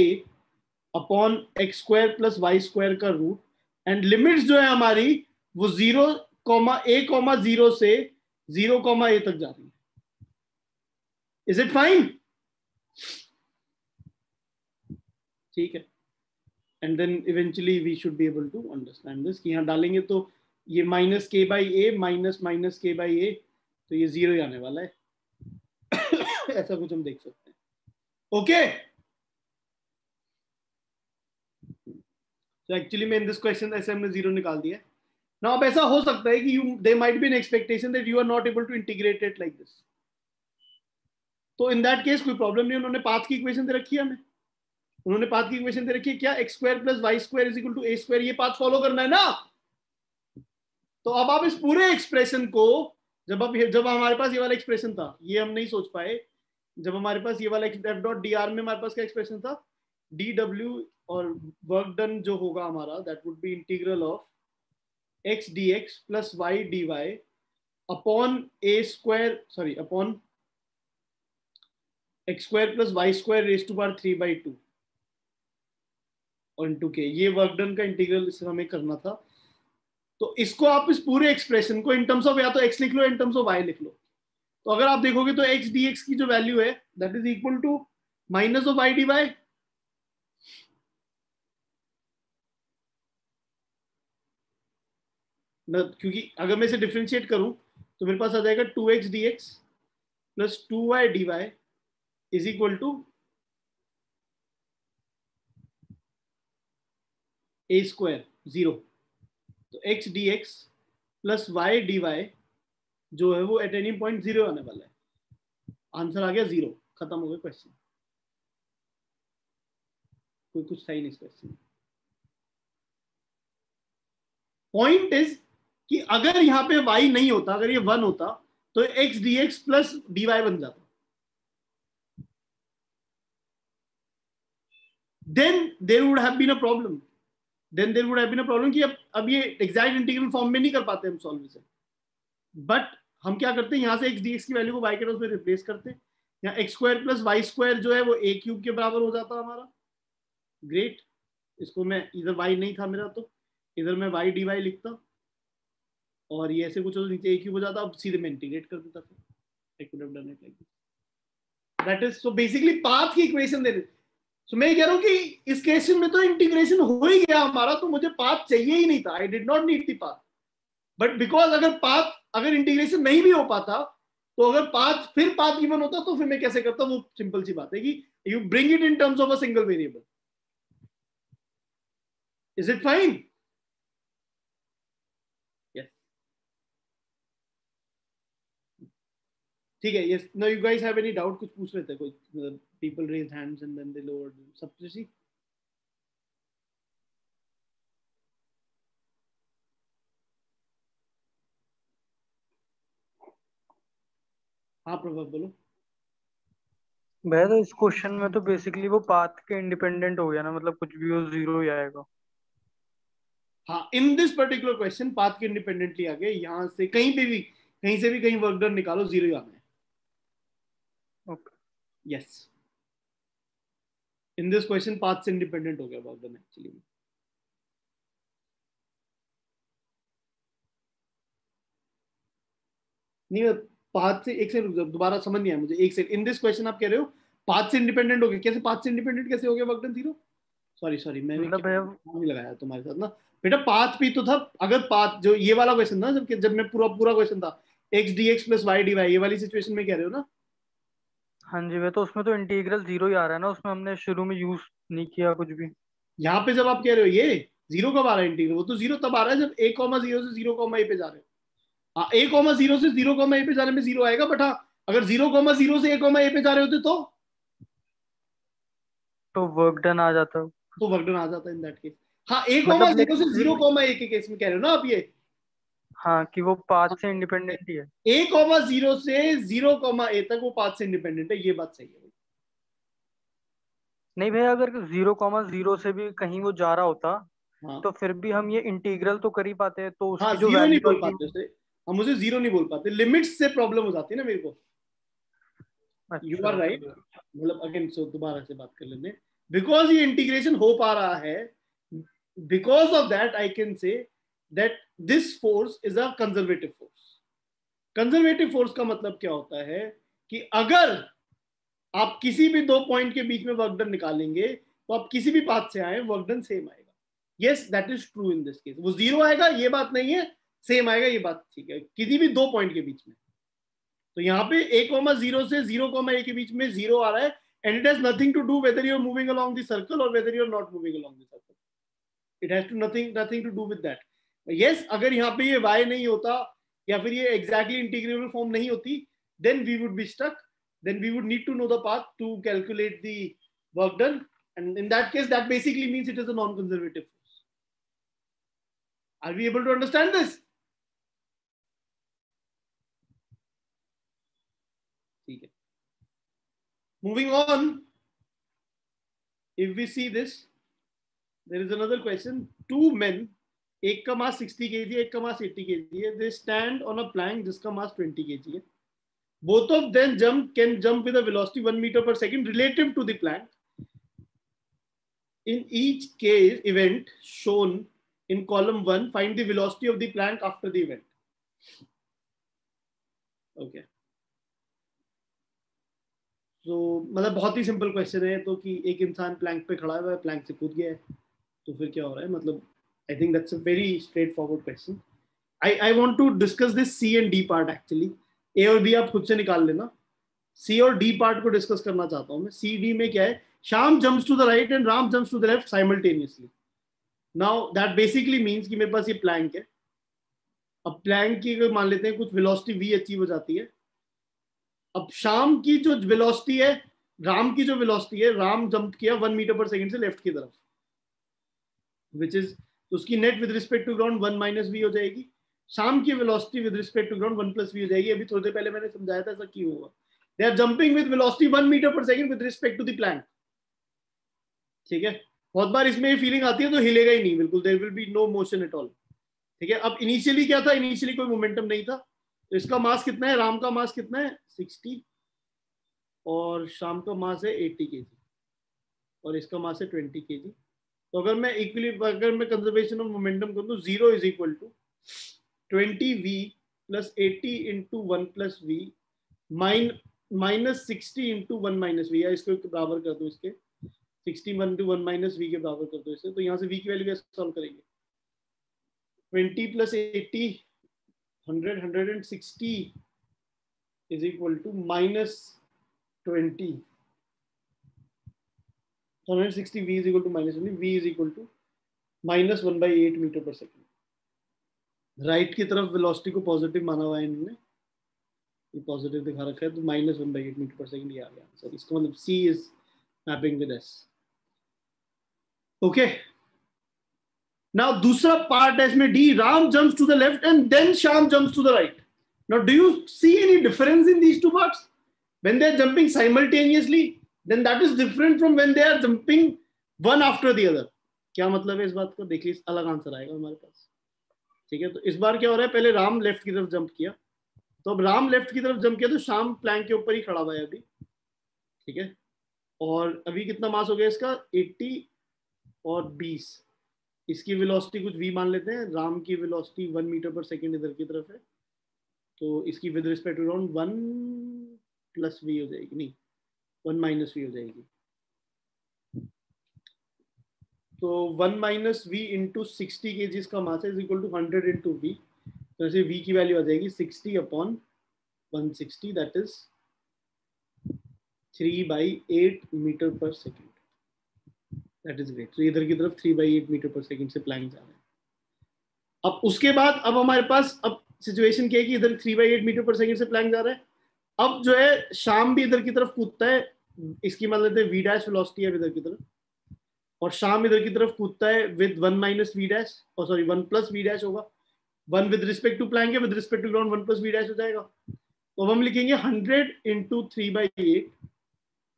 upon x square plus Y square का रूट, एंड लिमिट्स जो है हमारी वो zero comma a comma zero से जीरो कॉमा ए तक जा रही है। Is it fine? ठीक है, and then eventually we should be able to understand this कि यहाँ डालेंगे तो ये minus k by a minus minus k by a, तो ये जीरो ही आने वाला है। ऐसा कुछ हम देख सकते हैं। ओके, तो एक्चुअली में इन दिस क्वेश्चन ऐसे हमने जीरो निकाल दिया। नाउ अब ऐसा हो सकता है कि you they might be an expectation that you are not able to integrate it like this, तो इन दैट केस कोई प्रॉब्लम नहीं। उन्होंने पाथ की इक्वेशन दे रखी है हमें, उन्होंने पाथ की इक्वेशन दे रखी है क्या, x square plus Y square is equal to a square, ये पाथ फॉलो करना है ना। तो अब आप इस पूरे एक्सप्रेशन को जब आप जब हमारे पास ये वाला एक्सप्रेशन था, ये हम नहीं सोच पाए, जब हमारे पास ये वाला एफ डॉट डी आर में हमारे पास क्या एक्सप्रेशन था, डी डब्ल्यू और वर्क डन जो होगा हमारा that would be integral of X D x plus Y D Y upon A square sorry upon x square plus Y square raise to power three by two और two के। ये work done का integral हमें करना था। तो इसको आप इस पूरे एक्सप्रेशन को इन टर्म्स ऑफ या तो एक्स लिख लो, इन टर्म्स ऑफ वाई लिख लो, तो अगर आप देखोगे तो एक्स डी एक्स की जो वैल्यू है that is equal to minus of i d by ना, क्योंकि अगर मैं इसे डिफ्रेंशिएट करूं तो मेरे पास आ जाएगा two x D x plus two y D y is equal to a square zero. तो x D x plus Y D y जो है वो एट एनी पॉइंट जीरो आने वाला है। आंसर आ गया जीरो, खत्म हो गया क्वेश्चन। कोई कुछ था ही नहीं इस क्वेश्चन में। पॉइंट इज कि अगर यहाँ पे y नहीं होता, अगर ये वन होता तो x dx प्लस dy बन जाता। Then there would have been a problem. Then there would have been a problem कि अब अब ये एग्जैक्ट इंटीग्रल फॉर्म में नहीं कर पाते हम सॉल्व इसे। बट हम क्या करते हैं, यहाँ से x dx की वैल्यू को y के टर्म्स में रिप्लेस करते हैं। यहाँ x square plus Y square जो है वो ए क्यूब के बराबर हो जाता हमारा। ग्रेट, इसको मैं इधर y नहीं था मेरा तो इधर मैं y dy लिखता और ये ऐसे कुछ नीचे एक ही हो जाता। अब सीधे मैं इंटीग्रेट कर देता था। I could have done it like this. That is so basically path की इक्वेशन दे देते। So मैं कह रहा हूँ कि इस क्वेश्चन में तो इंटीग्रेशन हो ही गया हमारा, तो मुझे पाथ चाहिए ही नहीं था। I did not need the path. But because अगर पाथ अगर इंटीग्रेशन नहीं भी हो पाता तो अगर पाथ फिर पाथ गिवन होता तो फिर मैं कैसे करता, वो सिंपल सी बात है कि you bring it in terms of a single variable. Is it fine? ठीक है। Yes, no you guys have any doubt? कुछ पूछ रहे थे कोई, people raise hands and then they lowered सब कुछ। हाँ प्रभाव बोलो। भैया तो इस क्वेश्चन में तो बेसिकली वो पाथ के इंडिपेंडेंट हो गया ना, मतलब कुछ भी वो जीरो ही आएगा। हाँ, in this particular question path के इंडिपेंडेंटली आ गए। यहाँ से कहीं पे भी कहीं से भी कहीं वर्क डन निकालो, जीरो ही आना है। Okay. Yes. In this question, paths independent हो गया about them actually. नहीं, path से एक से दोबारा समझ नहीं आया मुझे। एक से in this question आप कह रहे हो path से independent हो गया, कैसे path से independent कैसे हो गया work done zero? Sorry sorry मैंने नहीं लगाया तुम्हारे साथ ना बेटा। पाथ भी तो था, अगर पाथ जो ये वाला क्वेश्चन था जब जब मैं पूरा पूरा क्वेश्चन था x D x plus Y D y, ये वाली सिचुएशन में कह रहे हो ना? हाँ जी भैया, तो उसमें तो इंटीग्रल जीरो ही आ रहा है ना, उसमें हमने शुरू में यूज नहीं किया कुछ भी। यहाँ पे जब आप कह रहे हो ये जीरो कब आ रहा है इंटीग्रल, वो तो जीरो तब आ रहा है जब ए कॉमा जीरो से जीरो कॉमा ए पे जा रहे हो। हाँ, ए कॉमा जीरो से जीरो कॉमा ए पे जाने में जीरो आएगा। बट हाँ, अगर जीरो कॉमा जीरो से ए कॉमा ए पे जा रहे होते तो तो वर्क डन आ जाता है, तो वर्क डन आ जाता है इन दैट केस। हाँ, एक कॉमा जीरो से जीरो कॉमा एक के केस में कह रहे हो ना आप ये। हाँ, कि वो पाथ से इंडिपेंडेंट ही है। एक कॉमा जीरो से जीरो कॉमा ए तक वो पाथ से इंडिपेंडेंट है, ये बात सही है। नहीं भैया, अगर जीरो कॉमा जीरो से भी कहीं वो जा रहा होता हाँ, तो फिर भी हम ये इंटीग्रल तो कर ही पाते हैं। तो उसकी हाँ, जो जीरो नहीं बोल पाते हम, उसे जीरो नहीं बोल पाते, लिमिट्स से प्रॉब्लम हो जाती है ना मेरे को। यू आर राइट, मतलब अगेन सो दोबारा से बात कर लेते हैं। बिकॉज ये इंटीग्रेशन हो पा रहा है, because of that I can say that this force is a conservative force. Conservative force का मतलब क्या होता है कि अगर आप किसी भी दो पॉइंट के बीच में वर्क डन निकालेंगे तो आप किसी भी पाथ से आए वर्क डन सेम आएगा। Yes, that is true in this case. वो जीरो आएगा ये बात नहीं है, सेम आएगा ये बात ठीक है, किसी भी दो पॉइंट के बीच में। तो यहाँ पे एक कॉमा जीरो से जीरो कॉमा एक के बीच में जीरो आ रहा है and it has nothing to do whether you are moving along the circle or whether you are not moving along the circle. It has to nothing nothing to do with that. Yes, अगर यहाँ पे ये y नहीं होता या फिर ये exactly integrable form नहीं होती, then we would be stuck. Then we would need to know the path to calculate the work done. And in that case, that basically means it is a non-conservative force. Are we able to understand this? ठीक है. Moving on, if we see this. There is another question. Two men, एक का मास sixty kg, एक का मास eighty kg है. They stand on a plank जिसका मास twenty kg है. Both of them jump can jump with a velocity one meter per second relative to the plank. In each case event shown in column one, find the velocity of the plank after the event. Okay. तो मतलब बहुत ही simple question है तो कि एक इंसान Planck पे खड़ा हुआ है, प्लैंक से कूद गया है, तो फिर क्या हो रहा है, मतलब I think that's a very straightforward question. I I want to discuss this c and d part actually, a और बी आप खुद से निकाल लेना, सी और डी पार्ट को डिस्कस करना चाहता हूँ मैं। सी डी में क्या है, Shyam jumps to the right and Ram jumps to the left simultaneously. Now that basically means कि मेरे पास ये प्लैंक है, अब प्लैंक की अगर मान लेते हैं कुछ वेलोसिटी वी अचीव हो जाती है, अब श्याम की जो वेलोसिटी है, राम की जो वेलोसिटी है, राम जंप किया वन मीटर पर सेकंड से लेफ्ट की तरफ, विच इज उसकी net with respect to ground one minus v हो जाएगी, शाम की velocity with respect to ground one plus v हो जाएगी। अभी थोड़ी देर पहले मैंने समझाया था ऐसा क्यों होगा। They are jumping with velocity one metre पर second with respect to the plank. ठीक है, बहुत बार इसमें ये फीलिंग आती है तो हिलेगा ही नहीं बिल्कुल, there will be no motion at all. ठीक है, अब इनिशियली क्या था, इनिशियली कोई मोमेंटम नहीं था, तो इसका मास कितना है, राम का मास कितना है सिक्सटी और शाम का मास है एट्टी के जी और इसका मास है ट्वेंटी के जी। तो अगर मैं इक्वली अगर मैं कंजर्वेशन ऑफ मोमेंटम करूँ तो zero is equal to twenty v plus eighty into one plus v min minus sixty into one minus v, या इसको बराबर कर दो, इसके sixty one two one minus v के बराबर कर दो इसे। तो यहाँ से वी की वैल्यू सॉल्व करेंगे, twenty plus eighty hundred, hundred and sixty is equal to minus twenty, one sixty v is equal to minus one, v is equal to minus one by eight meter per second। Right की तरफ velocity को positive माना हुआ है इन्होंने, ये positive दिखा रखा है, तो minus one by eight metre पर सेकंड ये आ गया आंसर। इसका मतलब c is mapping with s। Okay, now दूसरा पार्ट है इसमें d, Ram jumps to the left and then Shyam jumps to the right. Now do you see any difference in these two parts when they are jumping simultaneously? Then that is different from when they are jumping one after the other। क्या मतलब है इस बात को देखिए, अलग answer आएगा हमारे पास। ठीक है, तो इस बार क्या हो रहा है, पहले राम लेफ्ट की तरफ जंप किया, तो अब राम लेफ्ट की तरफ जंप किया तो शाम प्लैंक के ऊपर ही खड़ा हुआ है अभी। ठीक है, और अभी कितना मास हो गया इसका, एट्टी और ट्वेंटी। इसकी वेलोसिटी कुछ v मान लेते हैं, राम की velocity one metre per second इधर की तरफ है, तो इसकी with respect to ground one plus v हो जाएगी, नहीं वन माइनस वी हो जाएगी। तो one minus v into sixty k g इसका mass is equal to hundred into v, तो ऐसे वी की वैल्यू आ जाएगी sixty upon one sixty, that is three by eight metre per second, that is great. तो इधर की तरफ three by eight metre per second से प्लैंक जा रहा है। अब उसके बाद अब हमारे पास अब सिचुएशन क्या है कि इधर three by eight metre per second से प्लैंक जा रहा है, अब जो है शाम भी इधर की तरफ कूदता है, इसकी मान लेते हैं v डैश वेलोसिटी है इधर की तरफ, और शाम इधर की तरफ कूदता है with one minus v dash और sorry one plus v dash होगा, one with respect to plank है, with respect to ground one plus v dash हो जाएगा। तो अब हम लिखेंगे hundred into three by eight,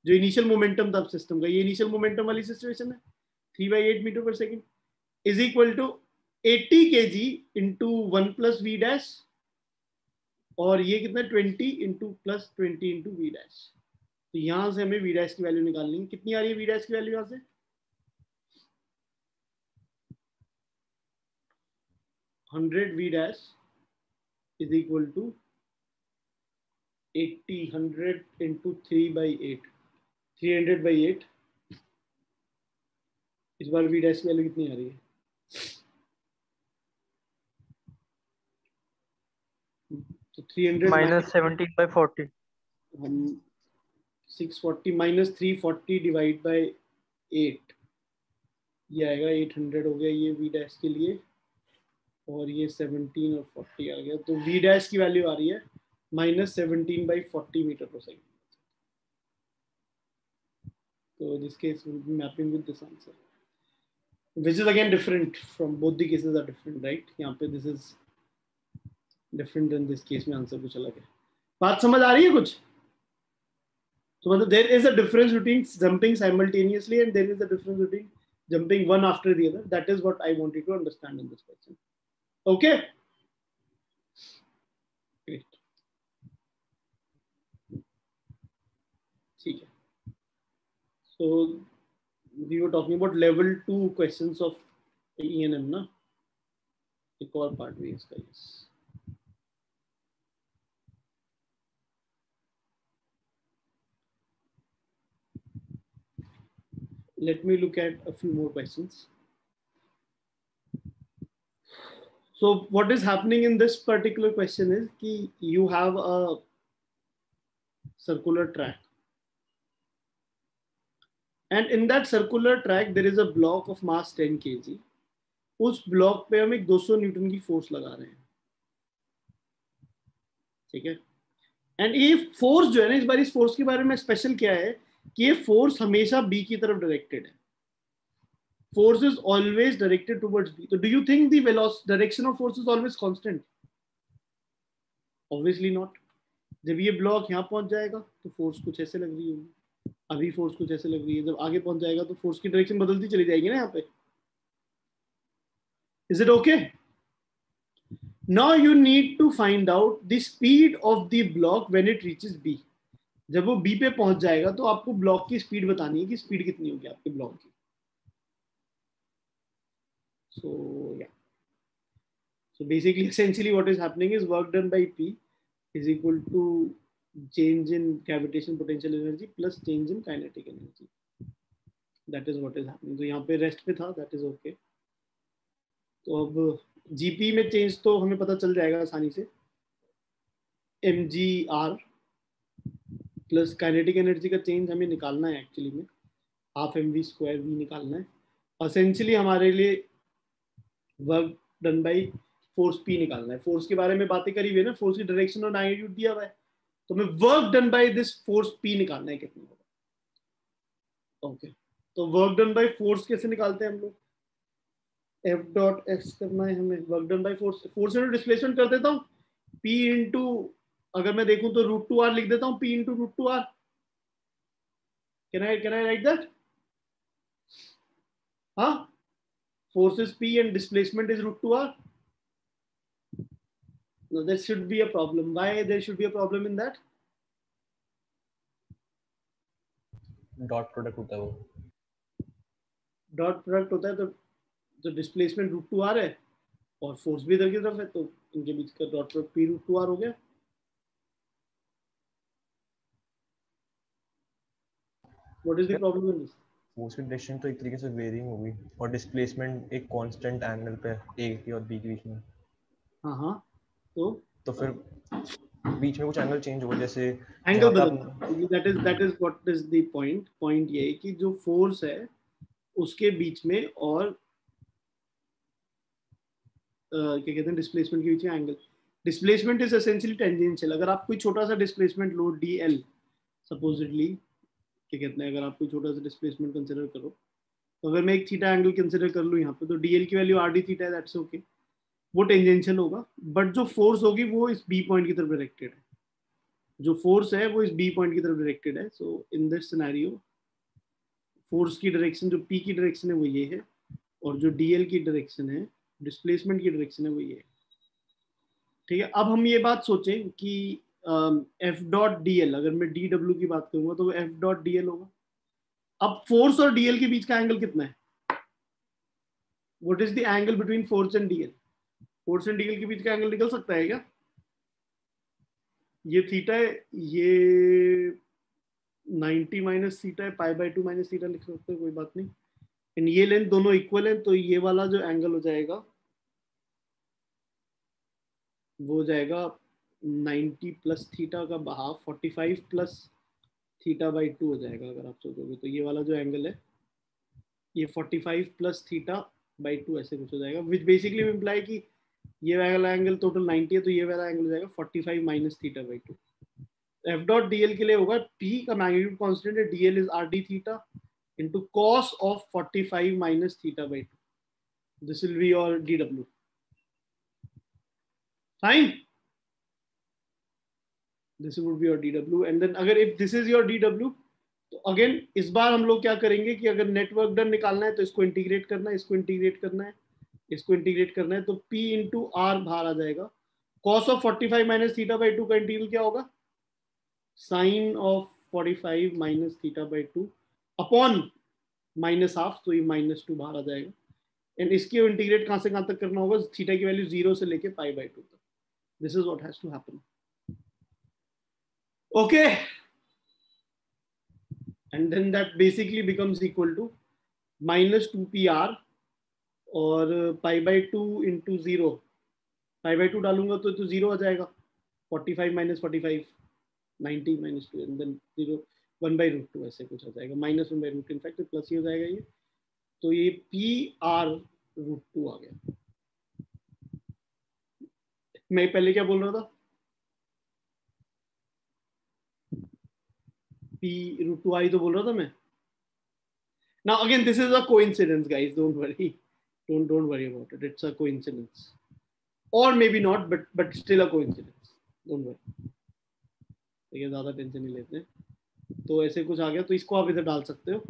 जो इनिशियल मोमेंटम था सिस्टम का, ये इनिशियल मोमेंटम वाली सिचुएशन है, three by eight metre per second is equal to eighty k g into one plus v dash, और ये कितना twenty into plus twenty into v dash. तो यहां से हमें वी डैश की वैल्यू निकालनी है, कितनी आ रही है वी डैश की वैल्यू यहां से, hundred v dash is equal to eighty, hundred into three by eight, three hundred by eight. इस बार वी डैश की वैल्यू कितनी आ रही है, तो three hundred minus seventeen by forty, six forty minus three forty divide by eight, ये आएगा एट हंड्रेड हो गया ये v डैश के लिए, और ये सेवनटीन और फोर्टी आ गया। तो v डैश की वैल्यू आ रही है minus seventeen by forty metre per second, तो जिसके mapping with this answer which is again different from both the cases are different right. यहाँ पे this is different in this case में answer कुछ अलग है। बात समझ आ रही है कुछ? तो मतलब there is a difference between jumping simultaneously and there is a difference between jumping one after the other, that is what I wanted to understand in this question. Okay, ठीक है, so we were talking about level two questions of E N M ना, एक और part भी इसका। Yes, let me look at a few more questions. So what is happening in this particular question is ki you have a circular track. And in that circular track, there is a block of mass ten kilograms. उस block पे हम एक दो सौ Newton की force लगा रहे हैं, ठीक है। एंड ये फोर्स जो है ना, इस बार इस फोर्स के बारे में स्पेशल क्या है कि ये फोर्स हमेशा बी की तरफ डायरेक्टेड है। Force is always directed towards b. तो do you think the velocity direction of force is always constant? Obviously not. जब ये ब्लॉक यहाँ पहुंच जाएगा तो फोर्स कुछ ऐसे लग रही होगी, अभी फोर्स कुछ ऐसे लग रही है, जब आगे पहुंच जाएगा तो फोर्स की डायरेक्शन बदलती चली जाएगी ना यहाँ पे। Is it okay? Now you need to find out the speed of the block when it reaches B. जब वो B पे पहुंच जाएगा तो आपको ब्लॉक की स्पीड बतानी है कि स्पीड कितनी होगी आपके ब्लॉक की। So yeah. So basically, essentially, what is happening is work done by P is equal to change in gravitational potential energy plus change in kinetic energy. That is what is happening. तो यहाँ पे rest पे था, that is okay. तो अब GP में change तो हमें पता चल जाएगा आसानी से, m g r plus kinetic energy का चेंज हमें निकालना है एक्चुअली में, half M we square v निकालना है। एसेंशियली हमारे लिए work done by force p निकालना है। फोर्स के बारे में बातें करी हुई है ना, फोर्स की डायरेक्शन और मैग्नीट्यूड दिया हुआ है, तो हमें work done by this force p निकालना है कितना होगा। ओके, तो वर्क डन बाई फोर्स कैसे निकालते हैं हम लोग? F dot x करना है हमें, work done by force. Force से डिस्प्लेसमेंट कर देता हूँ, P into, अगर मैं देखूँ तो रूट टू आर लिख देता हूँ, P into root two R. Can I can I write that? हाँ, force is P and displacement is root two R. No, there should be a problem. Why there should be a problem in that? Dot product होता है वो. Dot product होता है तो तो displacement root two are है और force भी इधर की तरफ है, तो इनके बीच का dot product P root two are हो गया। What is the problem in this? Force की डायरेक्शन तो एक तरीके से वेरिंग होगी और डिस्प्लेसमेंट एक कांस्टेंट एंगल पे ए की और बी के बीच में। हां हां, तो तो फिर बीच में कुछ एंगल चेंज हो, जैसे एंगल बदल, that is that is what is the point. Point ये है कि जो फोर्स है उसके बीच में और Uh, क्या कहते हैं डिस्प्लेसमेंट के बीच में angle. Displacement is essentially tangential. अगर आप कोई छोटा सा डिस्प्लेसमेंट लो, डी एल सपोजिटली, क्या कहते हैं, अगर आप कोई छोटा सा डिस्प्लेसमेंट कंसिडर करो, तो अगर मैं एक थीटा एंगल कंसिडर कर लूँ यहाँ पे, तो डी एल की वैल्यू आर डी थीटा है, दैट्स ओके, वो टेंजेंशियल होगा। बट जो फोर्स होगी वो इस बी पॉइंट की तरफ डायरेक्टेड है, जो फोर्स है वो इस बी पॉइंट की तरफ डायरेक्टेड है। So in this scenario force की डायरेक्शन, जो पी की डायरेक्शन है वो ये है, और जो डी एल की डायरेक्शन है, डिस्प्लेसमेंट की डायरेक्शन है वो ये है, ठीक है। अब हम ये बात सोचें कि एफ डॉट डी एल, अगर मैं डी डब्ल्यू की बात करूंगा तो वो एफ डॉट डी एल होगा। अब फोर्स और डी एल के बीच का एंगल कितना है? What is the angle between force and D L? Force and D L के बीच का एंगल निकल सकता है क्या? ये थीटा है, ये नाइन्टी माइनस थीटा है, pi by two minus theta लिख सकते हैं, कोई बात नहीं। एंड ये लेंथ दोनों इक्वल हैं, तो ये वाला जो एंगल हो जाएगा वो जाएगा नाइन्टी प्लस थीटा का हाफ, पैंतालीस प्लस थीटा बाई टू हो जाएगा। अगर आप सोचोगे तो ये वाला जो एंगल है ये पैंतालीस प्लस थीटा बाई टू ऐसे कुछ हो जाएगा, विच बेसिकली इम्प्लाई कि ये वाला एंगल टोटल नब्बे है, तो ये वाला एंगल हो जाएगा पैंतालीस minus theta by two. F dot D L के लिए होगा, पी का मैग्नीट्यूड कॉन्स्टेंट है, D L is R D theta into cos of forty-five minus theta by two. This will be your dw. Fine, this would be your dw. And then agar if this is your dw, to again is baar hum log kya karenge ki agar net work done nikalna hai to isko integrate karna hai, isko integrate karna hai, isko integrate karna hai, to p into r bahar aa jayega, cos of forty-five minus theta by two ka integral kya hoga, sin of forty-five minus theta by two upon minus half, तो ये minus two बाहर आ जाएगा। And इसके integrate कहाँ से कहाँ तक करना होगा, थीटा की वैल्यू जीरो से लेके पाई बाई टू तक। This is what has to happen. Okay, and then that basically becomes equal to minus two P R और pi by two into zero, pi by two डालूंगा तो तो zero आ जाएगा, forty five minus forty five ninety minus two and then zero, one by root two ऐसे कुछ आ जाएगा, minus one by root in fact plus ही हो जाएगा ये, तो ये पी आर रूट टू आ गया। मैं पहले क्या बोल रहा था, P root two I तो बोल रहा था मैं। Now again this is a coincidence guys, don't worry, don't don't worry about it. It's a coincidence, or maybe not, but but still a coincidence. Don't worry. ठीक है, ज़्यादा tension नहीं लेते। तो ऐसे कुछ आ गया, तो इसको आप इधर डाल सकते हो।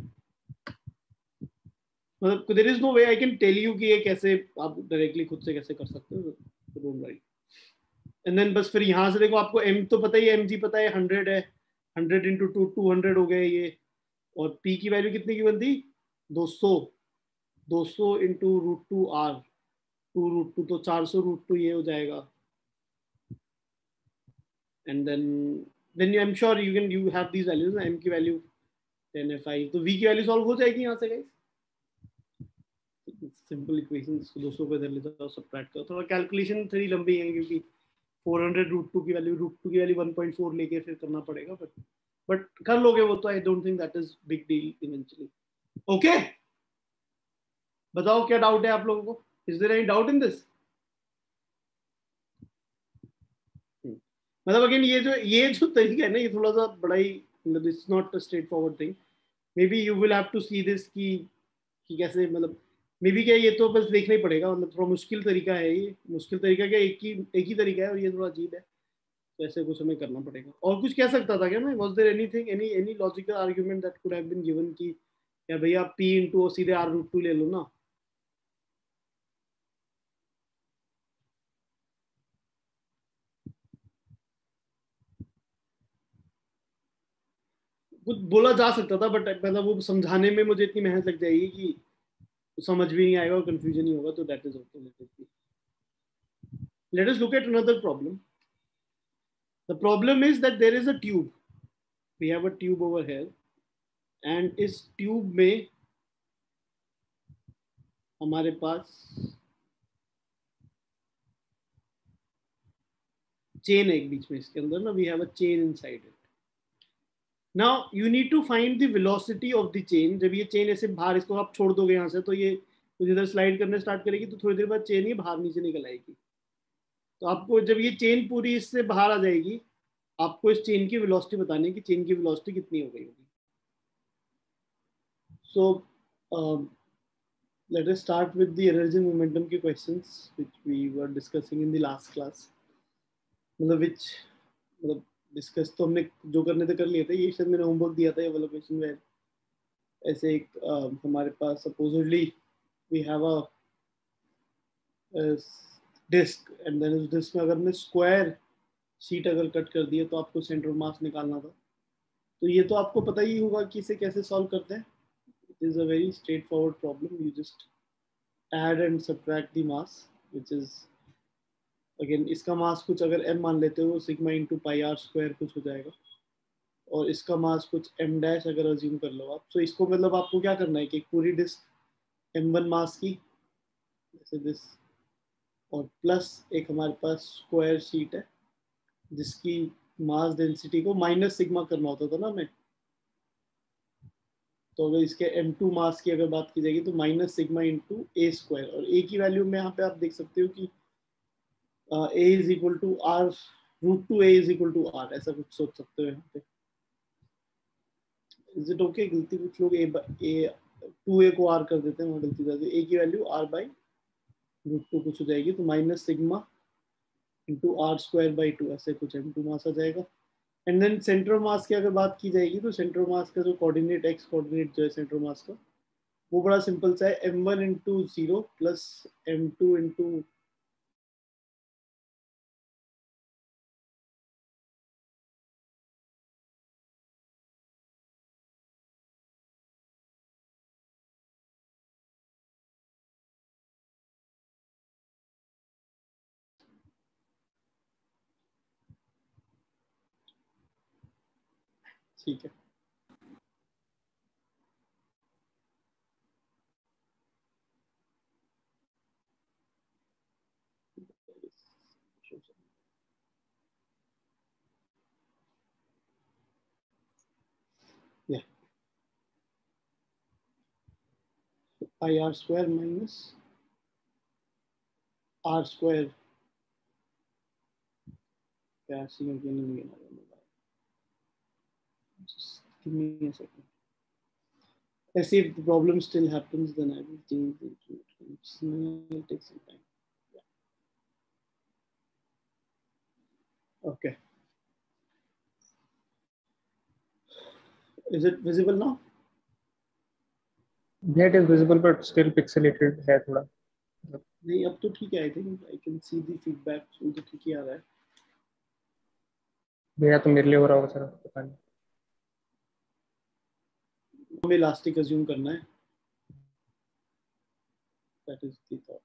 मतलब there is no way I can tell you कि ये कैसे आप directly खुद से कैसे कर सकते हो, so don't worry. And then बस फिर यहाँ से देखो, आपको m तो पता ही है, mg पता है, हंड्रेड है, hundred into two two hundred हो गए ये, और p की वैल्यू कितने की बनती, दो सौ, दो सौ into root two R, two root two तो चार सौ रूट टू ये हो जाएगा। And then then I am sure you can you have these values, m की वैल्यू टेन है, फाइव, तो v की वैल्यू सॉल्व हो जाएगी यहाँ से गाइस। सिंपल इक्वेशन, इसको दो सौ को इधर ले जाओ, सब्ट्रैक्ट करो। थोड़ा कैलकुलेशन थोड़ी लंबी है क्योंकि फोर हंड्रेड रूट टू की वैल्यू रूट टू की वैल्यू वन पॉइंट फोर लेके फिर करना पड़ेगा, बट बट कर लोगे वो तो। I don't think that is big deal eventually. Okay, बताओ क्या डाउट है आप लोगों को? Is there any doubt in this? मतलब अगेन ये जो ये जो तरीका है ना, ये थोड़ा सा बड़ा ही, मतलब it's not a straightforward thing. Maybe you will have to see this कि कि कैसे, मतलब मे भी क्या, ये तो बस देखना ही पड़ेगा। मतलब थोड़ा मुश्किल तरीका है ये, मुश्किल तरीका क्या, एक ही एक ही तरीका है और ये थोड़ा अजीब है, तो ऐसे कुछ हमें करना पड़ेगा। और कुछ कह सकता था क्या मैं? Was there anything any any logical argument that could have been given कि या भैया p इंटू और सीधे r रूट टू ले लो ना। कुछ बोला जा सकता था, बट मतलब वो समझाने में मुझे इतनी मेहनत लग जाएगी कि समझ भी नहीं आएगा और कंफ्यूजन ही होगा, तो that is okay. Let us look at another problem. The problem is that there is a tube, we have a tube over here, and इस ट्यूब में हमारे पास चेन है एक बीच में, इसके अंदर ना we have a chain inside it. Now you need to find the velocity of the chain। जब ये चेन ऐसे बाहर, इसको आप छोड़ दोगे यहाँ से, तो ये कुछ इधर स्लाइड करने स्टार्ट करेगी, तो थोड़ी देर बाद चेन ये बाहर नीचे निकल आएगी। तो आपको जब ये चेन पूरी इससे बाहर आ जाएगी, आपको इस चेन की वेलोसिटी बतानी है कि चेन की वेलोसिटी कितनी हो गई होगी। So let us start with the energy and momentum के questions which we were discussing in the last class. मतलब व्हिच मतलब डिस्कस तो हमने जो करने थे कर लिए थे। ये शायद मैंने होमवर्क दिया था, ये वाला क्वेश्चन में। ऐसे एक आ, हमारे पास supposedly we have a disc, and then उस डिस्क में अगर मैं स्क्वायर शीट अगर कट कर दिए तो आपको सेंटर ऑफ मास निकालना था। तो ये तो आपको पता ही होगा कि इसे कैसे सॉल्व करते हैं। It is a very straightforward problem. You just add and subtract the mass which is again, इसका मास कुछ अगर m मान लेते हो sigma into pi R square कुछ हो जाएगा, और इसका मास कुछ m डैश अगर अज्यूम कर लो आप। तो so इसको मतलब आपको क्या करना है कि पूरी डिस्क m वन मास की जैसे दिस, और प्लस एक हमारे पास स्क्वायर शीट है जिसकी मास डेंसिटी को माइनस सिग्मा करना होता था ना हमें। तो अगर इसके m टू मास की अगर बात की जाएगी तो minus sigma into A square, और ए की वैल्यू में यहाँ पे आप देख सकते हो कि Uh, a is equal to r, root two a is equal to r, ऐसा कुछ सोच सकते हो यहाँ पे। Is it okay? गलती कुछ लोग a a two a को r कर देते हैं, वहाँ गलती कर देते हैं। a की value r by root two कुछ हो जाएगी, तो minus sigma into r square by two ऐसे कुछ m two मास आ जाएगा। And then center mass की अगर बात की जाएगी तो center mass का जो coordinate x coordinate जो है center mass का, वो बड़ा सिंपल सा है, m one into zero plus m two into ठीक है। Pi R square minus R square कैसे के नहीं लेना है। Let's see if the problem still happens, then I will change the treatments. It will take some time. Yeah. Okay. Is it visible now? Yeah, it is visible, but still pixelated है थोड़ा. नहीं अब तो ठीक है. I think I can see the feedback. तो ठीक ही आ रहा है. मेरा तो मेरे लिए हो रहा होगा सर पता नहीं. हमें इलास्टिक अज्यूम करना है, that is the thought.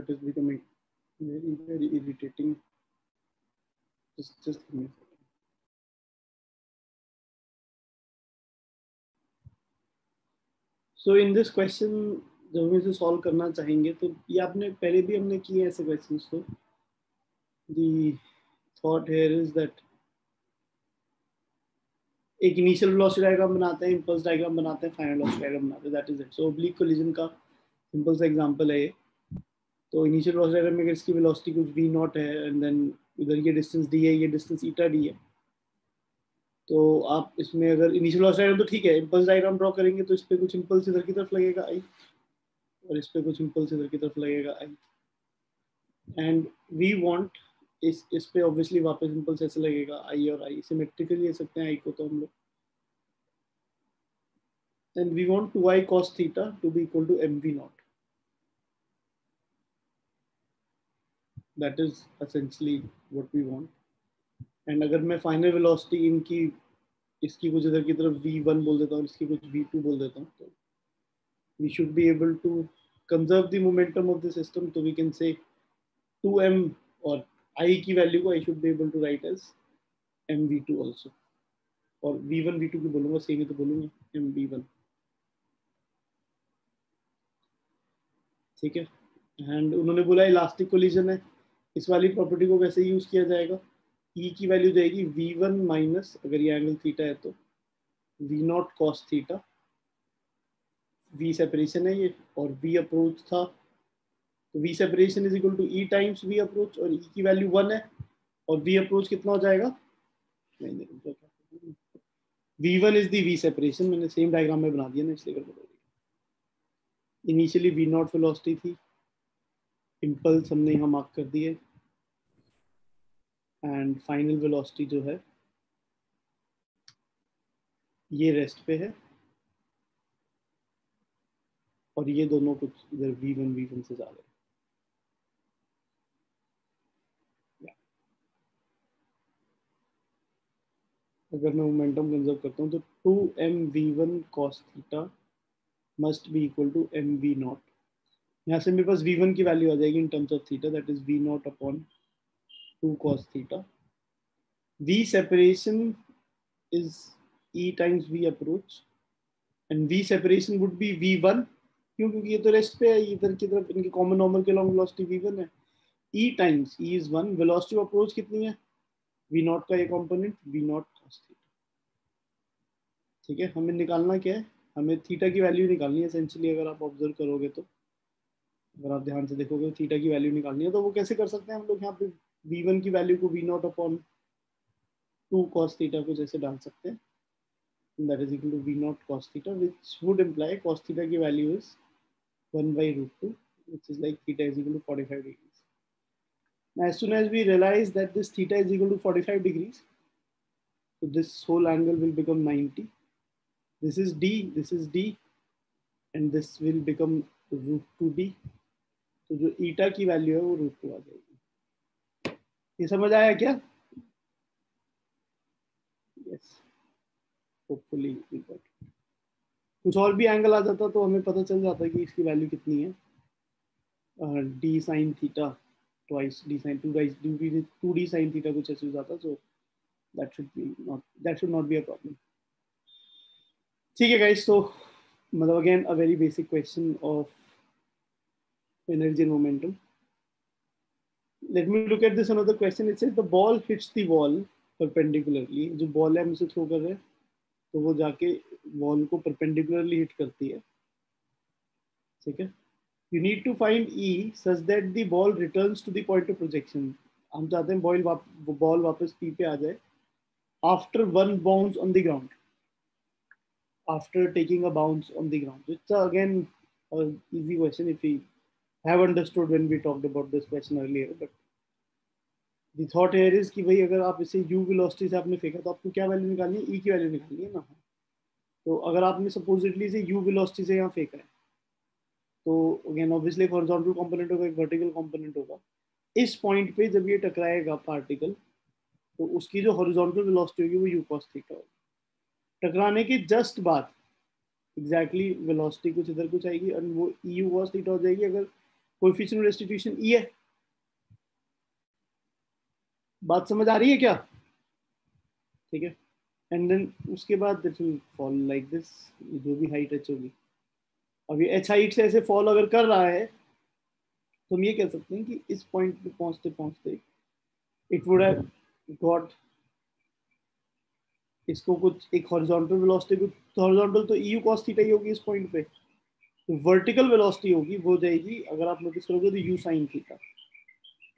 It is becoming very very irritating. Just, just give me a second. So in this question, जब हम इसे solve करना चाहेंगे तो ये आपने पहले भी हमने किए ऐसे questions को. The thought here is that एक initial velocity diagram बनाते हैं, impulse diagram बनाते हैं, final velocity diagram बनाते हैं. That is it. So oblique collision का impulse example है ये. तो initial velocity diagram में इसकी velocity कुछ v naught है and then इधर ये डिस्टेंस डी है, ये डिस्टेंस ईटा डी है. तो आप इसमें अगर इनिशियल वेलोसिटी डायग्राम तो ठीक है, इंपल्स डायग्राम ड्रॉ करेंगे तो इस पर कुछ इंपल्स इधर की तरफ लगेगा आई, और इस पर कुछ इंपल्स इधर की तरफ लगेगा आई, एंड वी वांट इस इस पे ऑब्वियसली वापस इंपल्स ऐसे लगेगा आई और आई सिमेट्रिकली ले सकते हैं आई को तो हम लोग, and we want to I cos theta to be equal to M we naught. That is essentially what we want. And अगर मैं final velocity इनकी इसकी कुछ इधर की तरफ v one बोल देता हूँ, इसकी कुछ v two बोल देता हूँ, तो we should be able to conserve the momentum of the system. So we can say two m और I की value को I should be able to write as m v two also. और v one v two भी बोलूँगा, same ही तो बोलूँगा m v one. ठीक है. And उन्होंने बोला इलास्टिक कोलिजन है, इस वाली प्रॉपर्टी को कैसे यूज किया जाएगा. ई की वैल्यू जाएगी वी वन माइनस अगर ये एंगल थीटा है तो V naught cos theta, V separation है ये और वी अप्रोच था, तो V separation is equal to E times V approach और ई की वैल्यू वन है और वी अप्रोच कितना हो जाएगा V one is the V separation. मैंने सेम डायग्राम में बना दिया ना इसलिए कर. इनिशियली वी नॉट वेलोसिटी थी, इम्पल्स हमने यहाँ मार्क कर दिए, एंड फाइनल वेलोसिटी जो है ये रेस्ट पे है और ये दोनों कुछ इधर v one v one से जा रहे हैं. अगर मैं मोमेंटम कंजर्व करता हूँ तो two M V one cos theta must be equal to M we naught. यहाँ से मेरे पास v one की वैल्यू आ जाएगी in terms of theta, that is v naught upon two cos theta. v separation is e times v approach and v separation would be v one क्यों, क्योंकि ये तो रेस्ट पे है, इधर की तरफ इनकी कॉमन नॉर्मल के लॉन्ग वेलोसिटी v one है. e times e is one, velocity of approach कितनी है v नॉट का ये component v naught cos theta. ठीक है. हमें निकालना क्या है, हमें थीटा की वैल्यू निकालनी है एसेंशियली. अगर आप ऑब्जर्व करोगे तो अगर आप ध्यान से देखोगे थीटा की वैल्यू निकालनी है, तो वो कैसे कर सकते हैं हम लोग. यहाँ पे v one की वैल्यू को v naught upon two cos theta को जैसे डाल सकते हैं, that is equal to v naught cos theta which would imply cos theta की value is one by root two which is like theta is equal to forty five degrees. As soon as we realise that this theta is equal to forty five degrees so this whole angle will become ninety. This is d, this is d and this will become root two d. तो जो ईटा की value है वो root two आ जाएगी. ये समझ आया क्या? Yes, hopefully we got it. कुछ और भी एंगल आ जाता तो हमें पता चल जाता कि इसकी वैल्यू कितनी है. D sine theta twice D sine two D two D sine theta कुछ ऐसे हो जाता. सो that should be not, that should not be a problem. Okay guys, so again, a very basic question of energy and momentum. Let me look at this another question. It says the ball hits the wall perpendicularly. जो ball है हम उसे throw कर रहे हैं तो वो जाके wall को perpendicularly hit करती है, ठीक है? You need to find E such that the ball returns to the point of projection. हम चाहते हैं ball वाप, ball वापस P पे आ जाए after one bounce on the ground. After taking a bounce on the ground. It's uh, again an easy question if we have understood when we talked about this question earlier. But the thought here is कि भाई अगर आप इसे u velocity से आपने फेंका तो आपको क्या वैल्यू निकालनी है, e की वैल्यू निकालनी है ना। तो अगर आपने supposedly से u velocity से यहाँ फेंका है तो again obviously एक horizontal component होगा, एक vertical component होगा। इस point पे जब ये टकराएगा particle तो उसकी जो horizontal velocity होगी वो u cos theta होगी। टकराने के जस्ट बाद एग्जैक्टली वेलोसिटी कुछ इधर कुछ आएगी और वो E U cos theta हो जाएगी अगर कोएफिशिएंट रेस्टिट्यूशन E है। बात समझ आ रही है क्या? ठीक है, एंड देन उसके बाद it will fall like this, जो भी हाइट एच होगी। अब ये एच हाइट से ऐसे फॉल अगर कर रहा है तो हम ये कह सकते हैं कि इस पॉइंट पे पहुंचते पहुंचते इट वुड हैव गॉट, इसको कुछ एक हॉरिजॉन्टल वेलोसिटी, कुछ हॉरिजॉन्टल तो E U cos theta ही होगी इस पॉइंट पे। तो वर्टिकल वेलोसिटी होगी वो जाएगी अगर आप नोटिस करोगे तो U sin theta।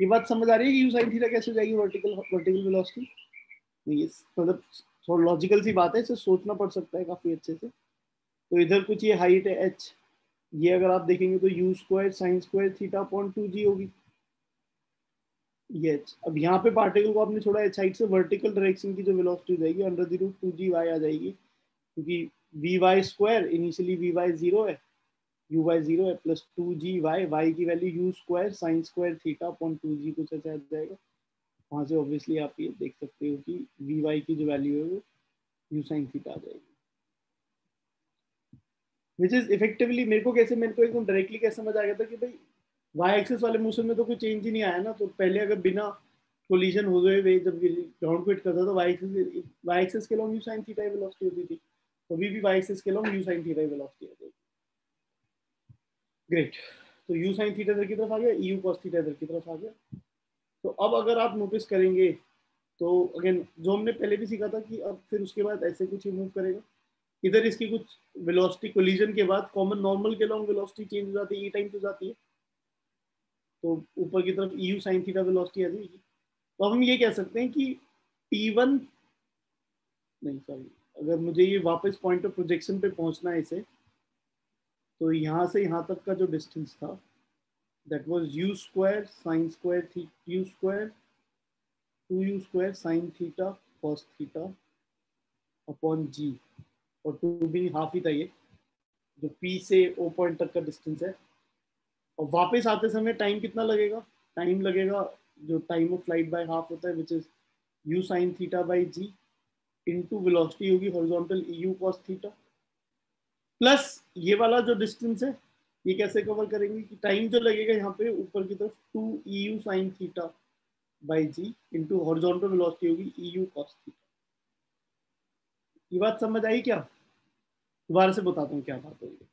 ये बात समझ आ रही है कि U sin theta कैसे हो जाएगी वर्टिकल वर्टिकल वेलोसिटी? ये मतलब थोड़ा लॉजिकल सी बात है, इसे सोचना पड़ सकता है काफ़ी अच्छे से। तो इधर कुछ ये हाइट है h, ये अगर आप देखेंगे तो you square sine square theta upon two G होगी ये h। अब यहाँ पे पार्टिकल को आपने छोड़ा h हाइट से, वर्टिकल डायरेक्शन की जो वेलोसिटी जाएगी under the root two G Y आ जाएगी क्योंकि V Y square initially V Y zero है, यू वाई जीरो है, plus two G Y, Y की value U square sine square theta upon two G कुछ ऐसा आ जाएगा। वहाँ से ऑब्वियसली आप ये देख सकते हो कि वी वाई की जो वैल्यू है वो यू साइन थीटा आ जाएगी, विच इज इफेक्टिवली मेरे को कैसे मेरे को एकदम डायरेक्टली कैसे समझ आ गया था कि भाई वाई एक्सेस वाले मोशन में तो कोई चेंज ही नहीं आया ना। तो पहले अगर बिना कोलिजन होते हुए जब ग्राउंड को हिट करता तो वाई एक्सेस वाई एक्सेस के लॉन्ग यू साइन थीटा की वेलोसिटी होती थी, अभी भी वाई एक्सेस के लॉन्ग यू साइन थीटा की वेलोसिटी आ जाएगी। ग्रेट, तो यू साइन थीटा इधर की तरफ आ गया, ई यू कॉस थीटा इधर की तरफ आ गया। तो अब अगर आप नोटिस करेंगे तो अगेन जो हमने पहले भी सीखा था कि अब फिर उसके बाद ऐसे कुछ ही मूव करेगा इधर, इसकी कुछ वेलोसिटी कोलिजन के बाद कॉमन नॉर्मल के लॉन्ग वेलोसिटी चेंज हो जाती है, ई टाइम हो जाती है, तो ऊपर की तरफ E you sine theta velocity आ जाएगी। तो अब हम ये कह सकते हैं कि P वन नहीं सॉरी अगर मुझे ये वापस पॉइंट ऑफ प्रोजेक्शन पे पहुंचना है इसे, तो यहाँ से यहाँ तक का जो डिस्टेंस था that was U square sine square theta U square two U square sine theta cos theta upon G, और टू भी हाफ ही था ये जो P से O पॉइंट तक का डिस्टेंस है। और वापस आते समय टाइम कितना लगेगा? टाइम लगेगा जो time of flight by half होता है which is U sine theta by G into velocity होगी horizontal E you cos theta, plus ये वाला जो डिस्टेंस है ये कैसे कवर करेंगे कि टाइम जो लगेगा यहाँ पे ऊपर की तरफ two E you sine theta by G into horizontal velocity होगी ई यू कॉस थीटा। ये बात समझ आई क्या? दोबारा से बताता हूँ क्या बात होगी।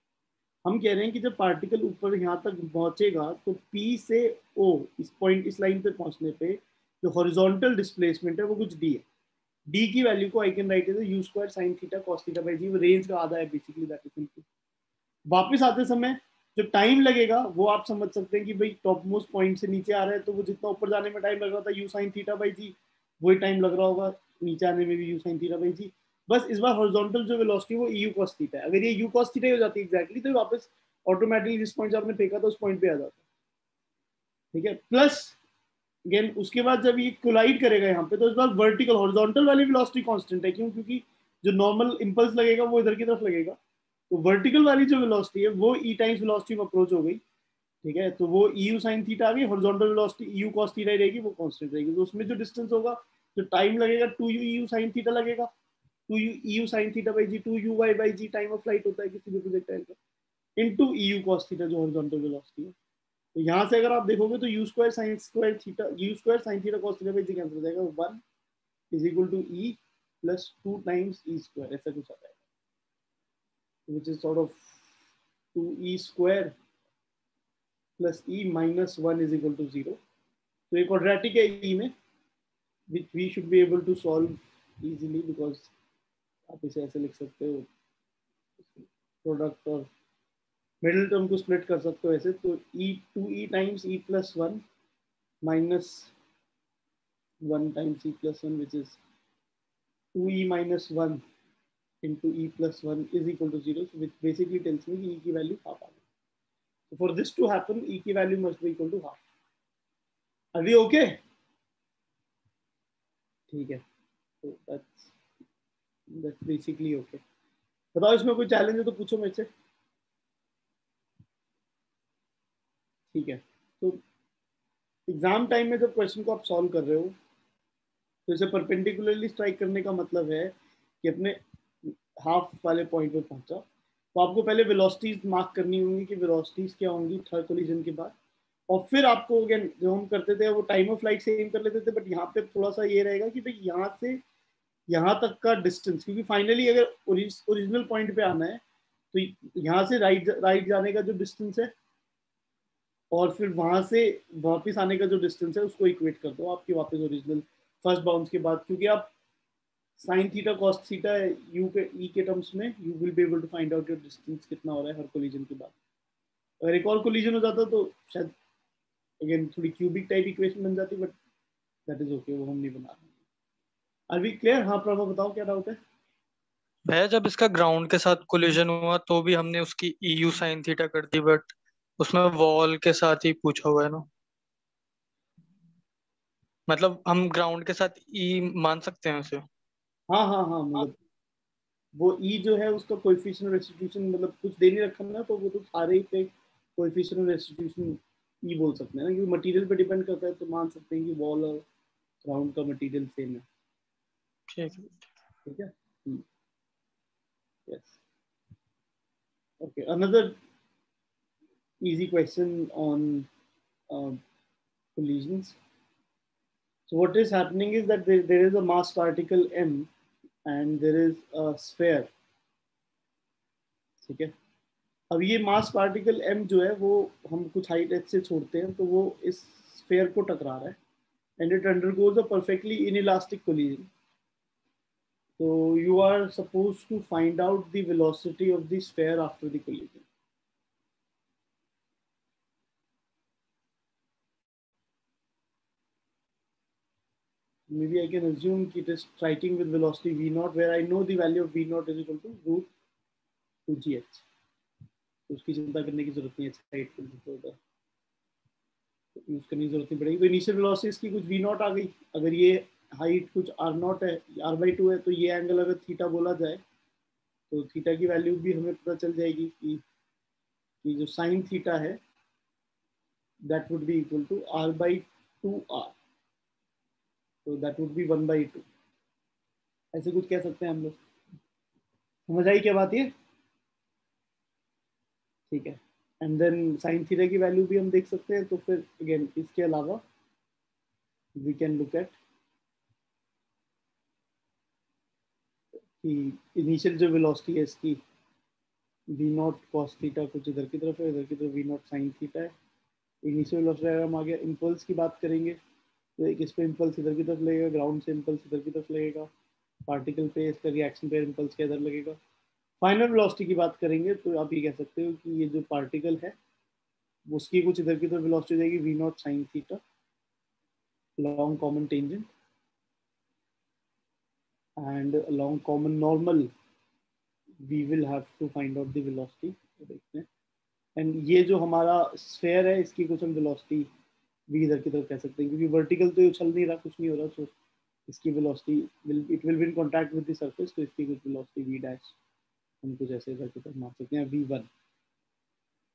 हम कह रहे हैं कि जब पार्टिकल ऊपर यहाँ तक पहुँचेगा तो P से O इस पॉइंट इस लाइन पे पहुँचने पे जो हॉरिजॉन्टल डिस्प्लेसमेंट है वो कुछ D है। D की वैल्यू को I can write is U square sine theta cos theta by G, वो रेंज का आधा है बेसिकली, दैट इज सिंपल। वापस आते समय जो टाइम लगेगा वो आप समझ सकते हैं कि भाई टॉप मोस्ट पॉइंट से नीचे आ रहा है तो वो जितना ऊपर जाने में टाइम लग रहा था यू साइन थीटा बाई जी वही टाइम लग रहा होगा नीचे आने में भी यू साइन थीटा बाई जी। बस इस बार हॉरिजॉन्टल जो वेलोसिटी वो यू कॉस थीटा है, अगर ये यू कॉस थीटा ही हो जाती है एग्जैक्टली तो वापस ऑटोमेटिकली जिस पॉइंट से आपने फेंका था उस पॉइंट पे आ जाता है, ठीक है। प्लस अगेन उसके बाद जब ये कोलाइड करेगा यहाँ पे तो इस बार वर्टिकल हॉरिजॉन्टल वाली वेलोसिटी कांस्टेंट है, क्यों? क्योंकि जो नॉर्मल इंपल्स लगेगा वो इधर की तरफ लगेगा तो वर्टिकल वाली जो वेलोसिटी है वो ई टाइम्स वेलोसिटी में अप्रोच हो गई, ठीक है। तो वो ई यू साइन थीटा आ गई, horizontal velocity e you cos theta रहेगी वो कांस्टेंट रहेगी। तो उसमें जो डिस्टेंस होगा जो टाइम लगेगा two u e you sine theta लगेगा, two u e you sine theta by g two u y by ji time of flight होता है किसी भी प्रोजेक्टाइल का, into e you cos theta जो हॉरिजॉन्टल वेलोसिटी है। तो यहाँ से अगर आप देखोगे तो you square sine square theta you square sine theta cos theta by ji cancel हो जाएगा, one is equal to E plus two times E square, ऐसा कुछ आता है, which is sort of two e square plus E minus one is equal to zero. तो एक quadratic है ई में, which we should be able to solve easily, because आप इसे ऐसे लिख सकते हो प्रोडक्ट और मिडिल टर्म को स्प्लिट कर सकते हो ऐसे. तो e two E times e plus one minus one times e plus one which is two e minus one into e plus one is equal to zero, which basically tells me कि e की value half आ गई. For this to happen e की value must be equal to half. Are we okay? ठीक है, so that's that's basically okay. बताओ इसमें कोई चैलेंज है तो पूछो मेरे से. ठीक है, तो एग्जाम टाइम में जब क्वेश्चन को आप सॉल्व कर रहे हो तो इसे परपेंडिकुलरली स्ट्राइक करने का मतलब है कि अपने हाफ वाले पॉइंट पे पहुंचा तो आपको पहले वेलोसिटीज मार्क करनी होंगी कि वेलोसिटीज क्या होंगी थर्ड कोलिजन के बाद. और फिर आपको अगेन जो हम करते थे वो टाइम ऑफ फ्लाइट सेम कर लेते थे, बट यहाँ पे थोड़ा सा ये रहेगा कि भाई यहाँ से यहाँ तक का डिस्टेंस, क्योंकि फाइनली अगर ओरिजिनल पॉइंट पे आना है तो यहाँ से राइट राइट जाने का जो डिस्टेंस है और फिर वहाँ से वापस आने का जो डिस्टेंस है उसको इक्वेट कर दो आपके वापस ओरिजिनल फर्स्ट बाउंस के बाद, क्योंकि आप sine theta cos theta you के ई के टर्म्स में you will be able to find out your distance कितना हो रहा है हर कोलिजन के बाद. अगर एक और कोलिजन हो जाता तो शायद अगेन थोड़ी क्यूबिक टाइप इक्वेशन बन जाती, बट दैट इज ओके, वो हम नहीं बना रहे. Are we clear? हाँ प्रभा बताओ क्या डाउट है भैया. जब इसका ग्राउंड के साथ कोलिजन हुआ तो भी हमने उसकी ईयू साइन थीटा कर दी, बट उसमें वॉल के साथ ही पूछा हुआ है ना, मतलब हम ग्राउंड के साथ ई मान सकते हैं उसे. हाँ हाँ हाँ, मतलब वो ई जो है उसका कोएफिशिएंट रेस्टिट्यूशन, मतलब कुछ दे नहीं रखा ना, तो वो तो सारे पे कोएफिशिएंट रेस्टिट्यूशन ये बोल सकते हैं ना, क्योंकि मटेरियल पे डिपेंड करता है, तो मान सकते हैं कि वॉल और ग्राउंड का मटेरियल सेम है. ठीक है, ठीक है, yes, okay. Another easy question on collisions. So what is happening is that there is a mass particle m and there is a sphere. ठीक है, अब ये मास पार्टिकल m जो है वो हम कुछ हाइट h से छोड़ते हैं, तो वो इस स्फीयर को टकरा रहा है and it undergoes a perfectly inelastic collision. तो you are suppose to find out the velocity of the sphere after the collision. Maybe I can assume it is striking with velocity v naught, where I know the value of v naught is equal to root two g h. उसकी चिंता करने की जरूरत नहीं है, use करने की जरूरत नहीं पड़ेगी. तो इनिशियल वेलोसिटी इसकी कुछ वी नॉट आ गई, अगर ये हाइट कुछ आर नॉट है, आर बाई टू है, तो ये एंगल अगर थीटा बोला जाए तो थीटा की वैल्यू भी हमें पता चल जाएगी कि, कि जो साइन थीटा है that would be equal to are by two r, तो that would be one by two, ऐसे कुछ कह सकते हैं हम लोग. समझ आई क्या बात है? ठीक है, एंड देन साइन थीटा की वैल्यू भी हम देख सकते हैं. तो फिर अगेन इसके अलावा वी कैन लुक एट कि इनिशियल जो वेलोसिटी है इसकी वी नॉट कॉस थीटा कुछ इधर की तरफ है, इधर की तरफ वी नॉट साइन थीटा है. इनिशियल वेलोसिटी अगर हम आगे इंपल्स की बात करेंगे तो एक इस पर इंपल्स इधर की तरफ लगेगा, ग्राउंड से इंपल्स इधर की तरफ लगेगा, पार्टिकल पे इसका रिएक्शन पे इंपल्स के इधर लगेगा. फाइनल वेलोसिटी की बात करेंगे तो आप ये कह सकते हो कि ये जो पार्टिकल है उसकी कुछ इधर की तरफ वेलोसिटी जाएगी v not sine theta long common tangent and long common normal we will have to find out the velocity. देखते हैं, एंड ये जो हमारा स्फीयर है इसकी कुछ हम वेलोसिटी भी इधर की तरफ कह सकते हैं, क्योंकि वर्टिकल तो ये उछल नहीं रहा, कुछ नहीं हो रहा, सो इसकी velocity will it will be in contact with the surface, तो इसकी कुछ वेलोसिटी वी डैश हम कुछ ऐसे इधर की तरफ मार सकते हैं वी वन.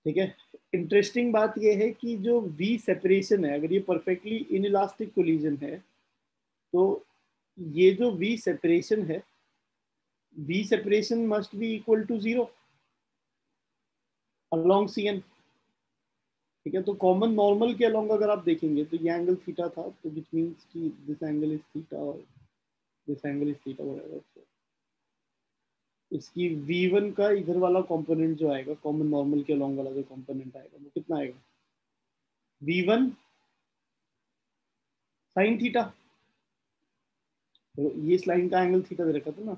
ठीक है, इंटरेस्टिंग बात यह है कि जो v सेपरेशन है, अगर ये परफेक्टली इनइलास्टिक कोलिजन है तो ये जो v सेपरेशन है v separation must be equal to zero along CN. ठीक है, तो कॉमन नॉर्मल के अलोंग अगर आप देखेंगे तो ये एंगल थीटा था, तो विच मीन्स कि दिस एंगल इज थीटा और दिस एंगल इज थीटा बराबर फोर। इसकी v वन का इधर वाला कंपोनेंट जो आएगा कॉमन नॉर्मल के अलॉन्ग वाला जो कंपोनेंट आएगा वो कितना आएगा v वन साइन थीटा। तो ये इस लाइन का एंगल थीटा दे रखा था ना,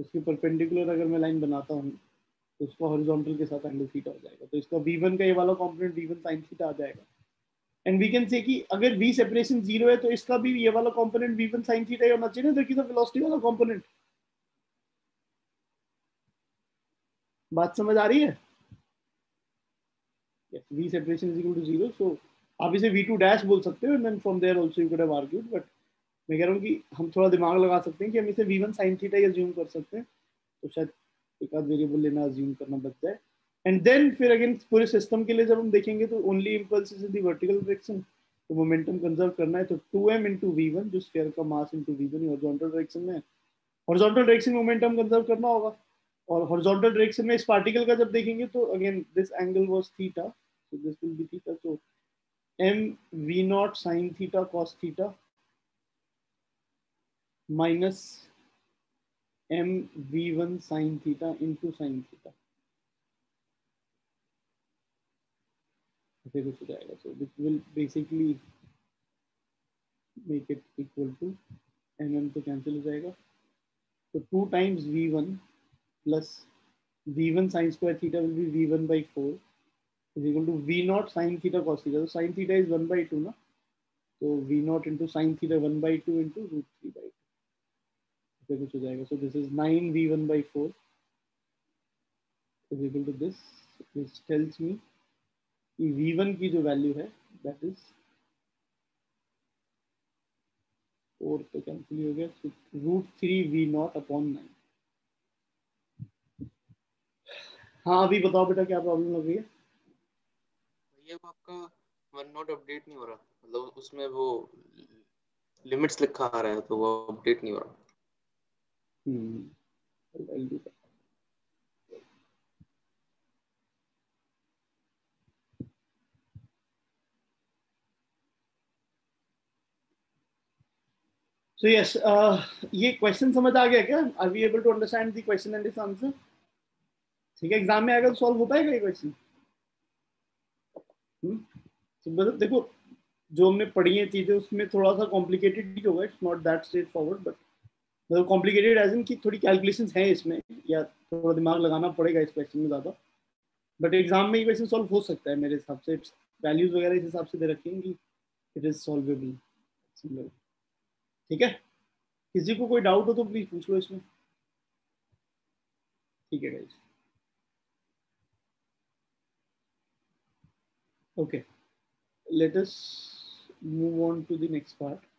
उसके परपेंडिकुलर अगर मैं लाइन बनाता हूँ तो उसका हॉरिजॉन्टल के साथ एंगल थीटा हो जाएगा। तो इसका v वन का ये वाला component v one sine theta आ जाएगा। एंड वी कैन से कि अगर v सेपरेशन जीरो है तो इसका भी ये वाला component v one sine theta ही होना चाहिए ना, जो कि वेलोसिटी वाला कंपोनेंट। बात समझ आ रही है? yes, v separation is equal to zero, so आप इसे v टू dash बोल सकते हो, and then from there also you could have argued, but मैं कह रहा हूँ कि हम थोड़ा दिमाग लगा सकते हैं कि हम इसे v वन sin theta ही assume कर सकते हैं, तो शायद एक आध वेरिएबल लेना assume करना बचता है। एंड देन फिर अगेन पूरे सिस्टम के लिए जब हम देखेंगे तो only impulse is in the vertical direction, तो मोमेंटम कंजर्व करना है तो two M into v one जो स्फीयर का mass into v one horizontal direction में, हॉरिजॉन्टल डायरेक्शन मोमेंटम कंजर्व करना होगा। और हॉरिजॉन्टल डायरेक्शन में इस पार्टिकल का जब देखेंगे तो again this angle was theta, so this will be theta, so m v not sin theta cos theta minus m v one sin theta into sin theta, ऐसे कुछ हो जाएगा। So this will basically make it equal to m m तो cancel हो जाएगा, तो two times v one plus v one sin square theta will be v one by four is equal to v naught sin theta cos theta. So sin theta is one by two ना, so v naught into sin theta one by two into root three by two, ऐसे कुछ हो जाएगा। So this is nine v one by four is equal to this, which tells me कि v वन की जो value है that is four तो cancel हो गया, so root three v naught upon nine। हाँ अभी बताओ बेटा क्या प्रॉब्लम लग रही है? ये आपका वन नॉट अपडेट नहीं हो रहा, मतलब उसमें वो लिमिट्स लिखा आ रहा है तो वो अपडेट नहीं हो रहा। हम्म सो यस, ये क्वेश्चन समझ आ गया क्या? Are we able to understand the question and this answer? ठीक है, एग्जाम में आएगा तो सॉल्व हो पाएगा ये क्वेश्चन। हम्म देखो जो हमने पढ़ी है चीजें उसमें थोड़ा सा कॉम्प्लिकेटेड ही होगा, it's not that straightforward, but मतलब कॉम्प्लिकेटेड एज इन की थोड़ी कैलकुलेशंस हैं इसमें या थोड़ा दिमाग लगाना पड़ेगा इस क्वेश्चन में ज़्यादा, बट एग्जाम में ये क्वेश्चन सॉल्व हो सकता है मेरे हिसाब से। वैल्यूज वगैरह इस हिसाब से दे रखेंगी, इट इज सॉल्वेबल सिमिलर। ठीक है, किसी को कोई डाउट हो तो प्लीज पूछ लो इसमें। ठीक है guys, okay, let us move on to the next part.